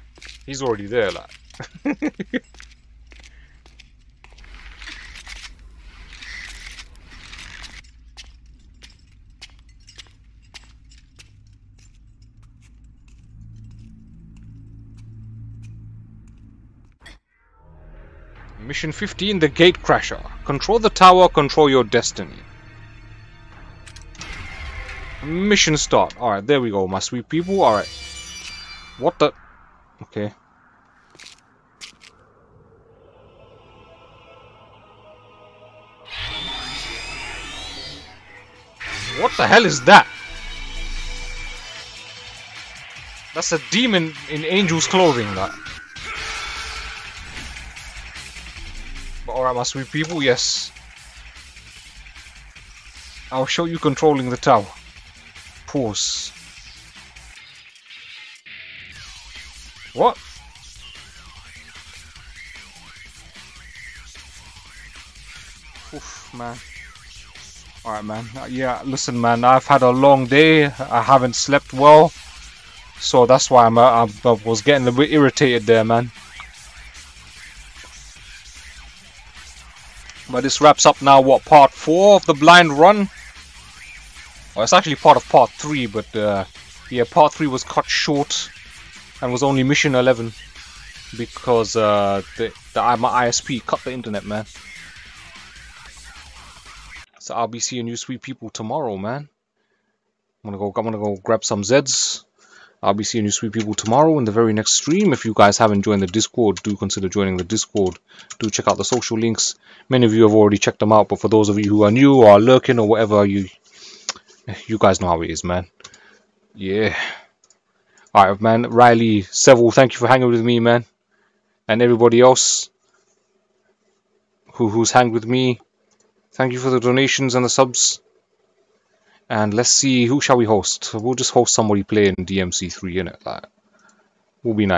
He's already there, like. Mission 15, the Gate Crasher. Control the tower, control your destiny. Mission start. Alright, there we go, my sweet people. Alright. What the... Okay. What the hell is that? That's a demon in angel's clothing, that. Alright, my sweet people, yes. I'll show you controlling the tower. Pause. What? Oof, man. Alright, man. Yeah, listen, man, I've had a long day. I haven't slept well. So that's why I was getting a bit irritated there, man. But this wraps up now, what, part 4 of the blind run? Well, it's actually part of part 3, but yeah, part 3 was cut short and was only mission 11 because my ISP cut the internet, man. So I'll be seeing you sweet people tomorrow, man. I'm gonna go grab some Zeds. I'll be seeing you sweet people tomorrow in the very next stream. If you guys haven't joined the Discord, do consider joining the Discord. Do check out the social links. Many of you have already checked them out, but for those of you who are new or are lurking or whatever, you guys know how it is, man. Yeah. Alright, man. Riley, Seville, thank you for hanging with me, man. And everybody else who's hanged with me, thank you for the donations and the subs. And let's see, who shall we host? We'll just host somebody playing DMC 3, innit? Like, we'll be nice.